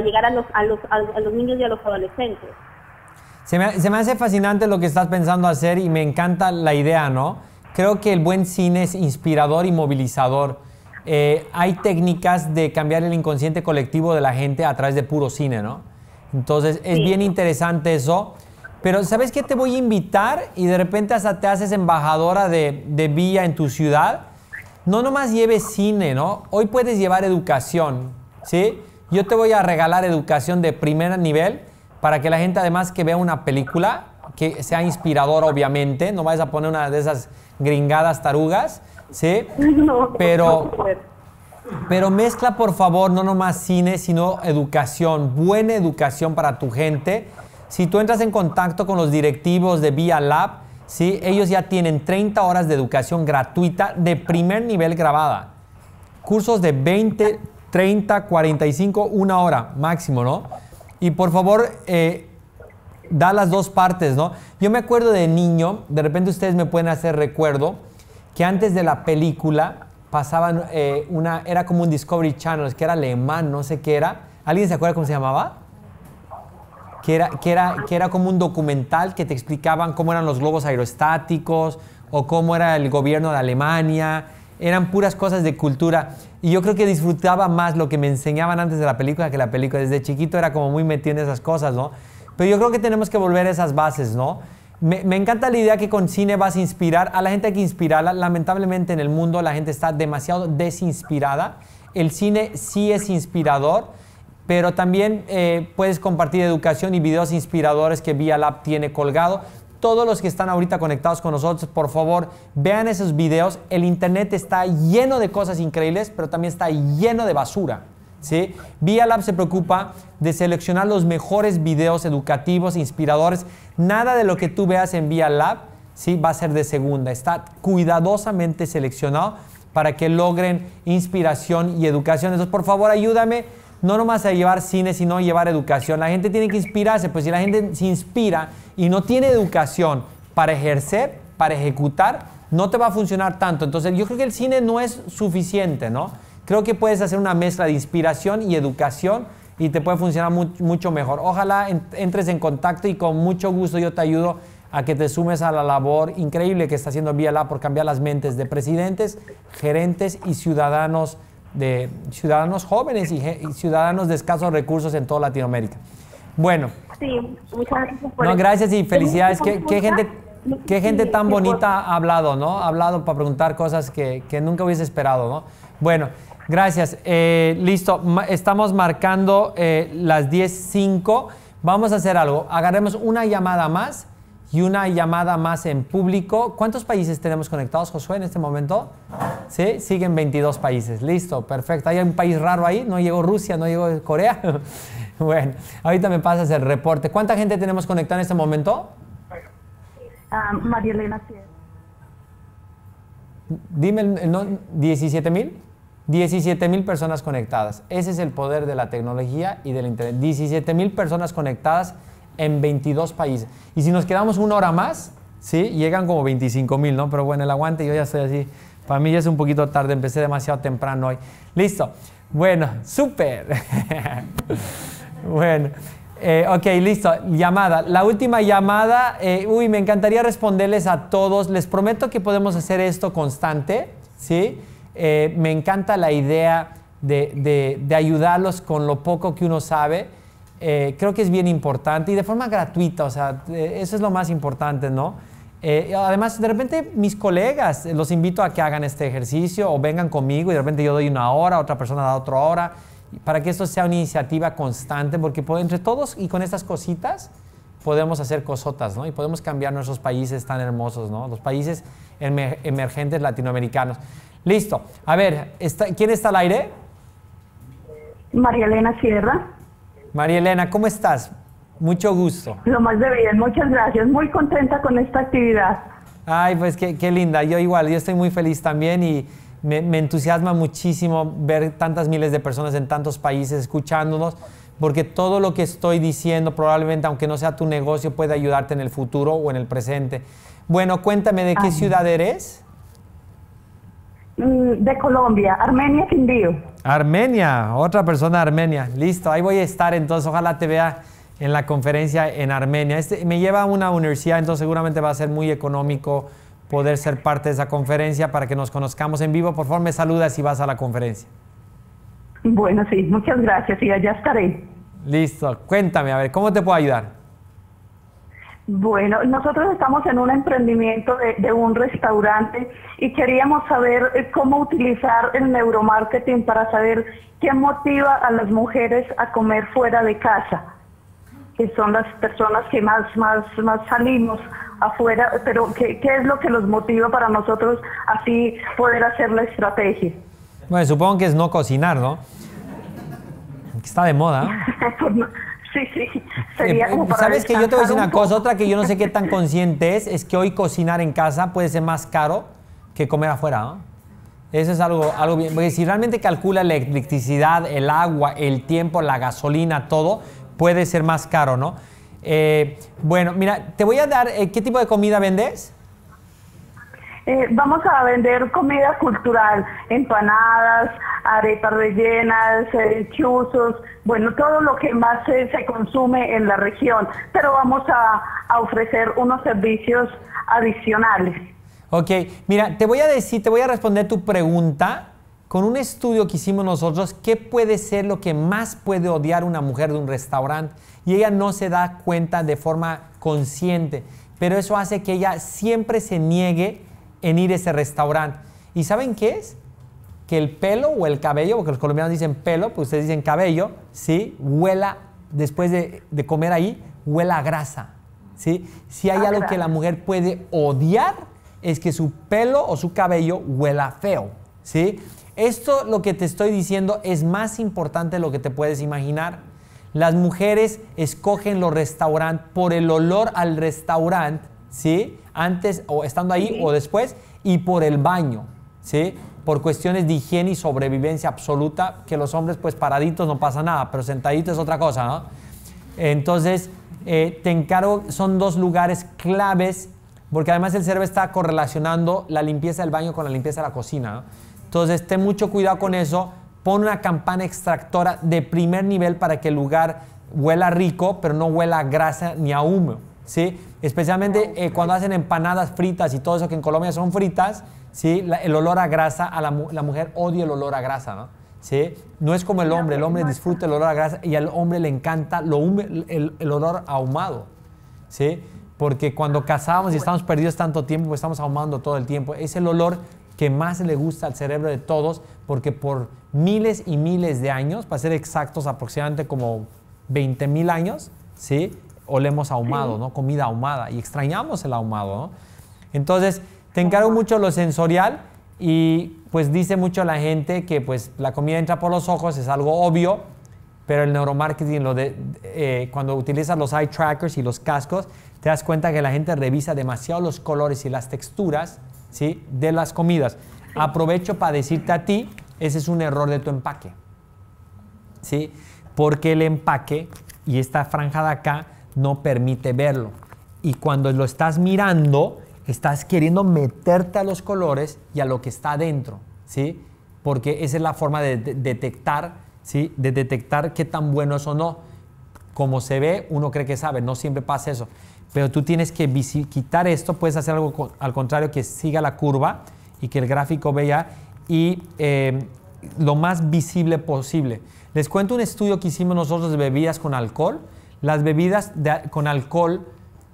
llegar a los niños y a los adolescentes. Se me hace fascinante lo que estás pensando hacer y me encanta la idea, ¿no? Creo que el buen cine es inspirador y movilizador. Hay técnicas de cambiar el inconsciente colectivo de la gente a través de puro cine, ¿no? Entonces es bien interesante eso, pero ¿sabes qué? Te voy a invitar y de repente hasta te haces embajadora de BiiA en tu ciudad. No nomás lleves cine, ¿no? Hoy puedes llevar educación, ¿sí? Yo te voy a regalar educación de primer nivel para que la gente, además, que vea una película que sea inspiradora, obviamente. No vayas a poner una de esas gringadas tarugas, ¿sí? Pero mezcla, por favor, no nomás cine, sino educación, buena educación para tu gente. Si tú entras en contacto con los directivos de BiiA Lab, ¿sí? Ellos ya tienen 30 horas de educación gratuita de primer nivel grabada. Cursos de 20, 30, 45, una hora máximo, ¿no? Y por favor, da las dos partes, ¿no? Yo me acuerdo de niño, de repente ustedes me pueden hacer recuerdo, que antes de la película pasaban era como un Discovery Channel, que era alemán, no sé qué era. ¿Alguien se acuerda cómo se llamaba? Que era como un documental que te explicaban cómo eran los globos aerostáticos o cómo era el gobierno de Alemania. Eran puras cosas de cultura. Y yo creo que disfrutaba más lo que me enseñaban antes de la película que la película. Desde chiquito era como muy metido en esas cosas, ¿no? Pero yo creo que tenemos que volver a esas bases, ¿no? Me encanta la idea que con cine vas a inspirar. A la gente hay que inspirarla. Lamentablemente en el mundo la gente está demasiado desinspirada. El cine sí es inspirador, pero también puedes compartir educación y videos inspiradores que BiiA Lab tiene colgado. Todos los que están ahorita conectados con nosotros, por favor, vean esos videos. El internet está lleno de cosas increíbles, pero también está lleno de basura, ¿sí? BiiA Lab se preocupa de seleccionar los mejores videos educativos, inspiradores. Nada de lo que tú veas en BiiA Lab, ¿sí?, va a ser de segunda. Está cuidadosamente seleccionado para que logren inspiración y educación. Entonces, por favor, ayúdame no nomás a llevar cine, sino a llevar educación. La gente tiene que inspirarse, pues si la gente se inspira y no tiene educación para ejercer, para ejecutar, no te va a funcionar tanto. Entonces, yo creo que el cine no es suficiente, ¿no? Creo que puedes hacer una mezcla de inspiración y educación y te puede funcionar mucho mejor. Ojalá entres en contacto y con mucho gusto yo te ayudo a que te sumes a la labor increíble que está haciendo BiiA Lab por cambiar las mentes de presidentes, gerentes y ciudadanos jóvenes y ciudadanos de escasos recursos en toda Latinoamérica. Bueno. Sí, muchas gracias por gracias y felicidades. ¿Qué gente tan bonita ha hablado, ¿no? Ha hablado para preguntar cosas que nunca hubiese esperado, ¿no? Bueno. Gracias. Listo. Estamos marcando las 10:05. Vamos a hacer algo. Agarremos una llamada más y una llamada más en público. ¿Cuántos países tenemos conectados, Josué, en este momento? Sí, siguen 22 países. Listo, perfecto. Hay un país raro ahí. No llegó Rusia, no llegó Corea. Bueno, ahorita me pasas el reporte. ¿Cuánta gente tenemos conectada en este momento? María Elena Sierra. Dime, ¿no? ¿17.000? 17.000 personas conectadas. Ese es el poder de la tecnología y del internet. 17.000 personas conectadas en 22 países. Y si nos quedamos una hora más, ¿sí? Llegan como 25.000, ¿no? Pero bueno, el aguante, yo ya estoy así Para mí ya es un poquito tarde, empecé demasiado temprano hoy. Listo. Bueno, súper. Bueno, ok, listo. Llamada. La última llamada. Uy, me encantaría responderles a todos. Les prometo que podemos hacer esto constante, ¿sí? Me encanta la idea de ayudarlos con lo poco que uno sabe. Creo que es bien importante y de forma gratuita, o sea, eso es lo más importante, ¿no? Además, de repente mis colegas los invito a que hagan este ejercicio o vengan conmigo y de repente yo doy una hora, otra persona da otra hora, para que esto sea una iniciativa constante, porque entre todos y con estas cositas podemos hacer cosotas, ¿no? Y podemos cambiar nuestros países tan hermosos, ¿no? Los países emergentes latinoamericanos. Listo. A ver, ¿quién está al aire? María Elena Sierra. María Elena, ¿cómo estás? Mucho gusto. Lo más de bien, muchas gracias. Muy contenta con esta actividad. Ay, pues qué linda. Yo igual, yo estoy muy feliz también y me entusiasma muchísimo ver tantas miles de personas en tantos países escuchándonos, porque todo lo que estoy diciendo probablemente, aunque no sea tu negocio, puede ayudarte en el futuro o en el presente. Bueno, cuéntame, ¿de qué ciudad eres? De Colombia, Armenia, Quindío. Armenia, otra persona de Armenia. Listo, ahí voy a estar entonces, ojalá te vea en la conferencia en Armenia. Me lleva a una universidad, entonces seguramente va a ser muy económico poder ser parte de esa conferencia para que nos conozcamos en vivo. Por favor, me saludas si vas a la conferencia. Bueno, sí, muchas gracias y allá estaré. Listo, cuéntame, a ver, ¿cómo te puedo ayudar? Bueno, nosotros estamos en un emprendimiento de un restaurante y queríamos saber cómo utilizar el neuromarketing para saber qué motiva a las mujeres a comer fuera de casa, que son las personas que más salimos afuera, pero ¿qué es lo que los motiva para nosotros así poder hacer la estrategia? Bueno, supongo que es no cocinar, ¿no? Está de moda. Sí. Sería como para ¿sabes que yo te voy a decir una cosa? Otra que yo no sé qué tan consciente es que hoy cocinar en casa puede ser más caro que comer afuera, ¿no? Eso es algo bien. Porque si realmente calcula la electricidad, el agua, el tiempo, la gasolina, todo, puede ser más caro, ¿no? Bueno, mira, te voy a dar... ¿qué tipo de comida vendes? Vamos a vender comida cultural, empanadas, arepas rellenas, chuzos, bueno, todo lo que más se consume en la región, pero vamos a ofrecer unos servicios adicionales. Ok, mira, te voy a responder tu pregunta con un estudio que hicimos nosotros. ¿Qué puede ser lo que más puede odiar una mujer de un restaurante? Y ella no se da cuenta de forma consciente, pero eso hace que ella siempre se niegue en ir a ese restaurante. ¿Y saben qué es? Que el pelo o el cabello, porque los colombianos dicen pelo, pues ustedes dicen cabello, ¿sí? Huela, después de comer ahí, huela a grasa, ¿sí? Si hay algo que la mujer puede odiar, es que su pelo o su cabello huela feo, ¿sí? Esto, lo que te estoy diciendo, es más importante de lo que te puedes imaginar. Las mujeres escogen los restaurantes por el olor al restaurante, ¿sí? Antes o estando ahí o después, y por el baño, ¿sí? Por cuestiones de higiene y sobrevivencia absoluta, que los hombres, pues paraditos no pasa nada, pero sentaditos es otra cosa, ¿no? Entonces, te encargo, son dos lugares claves, porque además el cerebro está correlacionando la limpieza del baño con la limpieza de la cocina, ¿no? Entonces, ten mucho cuidado con eso. Pon una campana extractora de primer nivel para que el lugar huela rico, pero no huela a grasa ni a humo, ¿sí? Especialmente cuando hacen empanadas fritas y todo eso que en Colombia son fritas, ¿sí? El olor a grasa, la mujer odia el olor a grasa, ¿no? ¿Sí? No es como el hombre disfruta el olor a grasa y al hombre le encanta el olor ahumado, ¿sí? Porque cuando cazábamos y estamos perdidos tanto tiempo, pues estamos ahumando todo el tiempo. Es el olor que más le gusta al cerebro de todos, porque por miles y miles de años, para ser exactos aproximadamente como 20.000 años, ¿sí? Olemos ahumado, ¿no? Comida ahumada, y extrañamos el ahumado, ¿no? Entonces, te encargo mucho lo sensorial y pues dice mucho la gente que pues la comida entra por los ojos, es algo obvio, pero el neuromarketing, cuando utilizas los eye trackers y los cascos, te das cuenta que la gente revisa demasiado los colores y las texturas, ¿sí? De las comidas. Aprovecho para decirte a ti, ese es un error de tu empaque, ¿sí? Porque el empaque y esta franja de acá no permite verlo, y cuando lo estás mirando estás queriendo meterte a los colores y a lo que está adentro, ¿sí? Porque esa es la forma de detectar, ¿sí? De detectar qué tan bueno es o no. Como se ve, uno cree que sabe, no siempre pasa eso. Pero tú tienes que quitar esto, puedes hacer algo al contrario, que siga la curva y que el gráfico vea y lo más visible posible. Les cuento un estudio que hicimos nosotros de bebidas con alcohol. Las bebidas con alcohol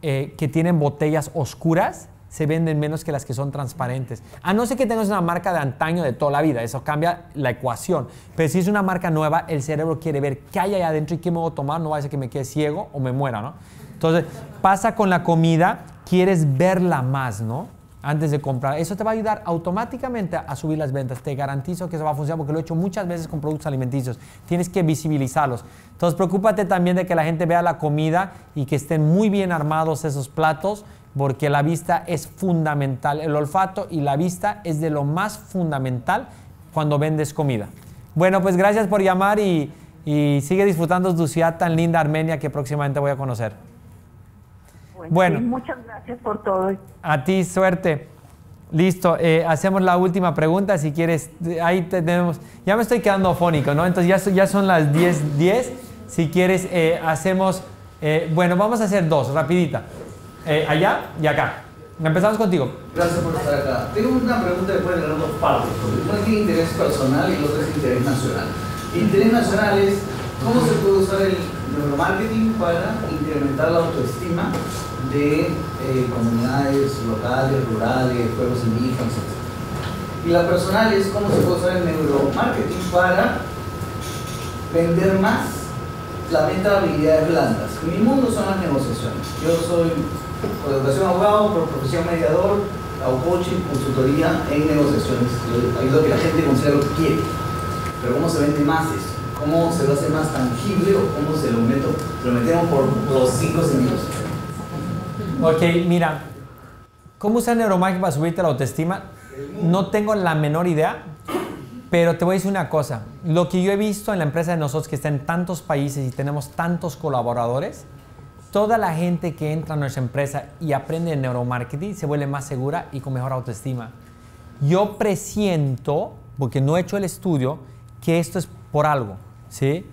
que tienen botellas oscuras se venden menos que las que son transparentes. A no ser que tengas una marca de antaño de toda la vida, eso cambia la ecuación. Pero si es una marca nueva, el cerebro quiere ver qué hay allá adentro y qué me voy a tomar, no vaya a ser que me quede ciego o me muera, ¿no? Entonces, pasa con la comida, quieres verla más, ¿no? Antes de comprar. Eso te va a ayudar automáticamente a subir las ventas. Te garantizo que eso va a funcionar porque lo he hecho muchas veces con productos alimenticios. Tienes que visibilizarlos. Entonces, preocúpate también de que la gente vea la comida y que estén muy bien armados esos platos, porque la vista es fundamental. El olfato y la vista es de lo más fundamental cuando vendes comida. Bueno, pues gracias por llamar y sigue disfrutando de tu ciudad tan linda, Armenia, que próximamente voy a conocer. Bueno, sí, muchas gracias por todo. A ti, suerte. Listo, hacemos la última pregunta, si quieres, ahí tenemos, ya me estoy quedando afónico, ¿no? Entonces ya son las 10:10, si quieres hacemos, bueno, vamos a hacer dos, rapidita, allá y acá. Empezamos contigo. Gracias por estar acá. Tengo una pregunta que puede tener dos partes, porque uno tiene interés personal y el otro es interés nacional. Interés nacional es, ¿cómo se puede usar el neuromarketing para incrementar la autoestima de comunidades locales, rurales, pueblos indígenas, etc.? Y la personal es cómo se puede usar el neuromarketing para vender más la venta de habilidades blandas. Mi mundo son las negociaciones. Yo soy por educación abogado, por profesión mediador, hago coaching, consultoría en negociaciones. Yo ayudo a que la gente consiga lo que quiere. Pero ¿cómo se vende más eso? ¿Cómo se lo hace más tangible o cómo se lo meto? Lo metemos por los 5 segundos. Ok, mira, ¿cómo usar neuromarketing para subirte la autoestima? No tengo la menor idea, pero te voy a decir una cosa. Lo que yo he visto en la empresa de nosotros, que está en tantos países y tenemos tantos colaboradores, toda la gente que entra a nuestra empresa y aprende de neuromarketing se vuelve más segura y con mejor autoestima. Yo presiento, porque no he hecho el estudio, que esto es por algo, ¿sí?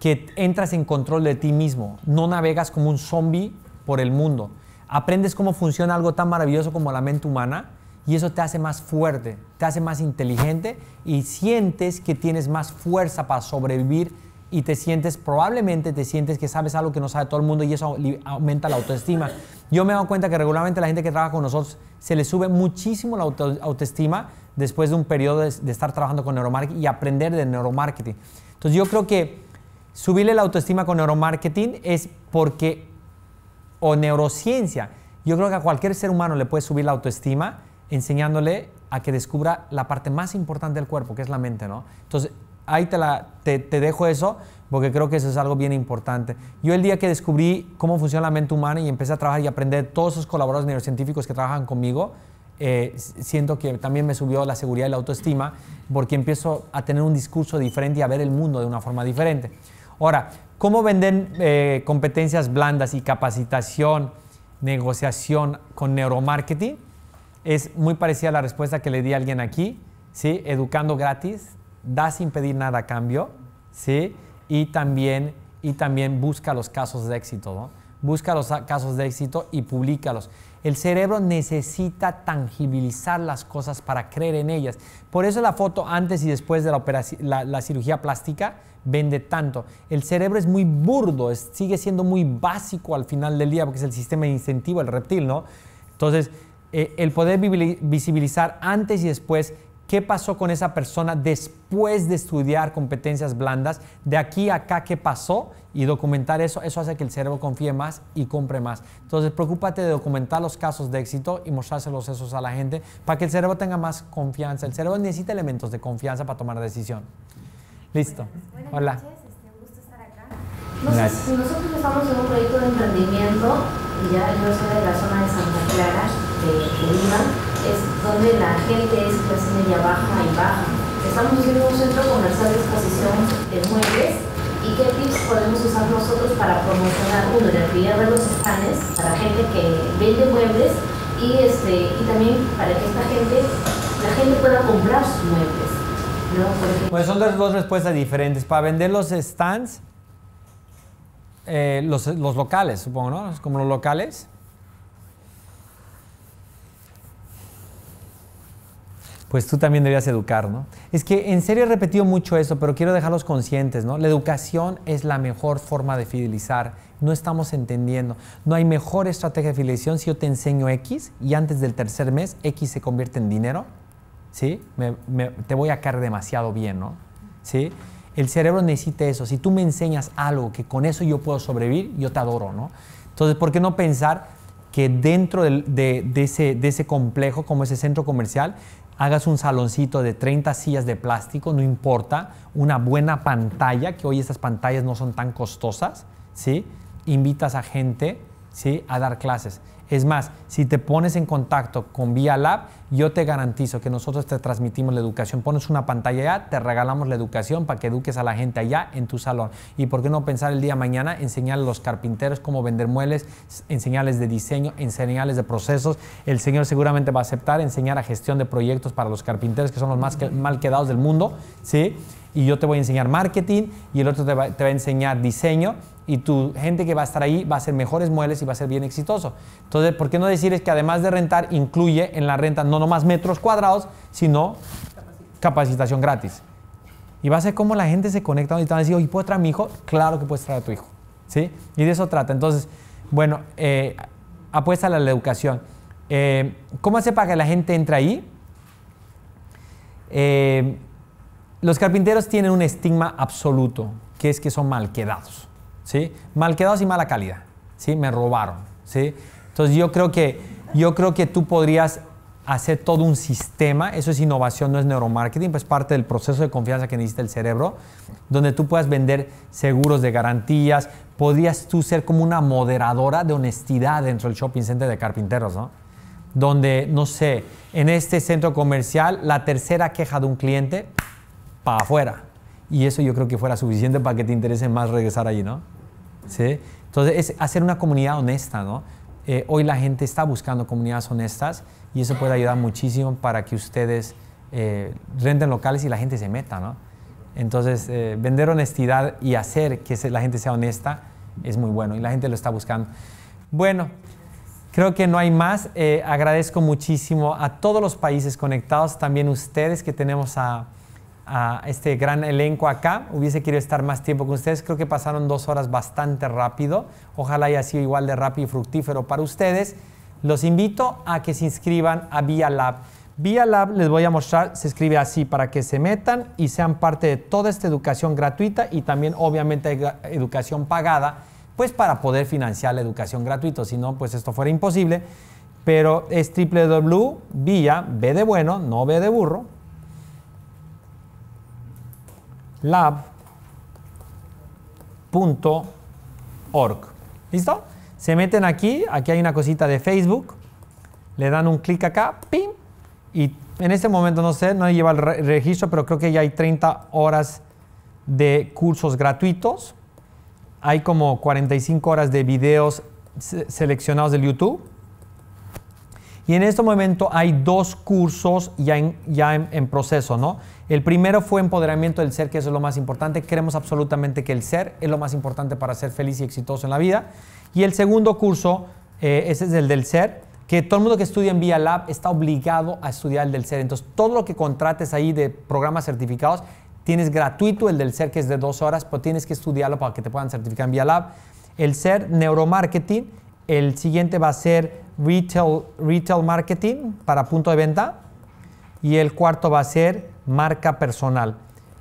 Que entras en control de ti mismo, no navegas como un zombie por el mundo. Aprendes cómo funciona algo tan maravilloso como la mente humana y eso te hace más fuerte, te hace más inteligente y sientes que tienes más fuerza para sobrevivir y te sientes, probablemente te sientes que sabes algo que no sabe todo el mundo y eso aumenta la autoestima. Yo me he dado cuenta que regularmente la gente que trabaja con nosotros se le sube muchísimo la autoestima después de un periodo de estar trabajando con neuromarketing y aprender de neuromarketing. Entonces yo creo que subirle la autoestima con neuromarketing es porque, o neurociencia, yo creo que a cualquier ser humano le puedes subir la autoestima enseñándole a que descubra la parte más importante del cuerpo, que es la mente, ¿no? Entonces ahí te dejo eso, porque creo que eso es algo bien importante. Yo el día que descubrí cómo funciona la mente humana y empecé a trabajar y aprender de todos esos colaboradores neurocientíficos que trabajan conmigo, siento que también me subió la seguridad y la autoestima, porque empiezo a tener un discurso diferente y a ver el mundo de una forma diferente. Ahora, ¿cómo vender competencias blandas y capacitación, negociación con neuromarketing? Es muy parecida a la respuesta que le di a alguien aquí, ¿sí? Educando gratis, da sin pedir nada a cambio, ¿sí? Y también busca los casos de éxito, ¿no? Busca los casos de éxito y publícalos. El cerebro necesita tangibilizar las cosas para creer en ellas. Por eso la foto antes y después de la cirugía plástica vende tanto. El cerebro es muy burdo, sigue siendo muy básico al final del día porque es el sistema de incentivo, el reptil, ¿no? Entonces, el poder visibilizar antes y después qué pasó con esa persona después de estudiar competencias blandas, de aquí a acá qué pasó y documentar eso, eso hace que el cerebro confíe más y compre más. Entonces, preocúpate de documentar los casos de éxito y mostrárselos esos a la gente para que el cerebro tenga más confianza. El cerebro necesita elementos de confianza para tomar decisión. Listo. Buenas noches, un gusto estar acá. Nosotros estamos en un proyecto de emprendimiento y ya yo soy de la zona de Santa Clara, de Lima, es donde la gente es clase media baja y baja. Estamos haciendo un centro comercial de exposición de muebles y qué tips podemos usar nosotros para promocionar, uno, la actividad de los stands para gente que vende muebles y también para que esta gente, la gente pueda comprar sus muebles, ¿no? Porque... Pues son dos respuestas diferentes. Para vender los stands, los locales, supongo, ¿no? Como los locales. Pues tú también deberías educar, ¿no? Es que en serio he repetido mucho eso, pero quiero dejarlos conscientes, ¿no? La educación es la mejor forma de fidelizar. No estamos entendiendo. No hay mejor estrategia de fidelización si yo te enseño X y antes del tercer mes X se convierte en dinero, ¿sí? Te voy a caer demasiado bien, ¿no? ¿Sí? El cerebro necesita eso. Si tú me enseñas algo que con eso yo puedo sobrevivir, yo te adoro, ¿no? Entonces, ¿por qué no pensar que dentro de ese complejo, como ese centro comercial, hagas un saloncito de 30 sillas de plástico, no importa, una buena pantalla, que hoy estas pantallas no son tan costosas, ¿sí? Invitas a gente, ¿sí?, a dar clases. Es más, si te pones en contacto con BiiA Lab, yo te garantizo que nosotros te transmitimos la educación. Pones una pantalla allá, te regalamos la educación para que eduques a la gente allá en tu salón. Y por qué no pensar el día de mañana, enseñarle a los carpinteros cómo vender muebles, enseñarles de diseño, enseñarles de procesos. El señor seguramente va a aceptar enseñar a gestión de proyectos para los carpinteros, que son los más mal quedados del mundo, ¿sí? Y yo te voy a enseñar marketing y el otro te va a enseñar diseño, y tu gente que va a estar ahí va a hacer mejores muebles y va a ser bien exitoso. Entonces, ¿por qué no decirles que además de rentar, incluye en la renta no nomás metros cuadrados, sino capacitación gratis? Y va a ser como la gente se conecta y te van a decir, oye, ¿puedo traer a mi hijo? Claro que puedes traer a tu hijo, ¿sí? Y de eso trata. Entonces, bueno, apuéstale a la educación. ¿Cómo hacer para que la gente entre ahí? Los carpinteros tienen un estigma absoluto, que es que son malquedados, ¿sí? Malquedados y mala calidad, ¿sí? Me robaron, ¿sí? Entonces yo creo que tú podrías hacer todo un sistema, eso es innovación, no es neuromarketing, pues parte del proceso de confianza que necesita el cerebro, donde tú puedas vender seguros de garantías, podrías tú ser como una moderadora de honestidad dentro del shopping center de carpinteros, ¿no? Donde, no sé, en este centro comercial, la tercera queja de un cliente... para afuera, y eso yo creo que fuera suficiente para que te interese más regresar allí, ¿no? ¿Sí? Entonces es hacer una comunidad honesta, ¿no? Hoy la gente está buscando comunidades honestas y eso puede ayudar muchísimo para que ustedes renten locales y la gente se meta, ¿no? Entonces vender honestidad y hacer que la gente sea honesta es muy bueno y la gente lo está buscando. Bueno, creo que no hay más. Agradezco muchísimo a todos los países conectados, también ustedes que tenemos a este gran elenco acá. Hubiese querido estar más tiempo con ustedes. Creo que pasaron 2 horas bastante rápido. Ojalá haya sido igual de rápido y fructífero para ustedes. Los invito a que se inscriban a BiiA Lab. BiiA Lab, les voy a mostrar, se escribe así para que se metan y sean parte de toda esta educación gratuita y también obviamente educación pagada, pues para poder financiar la educación gratuita. Si no, pues esto fuera imposible. Pero es www.biia, B de bueno, no B de burro, lab.org. ¿Listo? Se meten aquí, aquí hay una cosita de Facebook, le dan un clic acá, ¡pim! Y en este momento, no sé, no lleva el registro, pero creo que ya hay 30 horas de cursos gratuitos, hay como 45 horas de videos seleccionados del YouTube, y en este momento hay 2 cursos ya en proceso, ¿no? El primero fue empoderamiento del ser, que eso es lo más importante. Creemos absolutamente que el ser es lo más importante para ser feliz y exitoso en la vida. Y el segundo curso, ese es el del ser, que todo el mundo que estudia en BiiA Lab está obligado a estudiar el del ser. Entonces, todo lo que contrates ahí de programas certificados, tienes gratuito el del ser, que es de 2 horas, pero tienes que estudiarlo para que te puedan certificar en BiiA Lab. El ser, neuromarketing. El siguiente va a ser retail marketing para punto de venta. Y el cuarto va a ser marca personal.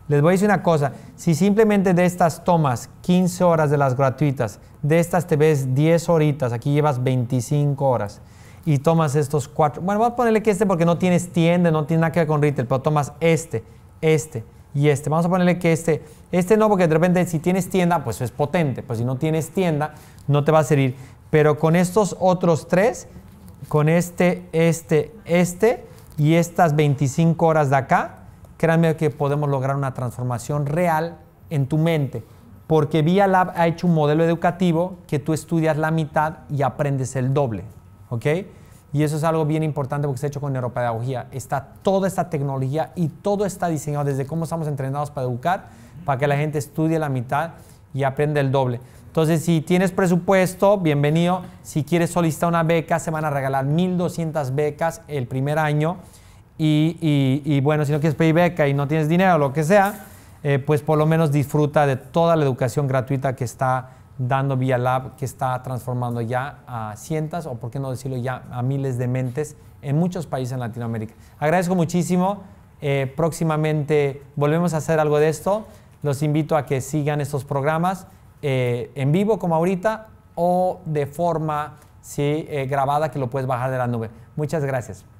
Les voy a decir una cosa, si simplemente de estas tomas 15 horas de las gratuitas, de estas te ves 10 horitas, aquí llevas 25 horas y tomas estos 4, bueno, vamos a ponerle que este porque no tienes tienda, no tiene nada que ver con retail, pero tomas este y este, vamos a ponerle que este no, porque de repente si tienes tienda, pues es potente, pues si no tienes tienda, no te va a servir, pero con estos otros 3, con este y estas 25 horas de acá, créanme que podemos lograr una transformación real en tu mente, porque BiiA Lab ha hecho un modelo educativo que tú estudias la mitad y aprendes el doble, ¿ok? Y eso es algo bien importante porque se ha hecho con neuropedagogía. Está toda esta tecnología y todo está diseñado desde cómo estamos entrenados para educar, para que la gente estudie la mitad y aprenda el doble. Entonces, si tienes presupuesto, bienvenido. Si quieres solicitar una beca, se van a regalar 1.200 becas el primer año. Y bueno, si no quieres pedir beca y no tienes dinero o lo que sea, pues por lo menos disfruta de toda la educación gratuita que está dando BiiA Lab, que está transformando ya a cientos, o por qué no decirlo ya, a miles de mentes en muchos países en Latinoamérica. Agradezco muchísimo. Próximamente volvemos a hacer algo de esto. Los invito a que sigan estos programas en vivo como ahorita o de forma grabada, que lo puedes bajar de la nube. Muchas gracias.